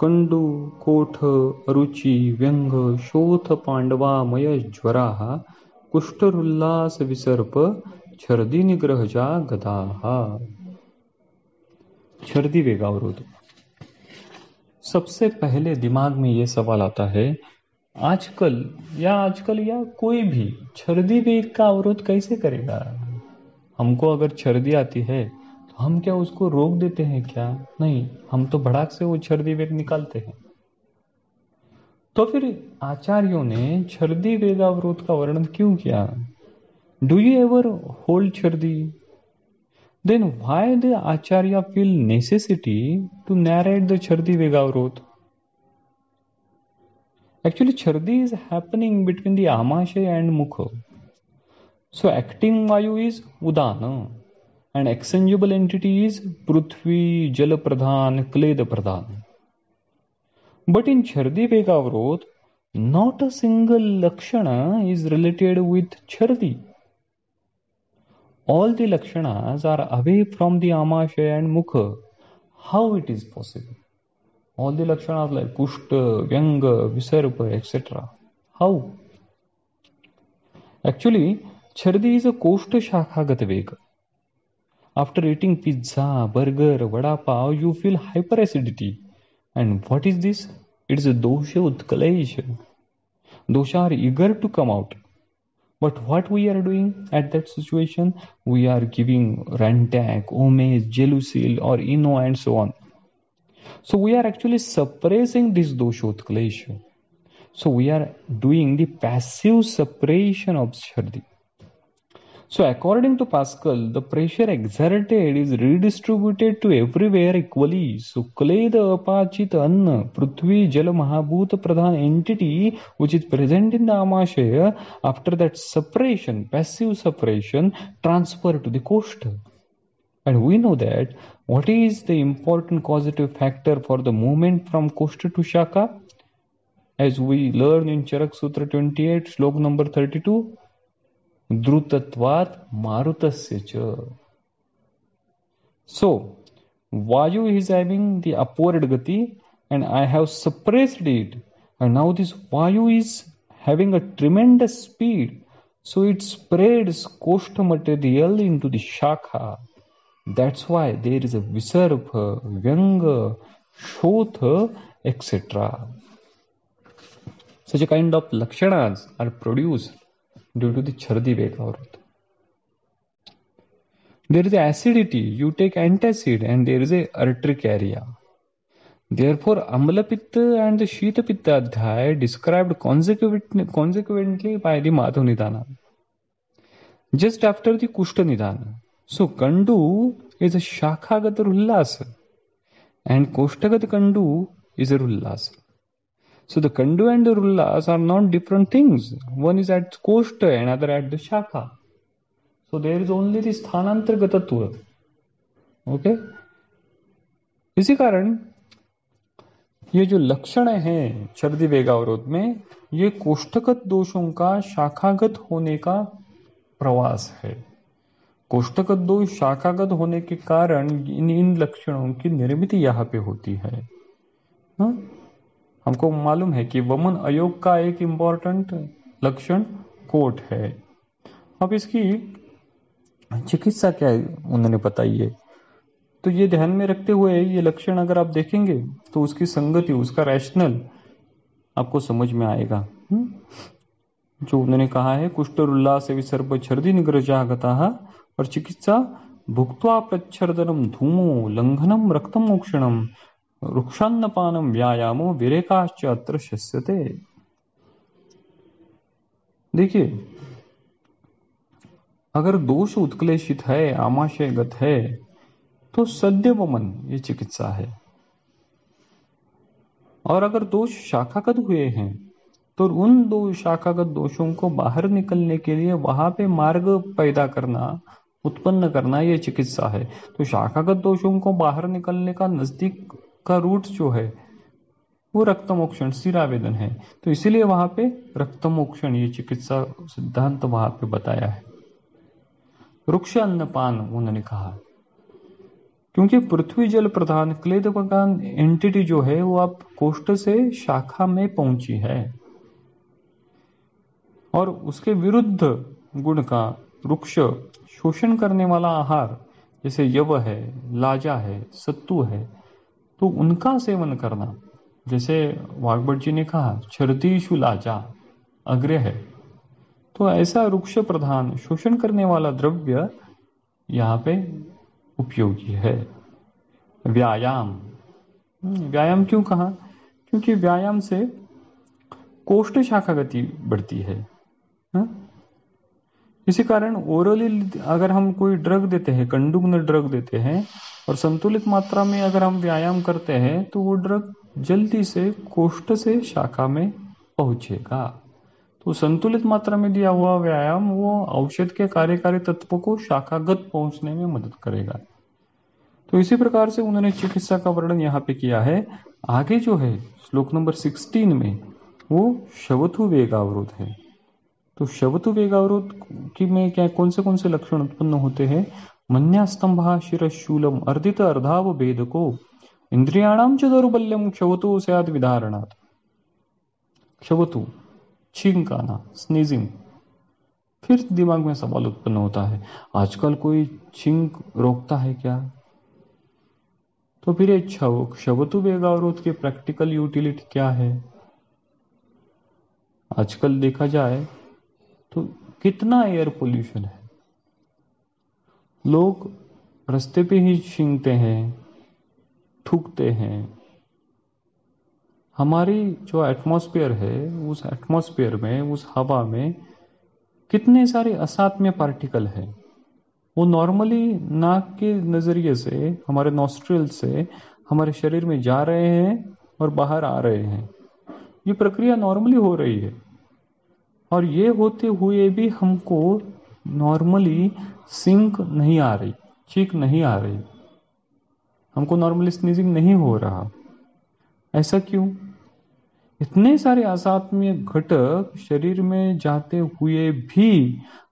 कंडु कोठ अरुचि व्यंग शोथ पांडवामय ज्वरा कुष्ठरुल्लास विसर्प छर्दी निग्रह जा गदाहा। छर्दी वेग अवरोध। सबसे पहले दिमाग में ये सवाल आता है आजकल या आजकल या कोई भी छर्दी वेग का अवरोध कैसे करेगा। हमको अगर छर्दी आती है तो हम क्या उसको रोक देते हैं क्या? नहीं, हम तो भड़ाक से वो छर्दी वेग निकालते हैं। तो फिर आचार्यों ने छर्दी वेग अवरोध का वर्णन क्यों किया? डू यू एवर होल्ड छर्दी? देन व्हाई द आचार्य feel necessity to narrate the छर्दी वेग अवरोध? Actually, Chardhi is happening between the Amashaya and Mukha. So, acting Vayu is Udana and exchangeable entity is Prithvi, Jala Pradhan, Kleda Pradhan. But in Chardhi Vega Avrodh, not a single Lakshana is related with Chardhi. All the Lakshanas are away from the Amashaya and Mukha. How it is possible? All the lakshanas like Kushta, Vyanga, Visarpa, et cetera. How? Actually, Chardhi is a Koshta Shakhagat Vega. After eating pizza, burger, vada pav, you feel hyperacidity. And what is this? It is a dosha utkalesh. Dosha are eager to come out. But what we are doing at that situation? We are giving Rantac, Omaze, Jelusil or Ino and so on. So we are actually suppressing this doshotklesha. So we are doing the passive suppression of Chardhi. So according to Pascal, the pressure exerted is redistributed to everywhere equally. So Kleda, Apachit, Anna, Prithvi, Jala, Mahabhuta, Pradhan entity which is present in the Amashaya, after that suppression, passive suppression, transferred to the Koshta. And we know that what is the important causative factor for the movement from Koshta to Shaka? As we learn in Charak Sutra twenty-eight, Shlok number thirty-two, Drutatvat Marutasya. So, Vayu is having the upward gati and I have suppressed it. And now this Vayu is having a tremendous speed. So it spreads Koshta material into the Shaka. That's why there is a visarpa, vyanga, shotha, et cetera. Such a kind of lakshanas are produced due to the Chardhi Vega Avrodh. There is acidity, you take antacid and there is a urtric area. Therefore, Amalapitta and the Shitapitta Adhyaya described consequently by the Madhu Nidana. Just after the Kushta Nidana. So, Kandu is a Shakhagat Rullas and Koshtagat Kandu is a Rullas. So, the Kandu and the Rullas are not different things. One is at Koshta and other at the Shakha. So, there is only this Sthanantargatattva. Okay? इसी कारण ये जो लक्षण हैं छर्दी वेग अवरोध में ये कोष्ठगत दोषों का शाखागत होने का प्रवास है। कोष्ठगत दोष शाखागत होने के कारण इन इन लक्षणों की निर्मित यहाँ पे होती है। हा? हमको मालूम है कि वमन अयोग का एक इम्पॉर्टेंट लक्षण कोट है। अब इसकी चिकित्सा क्या उन्होंने बताई है, तो ये ध्यान में रखते हुए ये लक्षण अगर आप देखेंगे तो उसकी संगति, उसका रैशनल आपको समझ में आएगा। हा? जो उन्होंने कहा है कुष्ठरुल्लास विसर्प छर्दी निग्रह जागता। और चिकित्सा भुक्त्वा प्रच्छर्दनम धूमो लंघनम रक्तम मोक्षणम रुक्षान्नपानम व्यायामो विरेकाश्च अत्र शस्यते। देखिए अगर दोष उत्क्लेषित है, आमाशयगत है, तो सद्यवमन ये चिकित्सा है। और अगर दोष शाखागत हुए हैं तो उन दो शाखागत दोषों को बाहर निकलने के लिए वहां पे मार्ग पैदा करना, उत्पन्न करना यह चिकित्सा है। तो शाखागत दोषों को बाहर निकलने का नजदीक का रूट जो है वो रक्तमोक्षण, शिरावेदन है। तो इसीलिए वहां पे रक्तमोक्षण ये चिकित्सा सिद्धांत वहां पे बताया है। वृक्ष अन्नपान उन्होंने कहा, क्योंकि पृथ्वी जल प्रधान क्लेद प्रधान एंटिटी जो है वो आप कोष्ठ से शाखा में पहुंची है, और उसके विरुद्ध गुण का वृक्ष शोषण करने वाला आहार जैसे यव है, लाजा है, सत्तू है, तो उनका सेवन करना, जैसे वाग्भट जी ने कहा छरतीशु लाजा अग्रे है, तो ऐसा वृक्ष प्रधान शोषण करने वाला द्रव्य यहाँ पे उपयोगी है। व्यायाम, व्यायाम क्यों कहा? क्योंकि व्यायाम से कोष्ठ शाखा गति बढ़ती है। हा? इसी कारण ओरली अगर हम कोई ड्रग देते हैं, कंडुग्न ड्रग देते हैं, और संतुलित मात्रा में अगर हम व्यायाम करते हैं तो वो ड्रग जल्दी से कोष्ठ से शाखा में पहुंचेगा। तो संतुलित मात्रा में दिया हुआ व्यायाम वो औषध के कार्यकारी तत्व को शाखागत पहुंचने में मदद करेगा। तो इसी प्रकार से उन्होंने चिकित्सा का वर्णन यहाँ पे किया है। आगे जो है श्लोक नंबर सोलह में वो शवतु वेगावरोध है। तो शवतु वेगावरोध की में क्या कौन से कौन से लक्षण उत्पन्न होते हैं? मन्यास्तंभा शिरशूलम अर्दित अर्धाव भेद को इंद्रियाणाम च दौर्बल्यम क्षवतु स्याद विधारणात्। क्षवतु छींकाना, स्नीजिंग। फिर दिमाग में सवाल उत्पन्न होता है, आजकल कोई छींक रोकता है क्या? तो फिर ये क्षवतु वेगावरोध के प्रैक्टिकल यूटिलिटी क्या है? आजकल देखा जाए तो कितना एयर पोल्यूशन है, लोग रास्ते पे ही छींकते हैं, थूकते हैं। हमारी जो एटमॉस्फेयर है उस एटमॉस्फेयर में, उस हवा में कितने सारे असात्म्य पार्टिकल है, वो नॉर्मली नाक के नजरिए से हमारे नॉस्ट्रिल से हमारे शरीर में जा रहे हैं और बाहर आ रहे हैं। ये प्रक्रिया नॉर्मली हो रही है, और ये होते हुए भी हमको नॉर्मली सिंक नहीं आ रही, चीख नहीं आ रही, हमको नॉर्मली स्नीजिंग नहीं हो रहा। ऐसा क्यों? इतने सारे असात्म्य घटक शरीर में जाते हुए भी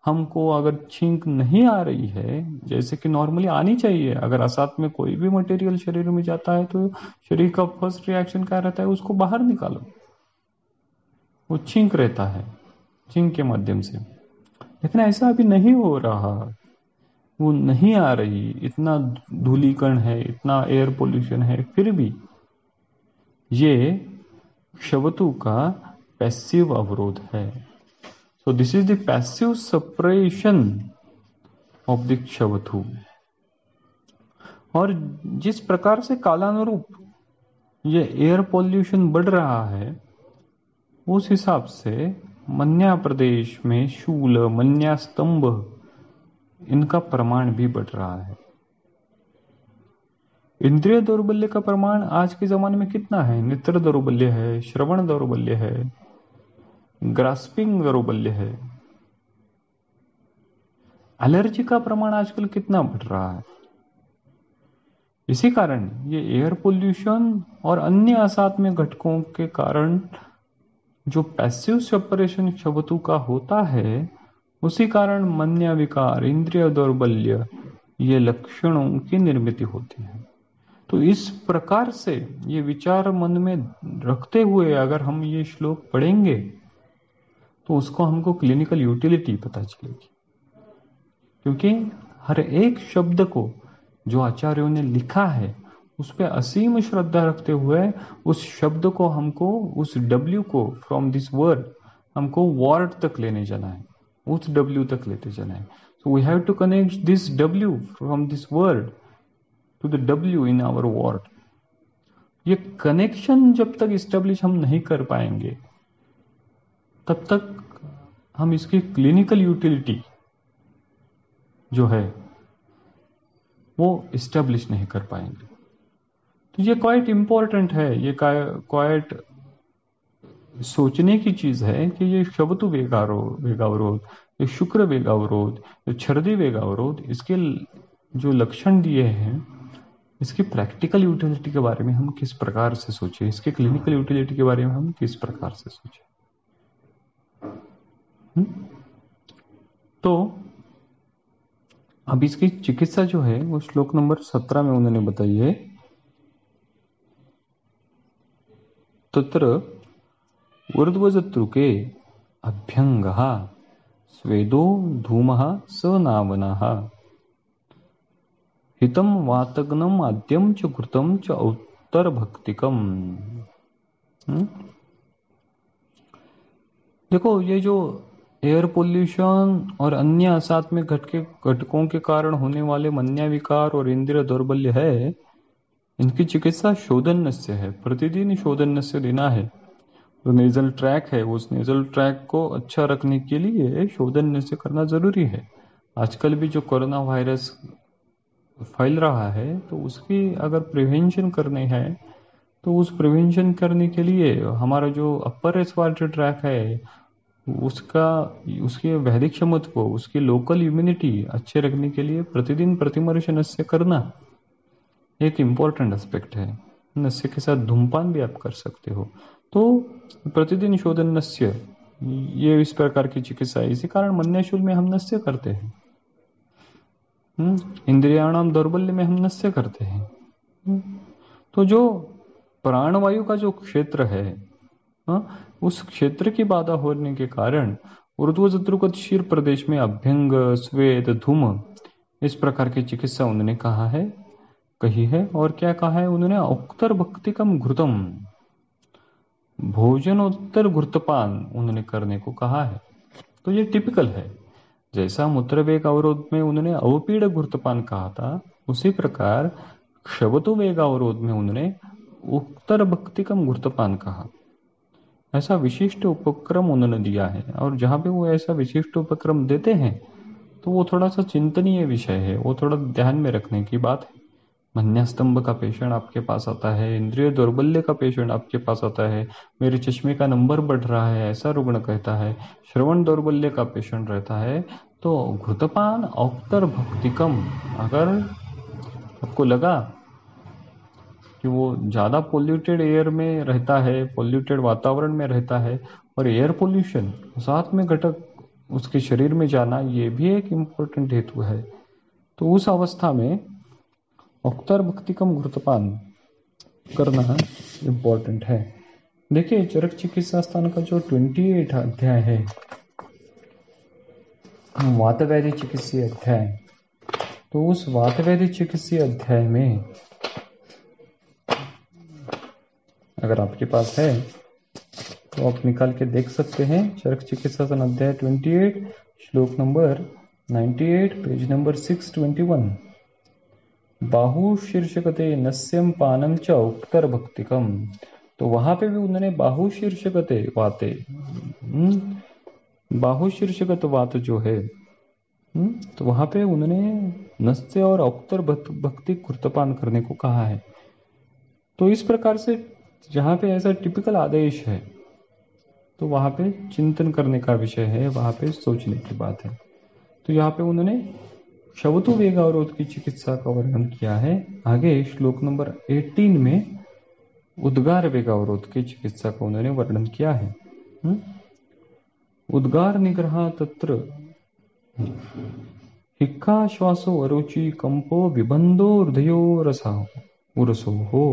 हमको अगर छींक नहीं आ रही है, जैसे कि नॉर्मली आनी चाहिए। अगर असात्म्य कोई भी मटेरियल शरीर में जाता है तो शरीर का फर्स्ट रिएक्शन क्या रहता है? उसको बाहर निकालो। वो छींक रहता है, छींक के माध्यम से। लेकिन ऐसा अभी नहीं हो रहा, वो नहीं आ रही। इतना धूलिकण है, इतना एयर पोल्यूशन है, फिर भी ये क्षवतु का पैसिव अवरोध है। So this is the passive separation of the क्षवतु। और जिस प्रकार से कालानुरूप ये एयर पोल्यूशन बढ़ रहा है, उस हिसाब से मन्या प्रदेश में शूल, मन्या स्तंभ, इनका प्रमाण भी बढ़ रहा है। इंद्रिय दौर्बल्य का प्रमाण आज के जमाने में कितना है? नेत्र दौर्बल्य है, श्रवण दौर्बल्य है, ग्रास्पिंग दौर्बल्य है। एलर्जी का प्रमाण आजकल कितना बढ़ रहा है? इसी कारण ये एयर पोल्यूशन और अन्य असात्म्य घटकों के कारण जो पैसिव सेपरेशन क्षवतु का होता है, उसी कारण मन्या विकार, इंद्रिय दौर्बल्य ये लक्षणों की निर्मित होती है। तो इस प्रकार से ये विचार मन में रखते हुए अगर हम ये श्लोक पढ़ेंगे तो उसको हमको क्लिनिकल यूटिलिटी पता चलेगी, क्योंकि हर एक शब्द को जो आचार्यों ने लिखा है उस पे असीम श्रद्धा रखते हुए उस शब्द को हमको, उस डब्ल्यू को, फ्रॉम दिस वर्ड हमको वर्ड तक लेने जाना है, उस डब्ल्यू तक लेते जाना है। So we have to connect this W from this word to the W in our word. ये कनेक्शन जब तक इस्टेब्लिश हम नहीं कर पाएंगे तब तक हम इसकी क्लिनिकल यूटिलिटी जो है वो इस्टेब्लिश नहीं कर पाएंगे। तो ये क्वाइट इम्पोर्टेंट है, ये क्वाइट सोचने की चीज है कि ये शब्दु वेगारो वेगावरोध, ये शुक्र वेगावरोध, ये छर्दी वेगावरोध, इसके जो लक्षण दिए हैं इसकी प्रैक्टिकल यूटिलिटी के बारे में हम किस प्रकार से सोचें, इसके क्लिनिकल यूटिलिटी के बारे में हम किस प्रकार से सोचें। हुँ? तो अब इसकी चिकित्सा जो है वो श्लोक नंबर सत्रह में उन्होंने बताई है। तत्र ऊर्ध्वजत्रुके अभ्यंगः स्वेदो धूमः सनावनः हितम वातग्नम आद्यम च घृतम च उत्तर भक्तिकम। देखो ये जो एयर पोल्यूशन और अन्य असात्मिक घटके घटकों के कारण होने वाले मन्या विकार और इंद्रिय दौर्बल्य है, इनकी चिकित्सा शोधन से है, प्रतिदिन शोधन से देना है। तो नेजल ट्रैक है, उस नेजल ट्रैक को अच्छा रखने के लिए शोधन से करना जरूरी है। आजकल भी जो कोरोना वायरस फैल रहा है तो उसकी अगर प्रिवेंशन करनी है तो उस प्रिवेंशन करने के लिए हमारा जो अपर रेस्पिरेटरी ट्रैक है उसका उसकी वैदिक क्षमता को, उसकी लोकल इम्यूनिटी अच्छे रखने के लिए प्रतिदिन प्रतिमर्श नस्य करना एक इम्पॉर्टेंट एस्पेक्ट है। नस्य के साथ धूमपान भी आप कर सकते हो। तो प्रतिदिन शोधन नस्य, ये इस प्रकार की चिकित्सा है। इसी कारण मन्याशूल में हम नस्य करते हैं, इंद्रियाणाम दौर्बल्य में हम नस्य करते हैं। तो जो प्राणवायु का जो क्षेत्र है उस क्षेत्र की बाधा होने के कारण ऊर्ध्वजत्रुक शीर प्रदेश में अभ्यंग स्वेद धूम इस प्रकार की चिकित्सा उन्होंने कहा है, कही है। और क्या कहा है उन्होंने, औक्तर भक्तिकम घृतम भोजनोत्तर घृतपान उन्होंने करने को कहा है। तो ये टिपिकल है, जैसा मूत्रवेग अवरोध में उन्होंने अवपीड़ घृतपान कहा था, उसी प्रकार क्षवतु वेग अवरोध में उन्होंने उत्तर भक्तिकम घृतपान कहा। ऐसा विशिष्ट उपक्रम उन्होंने दिया है। और जहाँ पे वो ऐसा विशिष्ट उपक्रम देते हैं तो वो थोड़ा सा चिंतनीय विषय है, वो थोड़ा ध्यान में रखने की बात है। मन्यास्तंभ का पेशेंट आपके पास आता है, इंद्रिय दौर्बल्य का पेशेंट आपके पास आता है, मेरे चश्मे का नंबर बढ़ रहा है ऐसा रुग्ण कहता है, श्रवण दौर्बल्य का पेशेंट रहता है। तो घृतपान औक्तर भक्तिकम, अगर आपको लगा कि वो ज़्यादा पोल्यूटेड एयर में रहता है, पोल्यूटेड वातावरण में रहता है और एयर पोल्यूशन साथ में घटक उसके शरीर में जाना ये भी एक इम्पोर्टेंट हेतु है, तो उस अवस्था में औक्तर भक्तिकम घृतपान करना इम्पोर्टेंट है। देखिए चरक चिकित्सा स्थान का जो अट्ठाईसवां अध्याय है, वातवैद्य चिकित्सीय अध्याय, तो उस वातवैद्य चिकित्सीय अध्याय में अगर आपके पास है तो आप निकाल के देख सकते हैं। चरक चिकित्सा अध्याय अट्ठाईस श्लोक नंबर अट्ठानवे पेज नंबर छह सौ इक्कीस। बाहु शीर्षकते नस्यम पानम च उत्तर भक्तिकम। तो वहां पे भी उन्होंने बाहु शीर्षकते वाते, बाहु शीर्षकत वात जो है, तो वहां पे उन्होंने नस्य और उत्तर भक्ति कृतपान करने को कहा है। तो इस प्रकार से जहाँ पे ऐसा टिपिकल आदेश है तो वहाँ पे चिंतन करने का विषय है, वहाँ पे सोचने की बात है। तो यहाँ पे उन्होंने शब्दु वेग अवरोध की चिकित्सा का वर्णन किया है। आगे श्लोक नंबर अठारह में उद्गार वेग अवरोध की चिकित्सा का उन्होंने वर्णन किया है। उद्गार निग्रह तत्र हिक्का श्वासो अरुचि कंपो विबंधो हृदयो रसा उरसो हो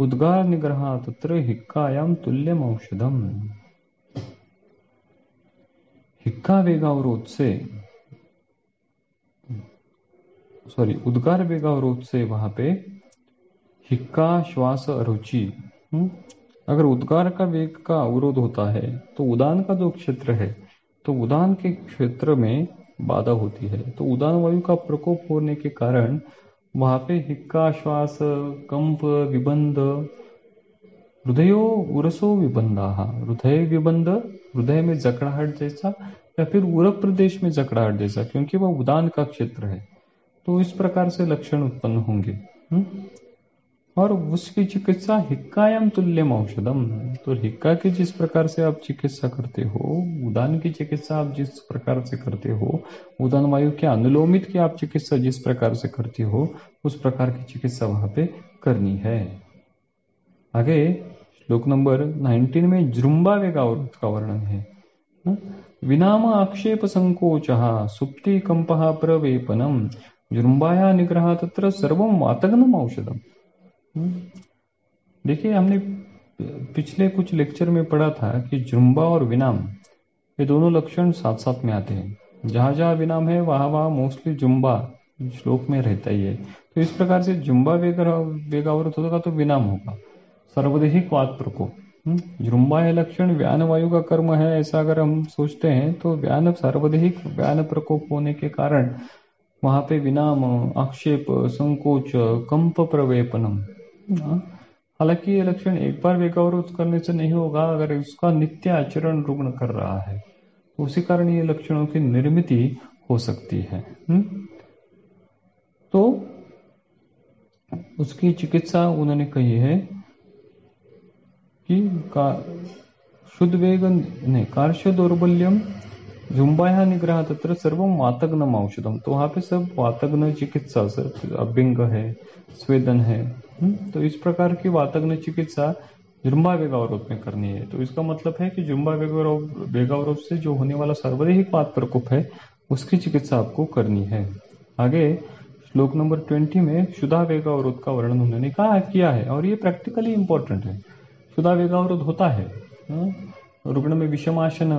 उद्गार निग्रह तत्र हिक्कायाम तुल्यम औषधम। हिक्का वेगावरोध से सॉरी उद्गार वेगावरोध से वहां पे हिक्का श्वास अरुचि, अगर उद्गार का वेग का अवरोध होता है तो उदान का जो क्षेत्र है तो उदान के क्षेत्र में बाधा होती है। तो उदान वायु का प्रकोप होने के कारण वहां पे हिक्का श्वास कंप विबंध हृदयो उरसो विबंधा, हृदय विबंध हृदय में जकड़ाहट जैसा या फिर उरप प्रदेश में जकड़ाहट जैसा, क्योंकि वह उदान का क्षेत्र है। तो इस प्रकार से लक्षण उत्पन्न होंगे। हुँ? और उसकी चिकित्सा हिक्कायाम तुल्यम औषधम, तो हिक्का की जिस प्रकार से आप चिकित्सा करते हो, उदान की चिकित्सा आप जिस प्रकार से करते हो, उदान वायु के अनुलोमित की आप चिकित्सा जिस प्रकार से करते हो, उस प्रकार की चिकित्सा वहां पे करनी है। आगे श्लोक नंबर उन्नीस में जुम्बा वेग अवरोध का वर्णन है। विनाम आक्षेप संकोच सुप्ति कंप प्रवेपनम जुम्बाया निग्रह तत्र सर्वम वातग्नम औषधम। देखिए, हमने पिछले कुछ लेक्चर में पढ़ा था कि जुम्बा और विनाम ये दोनों लक्षण साथ साथ में आते हैं। जहां जहां विनाम है वहां वहां मोस्टली जुम्बा श्लोक में रहता ही है। तो इस प्रकार से जुम्बा वेगावृत होगा तो विनाम होगा, सर्वदेहिक वात प्रकोप। जुम्बा है लक्षण, व्यान वायु का कर्म है ऐसा अगर हम सोचते हैं तो व्यान सर्वदेहिक व्यान प्रकोप होने के कारण वहां पे विनाम आक्षेप संकोच कंप प्रवेपनम। हालांकि ये लक्षण एक बार वेगावरोध करने से नहीं होगा, अगर उसका नित्य आचरण रुग्ण कर रहा है उसी कारण ये लक्षणों की निर्मिति हो सकती है। हुँ? तो उसकी चिकित्सा उन्होंने कही है कि का शुद्ध वेग नहीं कार्य दौर्बल्यम जुम्बाया निग्रह तत्र सर्वम वातग्नम औषधम। तो वहां पे सब वातग्न चिकित्सा, सर अभ्यंग है, स्वेदन है, तो इस प्रकार की वातग्न चिकित्सा जुम्बा वेगावरोध में करनी है। तो इसका मतलब है कि जुम्बा वेगावरोध से जो होने वाला सर्वाधिक वात प्रकोप है उसकी चिकित्सा आपको करनी है। आगे श्लोक नंबर बीस में क्षुधा वेगावरोध का वर्णन उन्होंने कहा किया है और ये प्रैक्टिकली इम्पोर्टेंट है। क्षुधा वेगावरोध होता है रुग्ण में विषमाशन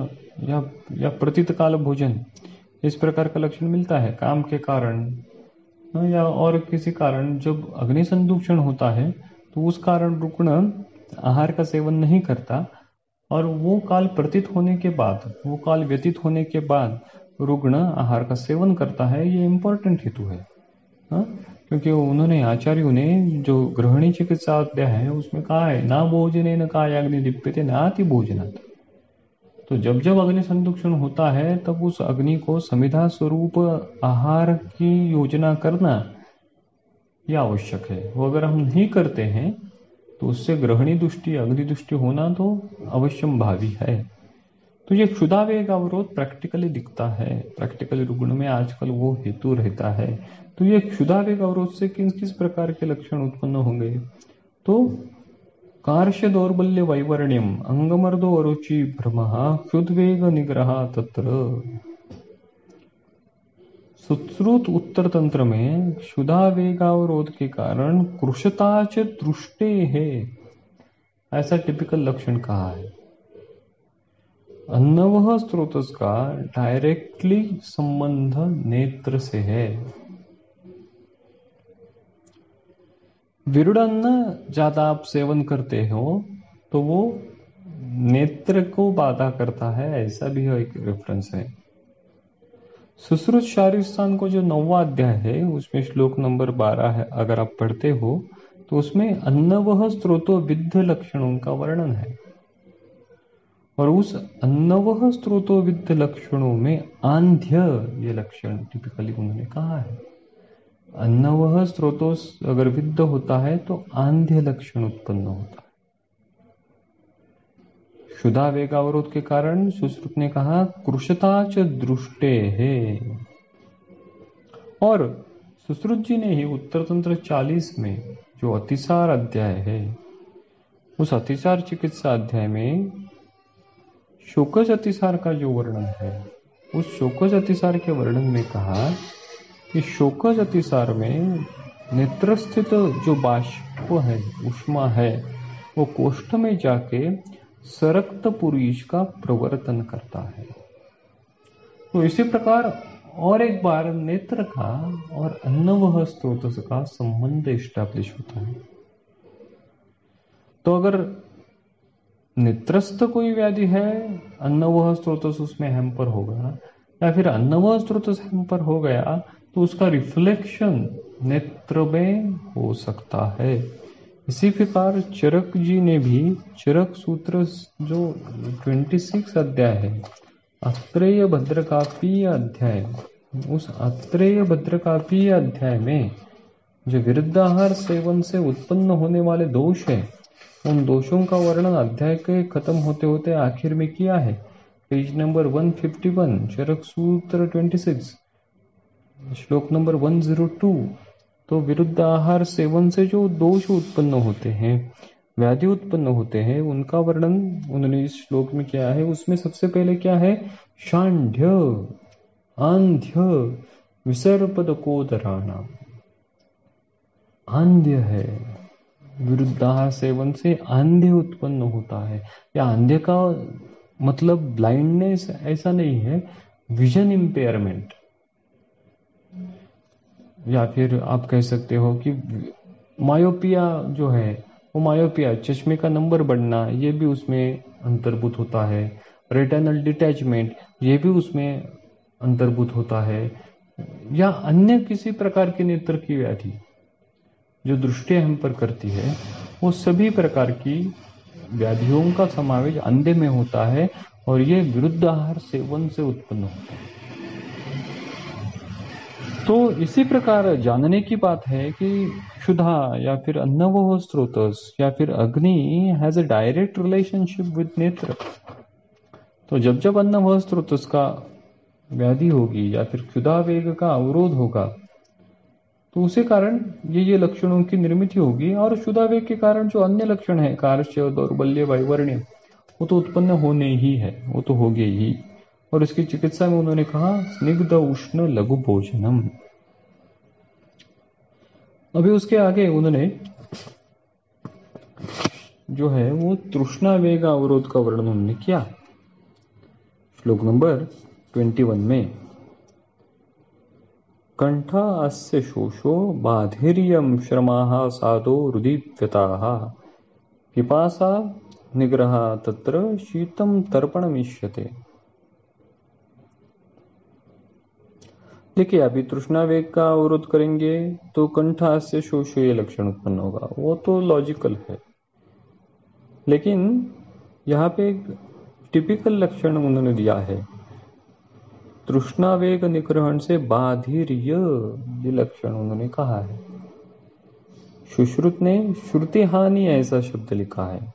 या या प्रतित काल भोजन इस प्रकार का लक्षण मिलता है। काम के कारण या और किसी कारण जब अग्नि संदूषण होता है तो उस कारण रुग्ण आहार का सेवन नहीं करता और वो काल प्रतित होने के बाद, वो काल व्यतीत होने के बाद रुग्ण आहार का सेवन करता है। ये इम्पोर्टेंट हेतु है, हाँ? क्योंकि उन्होंने आचार्यों ने जो ग्रहणी चिकित्सा अध्याय है उसमें कहा है ना भोजने न कायाग्नि दीप्यते नाति भोजनात्। तो जब जब अग्नि संदूषण होता है तब उस अग्नि को संविधा स्वरूप आहार की योजना करना यह आवश्यक है। वो अगर हम नहीं करते हैं तो उससे ग्रहणी दृष्टि अग्नि दृष्टि होना तो अवश्यम भावी है। तो ये क्षुधा वेग अवरोध प्रैक्टिकली दिखता है, प्रैक्टिकली रुग्ण में आजकल वो हेतु रहता है। तो ये क्षुधा वेग अवरोध से किस किस प्रकार के लक्षण उत्पन्न होंगे, तो कार्य दौर्बल्य वैवर्ण्यम अंगमर्दो अरुचि भ्रम क्षुद्वेग निग्रह तत्र। सुश्रुत उत्तर तंत्र में क्षुधा वेगावरोध के कारण कृशता च दृष्टे है ऐसा टिपिकल लक्षण कहा है। अन्नवह स्रोत का डायरेक्टली संबंध नेत्र से है। विरुड़ अन्न ज्यादा आप सेवन करते हो तो वो नेत्र को बाधा करता है, ऐसा भी एक रेफरेंस है। सुश्रुत शारीरस्थान को जो नौवा अध्याय है उसमें श्लोक नंबर बारह है, अगर आप पढ़ते हो तो उसमें अन्नवह स्त्रोतो विद्ध लक्षणों का वर्णन है और उस अन्नवह स्त्रोतो विद्ध लक्षणों में आंध्य ये लक्षण टिपिकली उन्होंने कहा है। अन्नवह स्रोतों अगर विद्ध होता है तो आंध्य लक्षण उत्पन्न होता है। क्षुधा वेगावरोध के कारण सुश्रुत ने कहा कृशता च दृष्टे है। और सुश्रुत जी ने ही उत्तर तंत्र चालीस में जो अतिसार अध्याय है उस अतिसार चिकित्सा अध्याय में शोकज अतिसार का जो वर्णन है उस शोकज अतिसार के वर्णन में कहा शोकज अतिसार में नेत्रस्थित जो बाष्प है उष्मा है वो कोष्ठ में जाके सरक्त पुरुष का प्रवर्तन करता है। तो इसी प्रकार और एक बार नेत्र का और अन्नवह स्त्रोत का संबंध एस्टैब्लिश होता है। तो अगर नेत्रस्थ कोई व्याधि है अन्नवह स्त्रोत उसमें हैम्पर होगा या फिर अन्नवह स्त्रोत हैम्पर हो गया तो उसका रिफ्लेक्शन नेत्र में हो सकता है। इसी प्रकार चरक जी ने भी चरक सूत्र जो छब्बीसवां अध्याय है, अत्रेय भद्रकापीय अध्याय, उस अत्रेय भद्रकापीय अध्याय में जो विरुद्धाहार सेवन से उत्पन्न होने वाले दोष है, उन दोषों का वर्णन अध्याय के खत्म होते होते आखिर में किया है। पेज नंबर एक सौ इक्यावन, चरक सूत्र छब्बीस, श्लोक नंबर एक सौ दो। तो विरुद्ध आहार सेवन से जो दोष उत्पन्न होते हैं, व्याधि उत्पन्न होते हैं, उनका वर्णन उन्होंने इस श्लोक में किया है। उसमें सबसे पहले क्या है, शांध्य, आंध्य, विसर्पद कोदराना, आंध्य है, विरुद्धाहार सेवन से आंध्य उत्पन्न होता है। या आंध्य का मतलब ब्लाइंडनेस ऐसा नहीं है, विजन इम्पेयरमेंट, या फिर आप कह सकते हो कि मायोपिया जो है वो मायोपिया, चश्मे का नंबर बढ़ना, ये भी उसमें अंतर्भूत होता है। रेटिनल डिटैचमेंट, ये भी उसमें अंतर्भूत होता है। या अन्य किसी प्रकार के नेत्र की व्याधि जो दृष्टि हम पर करती है, वो सभी प्रकार की व्याधियों का समावेश अंधे में होता है, और ये विरुद्ध आहार सेवन से उत्पन्न होता है। तो इसी प्रकार जानने की बात है कि क्षुधा या फिर अन्नवह स्रोतस या फिर अग्नि has a direct relationship with नेत्र। तो जब जब अन्नवह स्रोतस का व्याधि होगी या फिर क्षुधा वेग का अवरोध होगा, तो उसे कारण ये ये लक्षणों की निर्मित होगी, और क्षुधावेग के कारण जो अन्य लक्षण है, कार्य, दौर्बल्य, वैवर्ण्य, वो तो उत्पन्न होने ही है, वो तो हो गए ही। और इसकी चिकित्सा में उन्होंने कहा स्निग्ध उष्ण लघु भोजनम। अभी उसके आगे उन्होंने जो है वो तृष्णा वेग अवरोध का वर्णन उन्होंने किया श्लोक नंबर इक्कीस में। कंठा अस्य शोषो बाधिर्यं श्रमाः साधो रुदिव्यताः पिपासा निग्रह तत्र शीतम तर्पणमिष्यते। देखिए, अभी तृष्णा वेग का अवरोध करेंगे तो कंठा अस्य शोषो ये लक्षण उत्पन्न होगा, वो तो लॉजिकल है। लेकिन यहाँ पे एक टिपिकल लक्षण उन्होंने दिया है, तृष्णा वेग निग्रहण से बाधिर्य, ये लक्षण उन्होंने कहा है। सुश्रुत ने श्रुति हानि ऐसा शब्द लिखा है।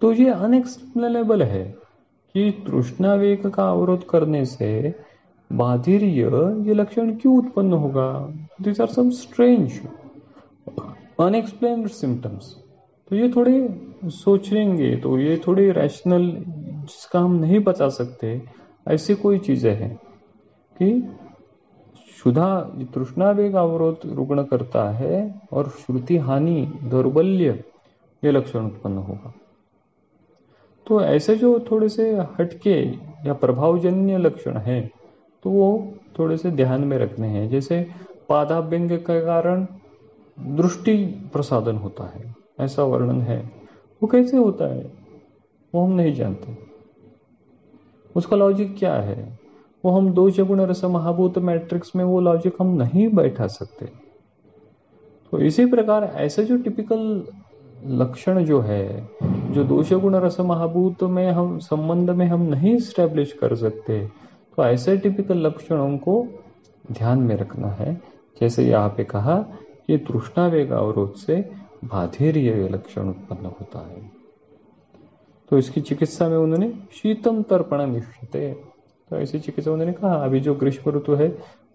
तो ये अनएक्सप्लेनेबल है कि तृष्णा वेग का अवरोध करने से बाधिर्य ये लक्षण क्यों उत्पन्न होगा। These are some strange unexplained symptoms. तो ये थोड़े सोचेंगे तो ये थोड़े रैशनल, जिसका हम नहीं बता सकते, ऐसी कोई चीजें हैं कि क्षुधा तृष्णावेग अवरोध रुग्ण करता है और श्रुति हानि, दौर्बल्य ये लक्षण उत्पन्न होगा। तो ऐसे जो थोड़े से हटके या प्रभावजन्य लक्षण है, तो वो थोड़े से ध्यान में रखने हैं। जैसे पादाभ्यंग के कारण दृष्टि प्रसादन होता है, ऐसा वर्णन है। वो कैसे होता है वो हम नहीं जानते, उसका लॉजिक क्या है, वो हम दो जगुण रस महाभूत मैट्रिक्स में वो लॉजिक हम नहीं बैठा सकते। तो इसी प्रकार ऐसे जो टिपिकल लक्षण जो है, जो दो जगुण रस महाभूत में हम संबंध में हम नहीं स्टैब्लिश कर सकते, तो ऐसे टिपिकल लक्षणों को ध्यान में रखना है। जैसे यहाँ पे कहा कि तृष्णा वेग अवरोध से बाधिर्य लक्षण उत्पन्न होता है। तो इसकी चिकित्सा में उन्होंने शीतम तर्पणम इष्यते, तो ऐसी चिकित्सा उन्होंने कहा। अभी जो ग्रीष्म ऋतु है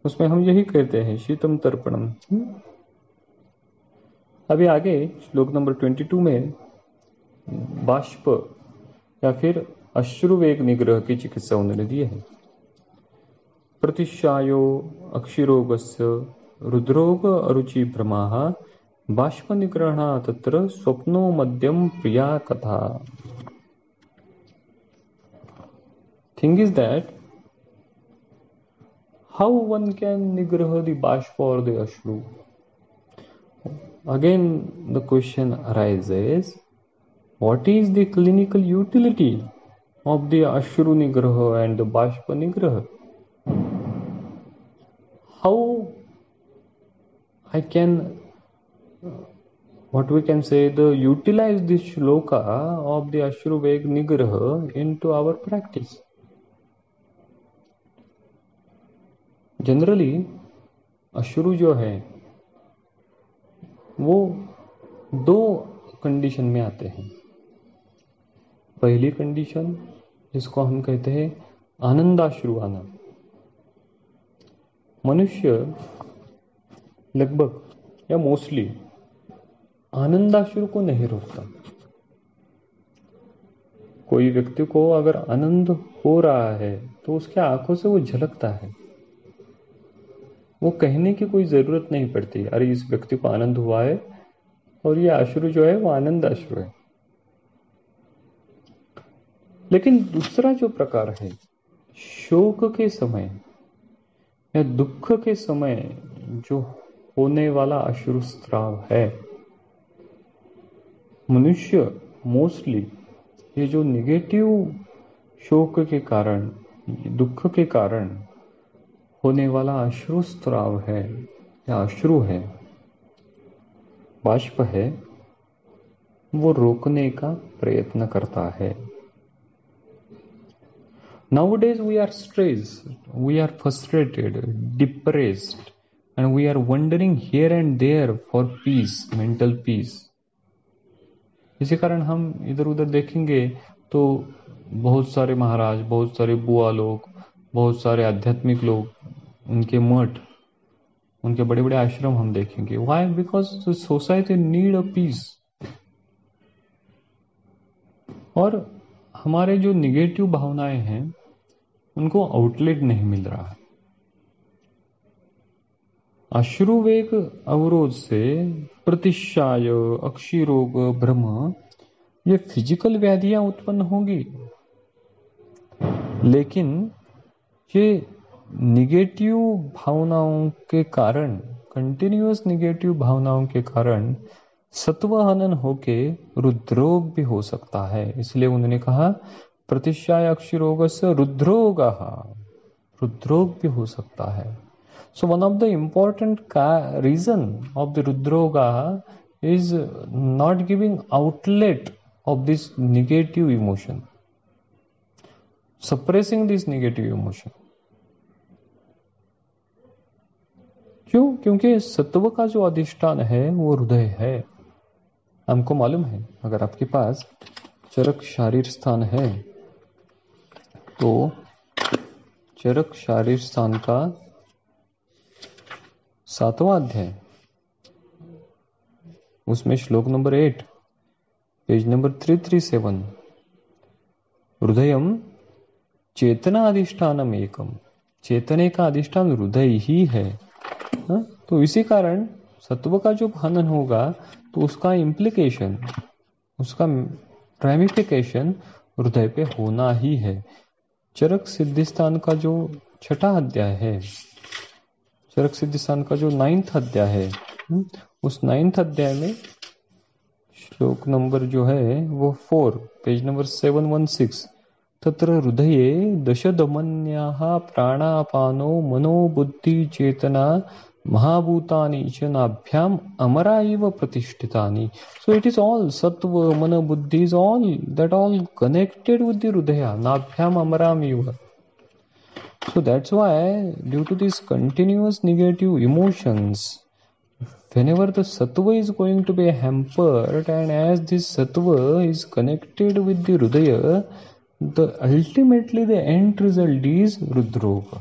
उसमें हम यही कहते हैं शीतम तर्पणम। अभी आगे श्लोक नंबर बाईस में बाष्प या फिर अश्रुवेग निग्रह की चिकित्सा उन्होंने दी है। प्रतिशायो अक्षिरोगस्य रुद्रोग अरुचि भ्रमाः बाष्प निग्रहणा तत्र स्वप्नो मध्यम प्रिया कथा। Thing is that how one can nigraha the bashpa or the ashru. Again the question arises, what is the clinical utility of the ashru nigraha and the bashpa nigraha? How I can what we can say, the utilize this shloka of the Ashruveg Nigraha into our practice. Generally अश्रु जो है वो दो condition में आते हैं. पहली condition जिसको हम कहते हैं आनंदाश्रु आना. मनुष्य लगभग या मोस्टली आनंदाश्रु को नहीं रोकता. कोई व्यक्ति को अगर आनंद हो रहा है तो उसके आंखों से वो झलकता है. वो कहने की कोई जरूरत नहीं पड़ती, अरे इस व्यक्ति को आनंद हुआ है और ये अश्रु जो है वो आनंद अश्रु है. लेकिन दूसरा जो प्रकार है, शोक के समय या दुख के समय जो होने वाला अश्रु स्राव है, मनुष्य मोस्टली ये जो नेगेटिव शोक के कारण, दुख के कारण होने वाला अश्रु स्राव है या अश्रु है, बाष्प है, वो रोकने का प्रयत्न करता है. Nowadays we are stressed, we are frustrated, depressed, and we are wandering here and there for peace, mental peace. इसी कारण हम इधर उधर देखेंगे तो बहुत सारे महाराज, बहुत सारे बुआ लोग, बहुत सारे आध्यात्मिक लोग, उनके मठ, उनके बड़े बड़े आश्रम हम देखेंगे. Why? Because society need a peace. और हमारे जो निगेटिव भावनाएं हैं उनको आउटलेट नहीं मिल रहा है. अश्रुवेग अवरोध से प्रतिशाय, अक्षिरोग, भ्रम, ये फिजिकल व्याधियां उत्पन्न होंगी. लेकिन ये निगेटिव भावनाओं के कारण, कंटिन्यूअस निगेटिव भावनाओं के कारण सत्वहनन होके रुद्रोग भी हो सकता है. इसलिए उन्होंने कहा प्रतिशाय अक्षिरोगस्य रुद्रोगः, रुद्रोग भी हो सकता है. So one of the important reason of the रुद्रोगः is not giving outlet of this negative emotion, suppressing this negative emotion. क्यों? क्योंकि सत्व का जो अधिष्ठान है वो हृदय है. हमको मालूम है अगर आपके पास चरक शारीर स्थान है तो चरक शारीर स्थान का सातवां अध्याय, उसमें श्लोक number eight, page number three three seven, हृदयम चेतना अधिष्ठानम एकम, चेतने का अधिष्ठान हृदय ही है. हा? तो इसी कारण सत्व का जो हनन होगा तो उसका इम्प्लीकेशन, उसका रेमिफिकेशन हृदय पे होना ही है. चरक सिद्धिस्थान का जो छठा अध्याय है, चरक सिद्धिस्थान का जो नाइन्थ अध्याय है, हुँ? उस नाइन्थ अध्याय में श्लोक नंबर जो है वो four, page number seven one six, तत्र हृदये दशदमन्याः प्राणापानो मनो बुद्धि चेतना महाभूतानि च नाभ्याम अमरा इव प्रतिष्ठितानि. सो इट इज ऑल सत्व, मन, बुद्धि, is all that all connected with the हृदय, नाभ्याम अमराम इव. So that's why due to this continuous negative emotions, whenever the sattva is going to be hampered, and as this sattva is connected with the hridaya, the ultimately the end result is रुद्रोग.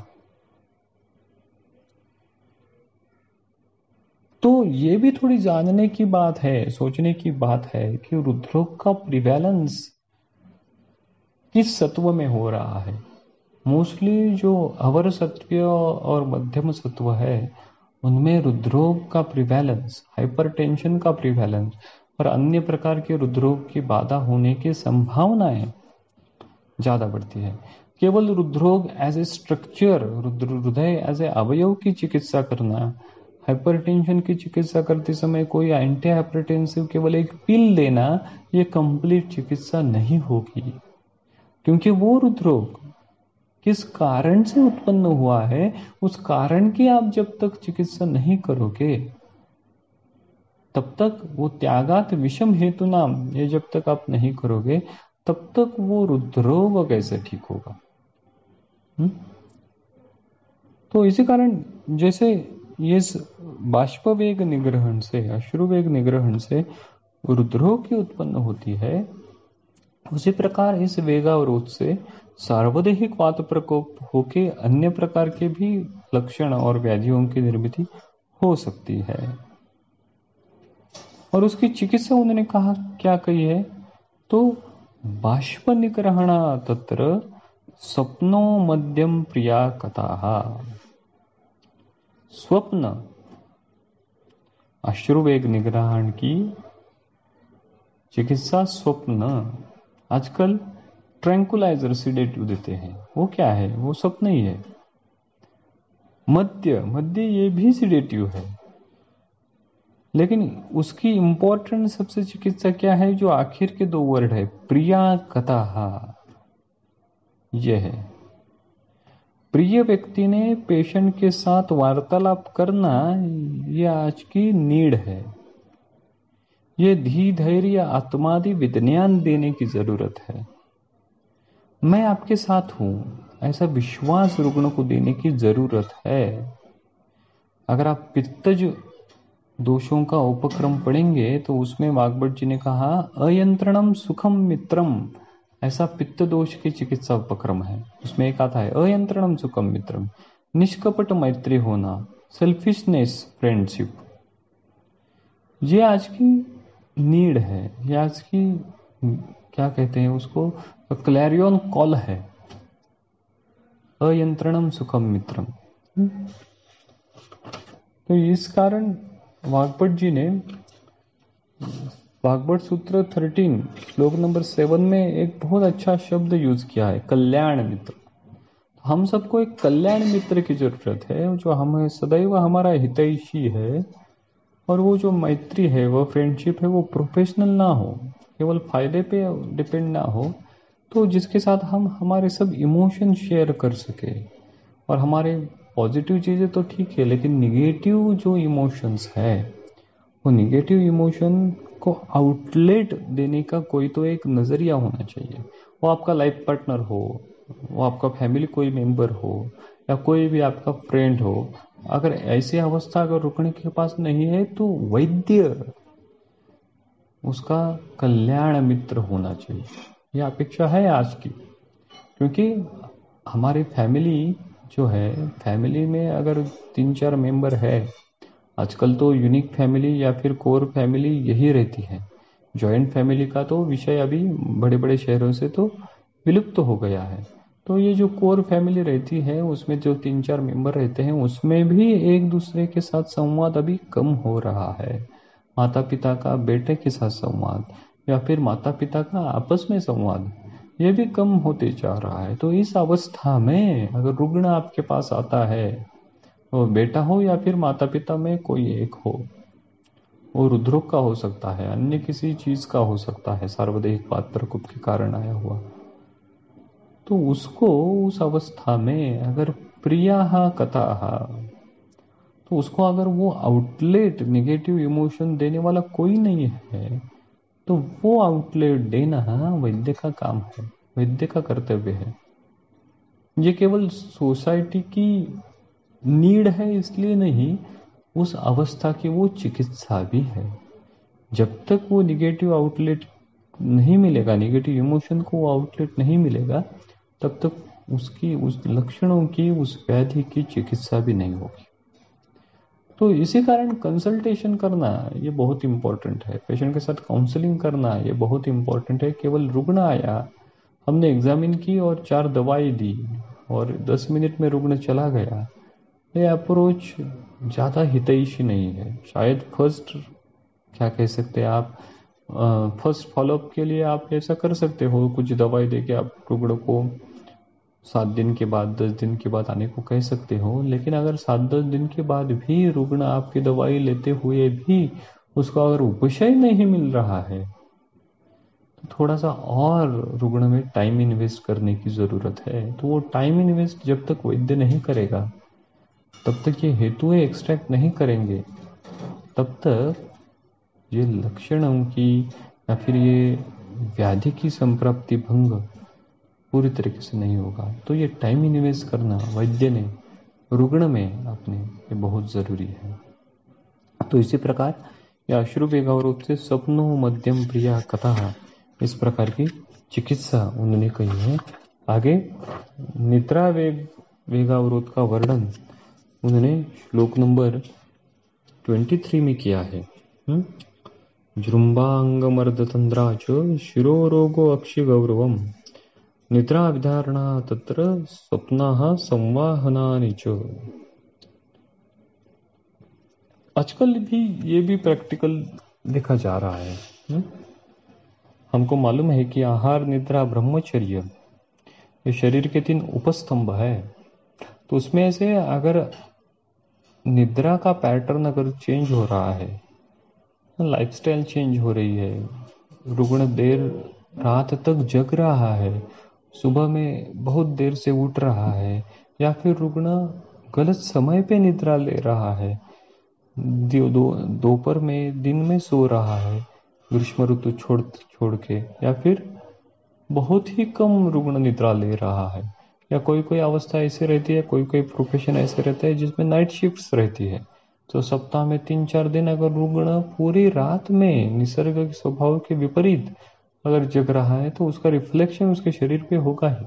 तो ये भी थोड़ी जानने की बात है, सोचने की बात है कि रुद्रोग का प्रिवेलेंस किस सत्व में हो रहा है. मोस्टली जो अवर सत्व और मध्यम सत्व है उनमें रुद्रोग का प्रिवेलेंस, हाइपरटेंशन का प्रिवेलेंस और अन्य प्रकार के रुद्रोग की बाधा होने की संभावनाएं ज्यादा बढ़ती है. केवल रुद्रोग एज ए स्ट्रक्चर, हृदय एज ए अवयव की चिकित्सा करना, हाइपरटेंशन की चिकित्सा करते समय कोई एंटी हाइपरटेंसिव केवल एक पिल देना, ये कंप्लीट चिकित्सा नहीं होगी. क्योंकि वो रुद्रोग किस कारण से उत्पन्न हुआ है उस कारण की आप जब तक चिकित्सा नहीं करोगे तब तक वो त्यागात विषम हेतु नाम ये जब तक आप नहीं करोगे तब तक वो रुद्रोग कैसे ठीक होगा। हुँ? तो इसी कारण जैसे ये बाष्पवेग निग्रहण से अश्रुवेग निग्रहण से रुद्रोग की उत्पन्न होती है, उसी प्रकार इस वेगावरोध से सार्वदेहिक वात प्रकोप होके अन्य प्रकार के भी लक्षण और व्याधियों की निर्मित हो सकती है। और उसकी चिकित्सा उन्होंने कहा क्या कही है, तो बाष्प निग्रहणा तत्र स्वप्नो मध्यम प्रिया कथाः। स्वप्न अश्रुवेग निग्रहण की चिकित्सा स्वप्न, आजकल ट्रैंकुलाइजर सीडेटिव देते हैं, वो क्या है, वो स्वप्न ही है। मध्य मध्य ये भी सीडेटिव है, लेकिन उसकी इंपॉर्टेंट सबसे चिकित्सा क्या है, जो आखिर के दो वर्ड है प्रिया कथा, ये है। प्रिय व्यक्ति ने पेशेंट के साथ वार्तालाप करना ये आज की नीड है, ये धी धैर्य आत्मादि विज्ञान देने की जरूरत है। मैं आपके साथ हूं ऐसा विश्वास रुग्ण को देने की जरूरत है। अगर आप पित्तज दोषों का उपक्रम पढ़ेंगे तो उसमें वाग्भट जी ने कहा अयंत्रणम सुखम मित्रम, ऐसा पित्त दोष की चिकित्सा उपक्रम है। उसमें एक आता है अयंत्रणम सुखम मित्रम, निष्कपट मैत्री होना, सेल्फिशनेस फ्रेंडशिप, ये आज की नीड है, ये आज की क्या कहते हैं उसको, क्लैरियन कॉल है अयंत्रणम सुखम मित्रम। तो इस कारण वाग्भट जी ने वाग्भट सूत्र तेरह श्लोक नंबर सेवन में एक बहुत अच्छा शब्द यूज किया है कल्याण मित्र। हम सबको एक कल्याण मित्र की जरूरत है जो हमें सदैव हमारा हितैषी है, और वो जो मैत्री है वो फ्रेंडशिप है वो प्रोफेशनल ना हो, केवल फायदे पे डिपेंड ना हो, तो जिसके साथ हम हमारे सब इमोशन शेयर कर सके। और हमारे पॉजिटिव चीज़ें तो ठीक है, लेकिन निगेटिव जो इमोशंस है वो निगेटिव इमोशन को आउटलेट देने का कोई तो एक नज़रिया होना चाहिए। वो आपका लाइफ पार्टनर हो, वो आपका फैमिली कोई मेंबर हो, या कोई भी आपका फ्रेंड हो। अगर ऐसी अवस्था अगर रुकने के पास नहीं है तो वैद्य उसका कल्याण मित्र होना चाहिए, यह अपेक्षा है आज की। क्योंकि हमारी फैमिली जो है, फैमिली में अगर तीन चार मेंबर है, आजकल तो यूनिक फैमिली या फिर कोर फैमिली यही रहती है। जॉइंट फैमिली का तो विषय अभी बड़े बड़े शहरों से तो विलुप्त तो हो गया है। तो ये जो कोर फैमिली रहती है उसमें जो तीन चार मेंबर रहते हैं उसमें भी एक दूसरे के साथ संवाद अभी कम हो रहा है। माता पिता का बेटे के साथ संवाद या फिर माता पिता का आपस में संवाद ये भी कम होते जा रहा है। तो इस अवस्था में अगर रुग्ण आपके पास आता है, वो बेटा हो या फिर माता पिता में कोई एक हो, वो रुद्रोग का हो सकता है, अन्य किसी चीज का हो सकता है, सार्वदेहिक वात प्रकोप के कारण आया हुआ, तो उसको उस अवस्था में अगर प्रिया कथा, तो उसको अगर वो आउटलेट निगेटिव इमोशन देने वाला कोई नहीं है तो वो आउटलेट देना वैद्य का काम है, वैद्य का कर्तव्य है। ये केवल सोसाइटी की नीड है इसलिए नहीं, उस अवस्था की वो चिकित्सा भी है। जब तक वो निगेटिव आउटलेट नहीं मिलेगा, निगेटिव इमोशन को वो आउटलेट नहीं मिलेगा, तब तक उसकी उस लक्षणों की उस व्याधि की चिकित्सा भी नहीं होगी। तो इसी कारण कंसल्टेशन करना ये बहुत इम्पोर्टेंट है, पेशेंट के साथ काउंसलिंग करना ये बहुत इम्पोर्टेंट है। केवल रुग्ण आया, हमने एग्जामिन की और चार दवाई दी और दस मिनट में रुग्ण चला गया, ये अप्रोच ज़्यादा हितैषी नहीं है। शायद फर्स्ट क्या कह सकते हैं आप, फर्स्ट फॉलोअप के लिए आप ऐसा कर सकते हो, कुछ दवाई दे के आप रुग्ण को सात दिन के बाद दस दिन के बाद आने को कह सकते हो। लेकिन अगर सात दस दिन के बाद भी रुग्ण आपकी दवाई लेते हुए भी उसको अगर उपशय नहीं मिल रहा है तो थोड़ा सा और रुग्ण में टाइम इन्वेस्ट करने की ज़रूरत है। तो वो टाइम इन्वेस्ट जब तक वैद्य नहीं करेगा, तब तक ये हेतुएं एक्सट्रैक्ट नहीं करेंगे, तब तक ये लक्षणों की या फिर ये व्याधि की संप्राप्ति भंग पूरी तरीके से नहीं होगा। तो ये टाइम इन्वेस्ट करना वैद्य ने रुग्ण में अपने ये बहुत जरूरी है। तो इसी प्रकार या अश्रुवेगाव रूप से स्वप्नो मध्यम प्रिया कथा इस प्रकार की चिकित्सा उन्होंने कही है। आगे निद्रा वेग वेगावरोध का वर्णन उन्होंने श्लोक नंबर तेईस में किया है। जृंभांग मर्दतंद्राच शिरो रोगो अक्षि गौरवम निद्रा विधारणा तत्र स्वप्नाः संवाहनानि च। आजकल भी ये भी प्रैक्टिकल देखा जा रहा है। हुँ? हमको मालूम है कि आहार निद्रा ब्रह्मचर्य ये शरीर के तीन उपस्तंभ है। तो उसमें से अगर निद्रा का पैटर्न अगर चेंज हो रहा है, लाइफस्टाइल चेंज हो रही है, रुग्ण देर रात तक जग रहा है, सुबह में बहुत देर से उठ रहा है, या फिर रुग्ण गलत समय पे निद्रा ले रहा है, दोपहर में दिन में सो रहा है ग्रीष्म ऋतु छोड़ छोड़ के, या फिर बहुत ही कम रुग्ण निद्रा ले रहा है, या कोई कोई अवस्था ऐसी रहती है, कोई कोई प्रोफेशन ऐसे रहता है जिसमें नाइट शिफ्ट्स रहती है। तो सप्ताह में तीन चार दिन अगर रुग्ण पूरी रात में निसर्ग के स्वभाव के विपरीत अगर जग रहा है तो उसका रिफ्लेक्शन उसके शरीर पे होगा ही।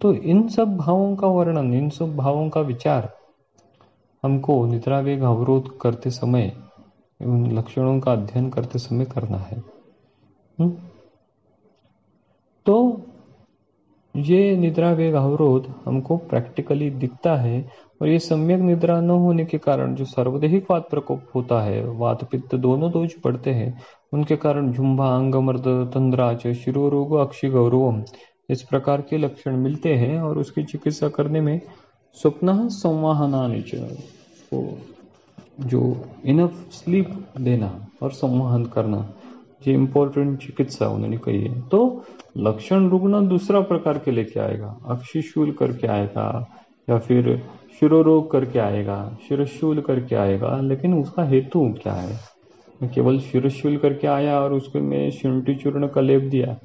तो इन सब भावों का वर्णन, इन सब भावों का विचार हमको निद्रावेग अवरोध करते समय, उन लक्षणों का अध्ययन करते समय करना है। हुँ? तो ये निद्रावेग अवरोध हमको प्रैक्टिकली दिखता है। और ये सम्यक निद्रा न होने के कारण जो सर्वदैहिक वात प्रकोप होता है, वात पित्त दोनों दोष बढ़ते हैं, उनके कारण झुंबा अंगमर्द तंद्राच शिरो रोग अक्षि गौरवम इस प्रकार के लक्षण मिलते हैं। और उसकी चिकित्सा करने में स्वप्न संवाहना को जो इनफ स्लीप देना और संवाहन करना ये इम्पोर्टेंट चिकित्सा उन्होंने कही है। तो लक्षण रुग्ण दूसरा प्रकार के लेके आएगा, अक्षिशूल करके आएगा या फिर शिरोरोग करके आएगा, शिरशूल करके आएगा, लेकिन उसका हेतु क्या है? केवल शिरशूल करके आया और उसके में शुंठी चूर्ण का लेप दिया,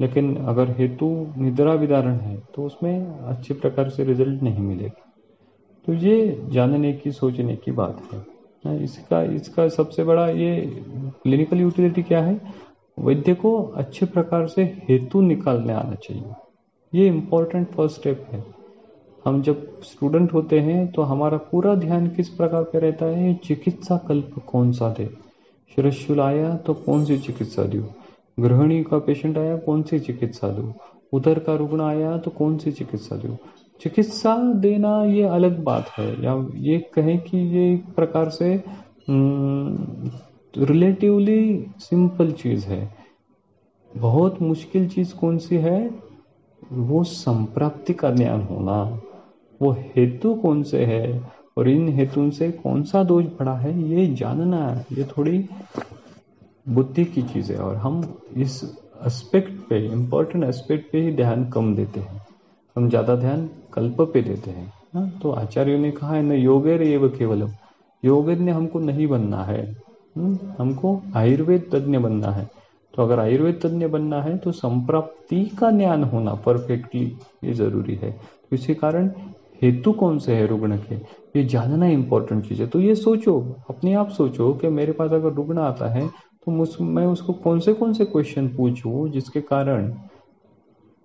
लेकिन अगर हेतु निद्रा विदारण है तो उसमें अच्छे प्रकार से रिजल्ट नहीं मिलेगा। तो ये जानने की सोचने की बात है। इसका इसका सबसे बड़ा ये क्लिनिकल यूटिलिटी क्या है? वैद्य को अच्छे प्रकार से हेतु निकालने आना चाहिए। ये इम्पोर्टेंट फर्स्ट स्टेप है। हम जब स्टूडेंट होते हैं तो हमारा पूरा ध्यान किस प्रकार पे रहता है? चिकित्सा कल्प कौन सा दे। शिरशूल आया तो कौन सी चिकित्सा दी, गृहिणी का पेशेंट आया कौन सी चिकित्सा दो, उधर का रुग्ण आया तो कौन सी चिकित्सा दो। चिकित्सा देना ये अलग बात है, या ये कहें कि ये एक प्रकार से रिलेटिवली सिंपल चीज है। बहुत मुश्किल चीज कौन सी है? वो संप्राप्ति का ज्ञान होना, वो हेतु कौन से है और इन हेतुओं से कौन सा दोष पड़ा है ये जानना, ये थोड़ी बुद्धि की चीज़ है। और हम इस एस्पेक्ट पे, इम्पोर्टेंट एस्पेक्ट पे ही ध्यान कम देते हैं, हम ज़्यादा ध्यान कल्प पे देते हैं ना। तो आचार्यों ने कहा है न योगेर एव केवलम, योगज्ञ हमको नहीं बनना है, हमको आयुर्वेद तज्ञ बनना है। तो अगर आयुर्वेद तज्ञ बनना है तो संप्राप्ति का ज्ञान होना परफेक्टली ये जरूरी है। तो इसी कारण हेतु कौन से है रुग्ण के ये जानना इम्पोर्टेंट चीज़ है। तो ये सोचो, अपने आप सोचो कि मेरे पास अगर रुग्ण आता है तो मैं उसको कौन से कौन से क्वेश्चन पूछूं जिसके कारण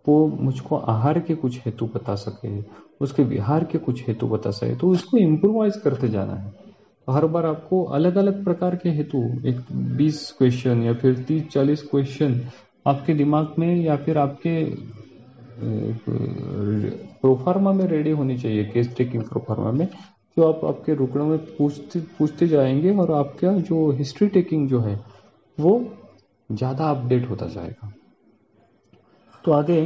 वो मुझको आहार के कुछ हेतु बता सके, उसके विहार के कुछ हेतु बता सके। तो उसको इम्प्रोवाइज करते जाना है। तो हर बार आपको अलग अलग प्रकार के हेतु, एक बीस क्वेश्चन या फिर तीस चालीस क्वेश्चन आपके दिमाग में या फिर आपके प्रोफार्मा में रेडी होनी चाहिए, केस टेकिंग प्रोफार्मा में, जो आप आपके रुकड़ों में पूछते पूछते जाएंगे और आपका जो हिस्ट्री टेकिंग जो है वो ज़्यादा अपडेट होता जाएगा। तो आगे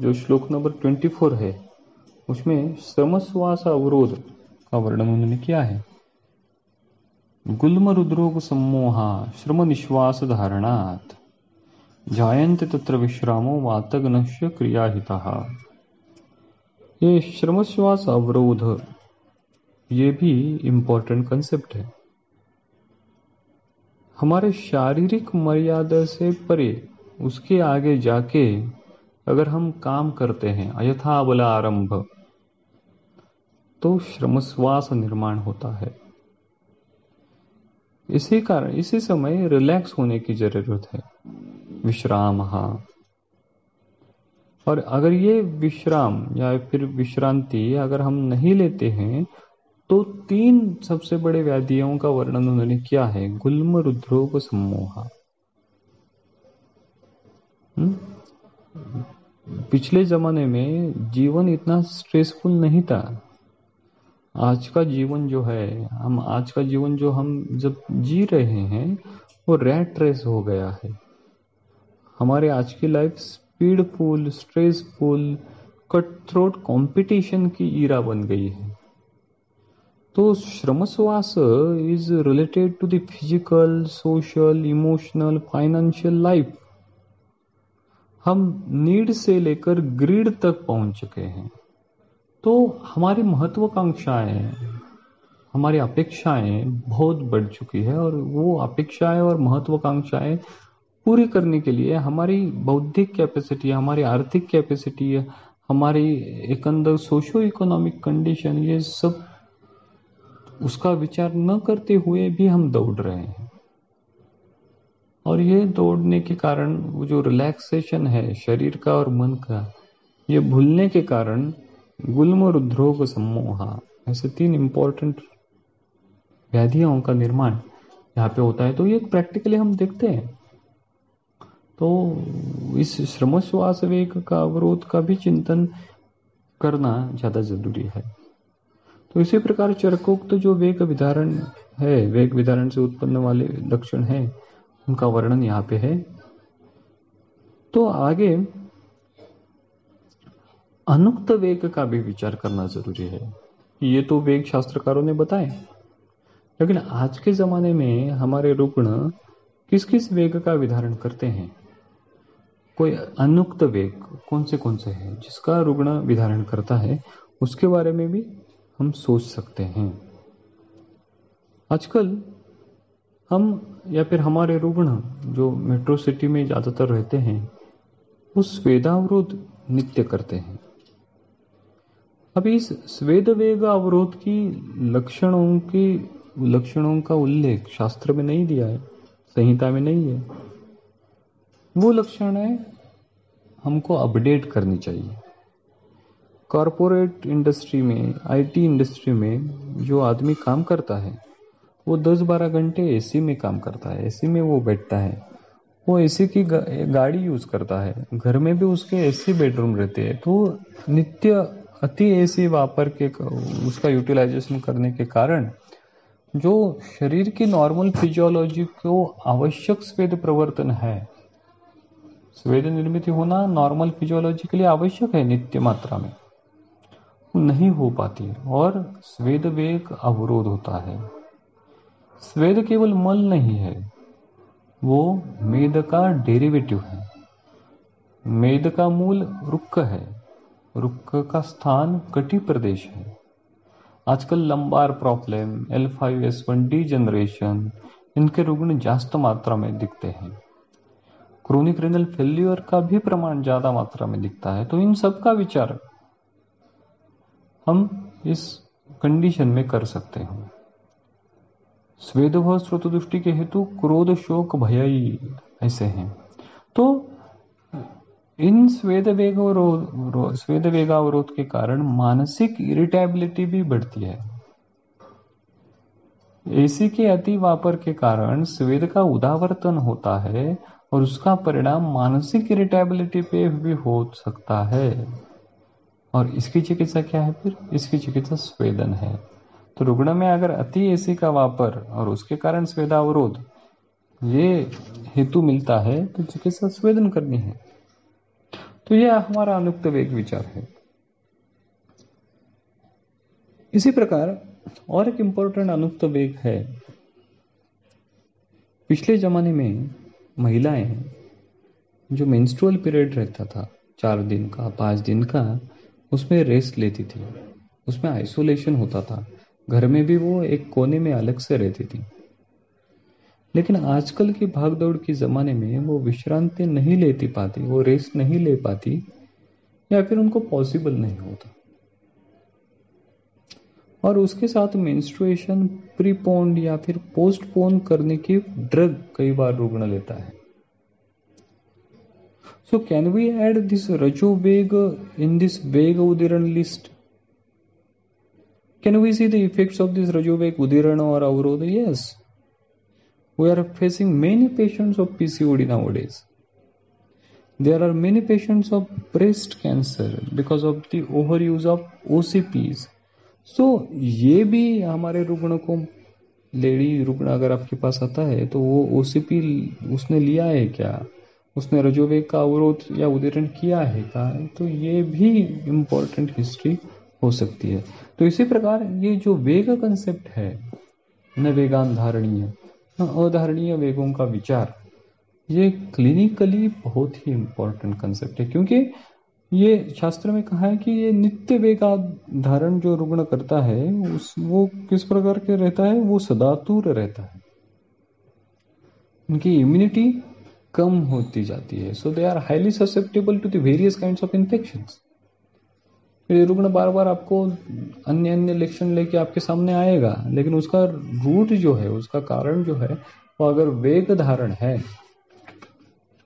जो श्लोक नंबर चौबीस है उसमें श्रमश्वास अवरोध का वर्णन उन्होंने किया है। गुल्म रुद्रोग सम्मोहा श्रम निश्वास धारणात् जायन्ते तत्र विश्रामो वातग्नस्य क्रियाहितः। ये श्रमश्वास अवरोध ये भी इम्पोर्टेंट कंसेप्ट है। हमारे शारीरिक मर्यादा से परे उसके आगे जाके अगर हम काम करते हैं अयथा बला आरंभ, तो श्रमश्वास निर्माण होता है। इसी कारण इसी समय रिलैक्स होने की जरूरत है, विश्राम। हाँ, और अगर ये विश्राम या फिर विश्रांति अगर हम नहीं लेते हैं तो तीन सबसे बड़े व्याधियों का वर्णन उन्होंने किया है, गुल्म रुद्रोग सम्मोह। पिछले जमाने में जीवन इतना स्ट्रेसफुल नहीं था। आज का जीवन जो है, हम आज का जीवन जो हम जब जी रहे हैं वो रैट रेस हो गया है। हमारे आज की life speedful, stressful, cut throat competition की ईरा बन गई है। तो श्रमश्वास is related to the physical, social, emotional, financial life. हम नीड से लेकर ग्रीड तक पहुंच चुके हैं। तो हमारी महत्वाकांक्षाएं, हमारी अपेक्षाएं बहुत बढ़ चुकी है, और वो अपेक्षाएं और महत्वाकांक्षाएं पूरी करने के लिए हमारी बौद्धिक कैपेसिटी, हमारी आर्थिक कैपेसिटी, हमारी एकंदर सोशो इकोनॉमिक कंडीशन, ये सब उसका विचार न करते हुए भी हम दौड़ रहे हैं। और ये दौड़ने के कारण वो जो रिलैक्सेशन है शरीर का और मन का, ये भूलने के कारण गुल्म रुद्रोग सम्मोहा, ऐसे तीन इंपॉर्टेंट व्याधियों का निर्माण यहाँ पे होता है। तो ये प्रैक्टिकली हम देखते हैं। तो इस श्रमश्वास वेग का अवरोध का भी चिंतन करना ज्यादा जरूरी है। तो इसी प्रकार चरकोक्त तो जो वेग विधारण है, वेग विधारण से उत्पन्न वाले लक्षण हैं, उनका वर्णन यहाँ पे है। तो आगे अनुक्त वेग का भी विचार करना जरूरी है। ये तो वेग शास्त्रकारों ने बताए, लेकिन आज के जमाने में हमारे रुग्ण किस किस वेग का विधारण करते हैं, कोई अनुक्त वेग कौन से कौन से है जिसका रुग्ण विधारण करता है, उसके बारे में भी हम सोच सकते हैं। आजकल हम या फिर हमारे रुग्ण जो मेट्रो सिटी में ज़्यादातर रहते हैं वो स्वेदावरोध नित्य करते हैं। अभी इस स्वेद वेग अवरोध की लक्षणों की लक्षणों का उल्लेख शास्त्र में नहीं दिया है, संहिता में नहीं है। वो लक्षण है हमको अपडेट करनी चाहिए। कॉर्पोरेट इंडस्ट्री में, आईटी इंडस्ट्री में जो आदमी काम करता है वो दस बारह घंटे एसी में काम करता है, एसी में वो बैठता है, वो एसी की गा, गाड़ी यूज़ करता है, घर में भी उसके एसी बेडरूम रहते हैं। तो नित्य अति एसी वापर के उसका यूटिलाइजेशन करने के कारण जो शरीर की नॉर्मल फिजियोलॉजी को आवश्यक स्वेद प्रवर्तन है, स्वेद निर्मित होना नॉर्मल फिजियोलॉजी के लिए आवश्यक है, नित्य मात्रा में नहीं हो पाती और स्वेद वेग अवरोध होता है। स्वेद केवल मल नहीं है, वो मेद का डेरिवेटिव है। मेद का मूल रुक्क है, रुक्क का स्थान कटी प्रदेश है। आजकल lumbar problem, L five S one degeneration, इनके रुग्ण जास्त मात्रा में दिखते हैं। क्रोनिक रेनल फेल्यूर का भी प्रमाण ज्यादा मात्रा में दिखता है। तो इन सब का विचार हम इस कंडीशन में कर सकते हैं। स्वेद व श्रोत दृष्टि के हेतु क्रोध, शोक, भयई ऐसे हैं। तो इन स्वेद वेग अवरोध स्वेद वेगावरोध के कारण मानसिक इरिटेबिलिटी भी बढ़ती है। एसी के अति वापर के कारण स्वेद का उदावर्तन होता है और उसका परिणाम मानसिक इरिटेबिलिटी पे भी हो सकता है। और इसकी चिकित्सा क्या है फिर? इसकी चिकित्सा स्वेदन है। तो रुग्ण में अगर अति एसी का वापर और उसके कारण स्वेदावरोध ये हेतु मिलता है तो चिकित्सा स्वेदन करनी है। तो यह हमारा अनुक्त वेग विचार है। इसी प्रकार और एक इंपॉर्टेंट अनुक्त वेग है। पिछले जमाने में महिलाएं जो मेंस्ट्रुअल पीरियड रहता था, चार दिन का, पांच दिन का, उसमें रेस्ट लेती थी, उसमें आइसोलेशन होता था, घर में भी वो एक कोने में अलग से रहती थी। लेकिन आजकल की भागदौड़ के ज़माने में वो विश्रांति नहीं लेती पाती, वो रेस्ट नहीं ले पाती, या फिर उनको पॉसिबल नहीं होता। और उसके साथ मेंस्ट्रुएशन प्रीपोन्ड या फिर पोस्टपोन करने की ड्रग कई बार रुग्ण लेता है। So can we add this रजो वेग इन दिस वेग उदीरण list? Can we see the effects of this Rajoveg, Udiran or Avrodha? Yes. We are facing many patients of P C O D nowadays. There are many patients of breast cancer because of the overuse of O C Ps. So, ये भी हमारे रुग्ण को, lady रुग्ण अगर आपके पास आता है तो वो O C P उसने लिया है क्या, उसने रजोवेग का अवरोध या उदीरण किया है क्या, तो ये भी इम्पोर्टेंट हिस्ट्री हो सकती है। तो इसी प्रकार ये जो वेग कंसेप्ट है न, वेगांधारणीय न अधारणीय वेगों का विचार, ये क्लिनिकली बहुत ही इंपॉर्टेंट कंसेप्ट है, क्योंकि ये शास्त्र में कहा है कि ये नित्य वेगाधारण जो रुग्ण करता है उस वो किस प्रकार के रहता है, वो सदातुर रहता है, उनकी इम्यूनिटी कम होती जाती है। So they are highly susceptible to the various kinds of infections. ये रुग्ण बार बार आपको अन्य अन्य लक्षण लेके आपके सामने आएगा, लेकिन उसका रूट जो है, उसका कारण जो है, वो अगर वेग धारण है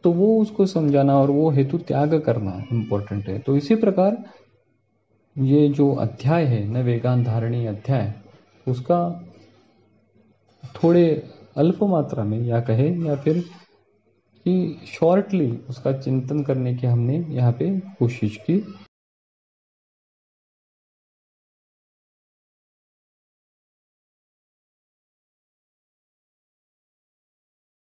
तो वो उसको समझाना और वो हेतु त्याग करना इम्पोर्टेंट है। तो इसी प्रकार ये जो अध्याय है न वेगांधारणी अध्याय, उसका थोड़े अल्प मात्रा में या कहे या फिर कि शॉर्टली उसका चिंतन करने की हमने यहाँ पे कोशिश की।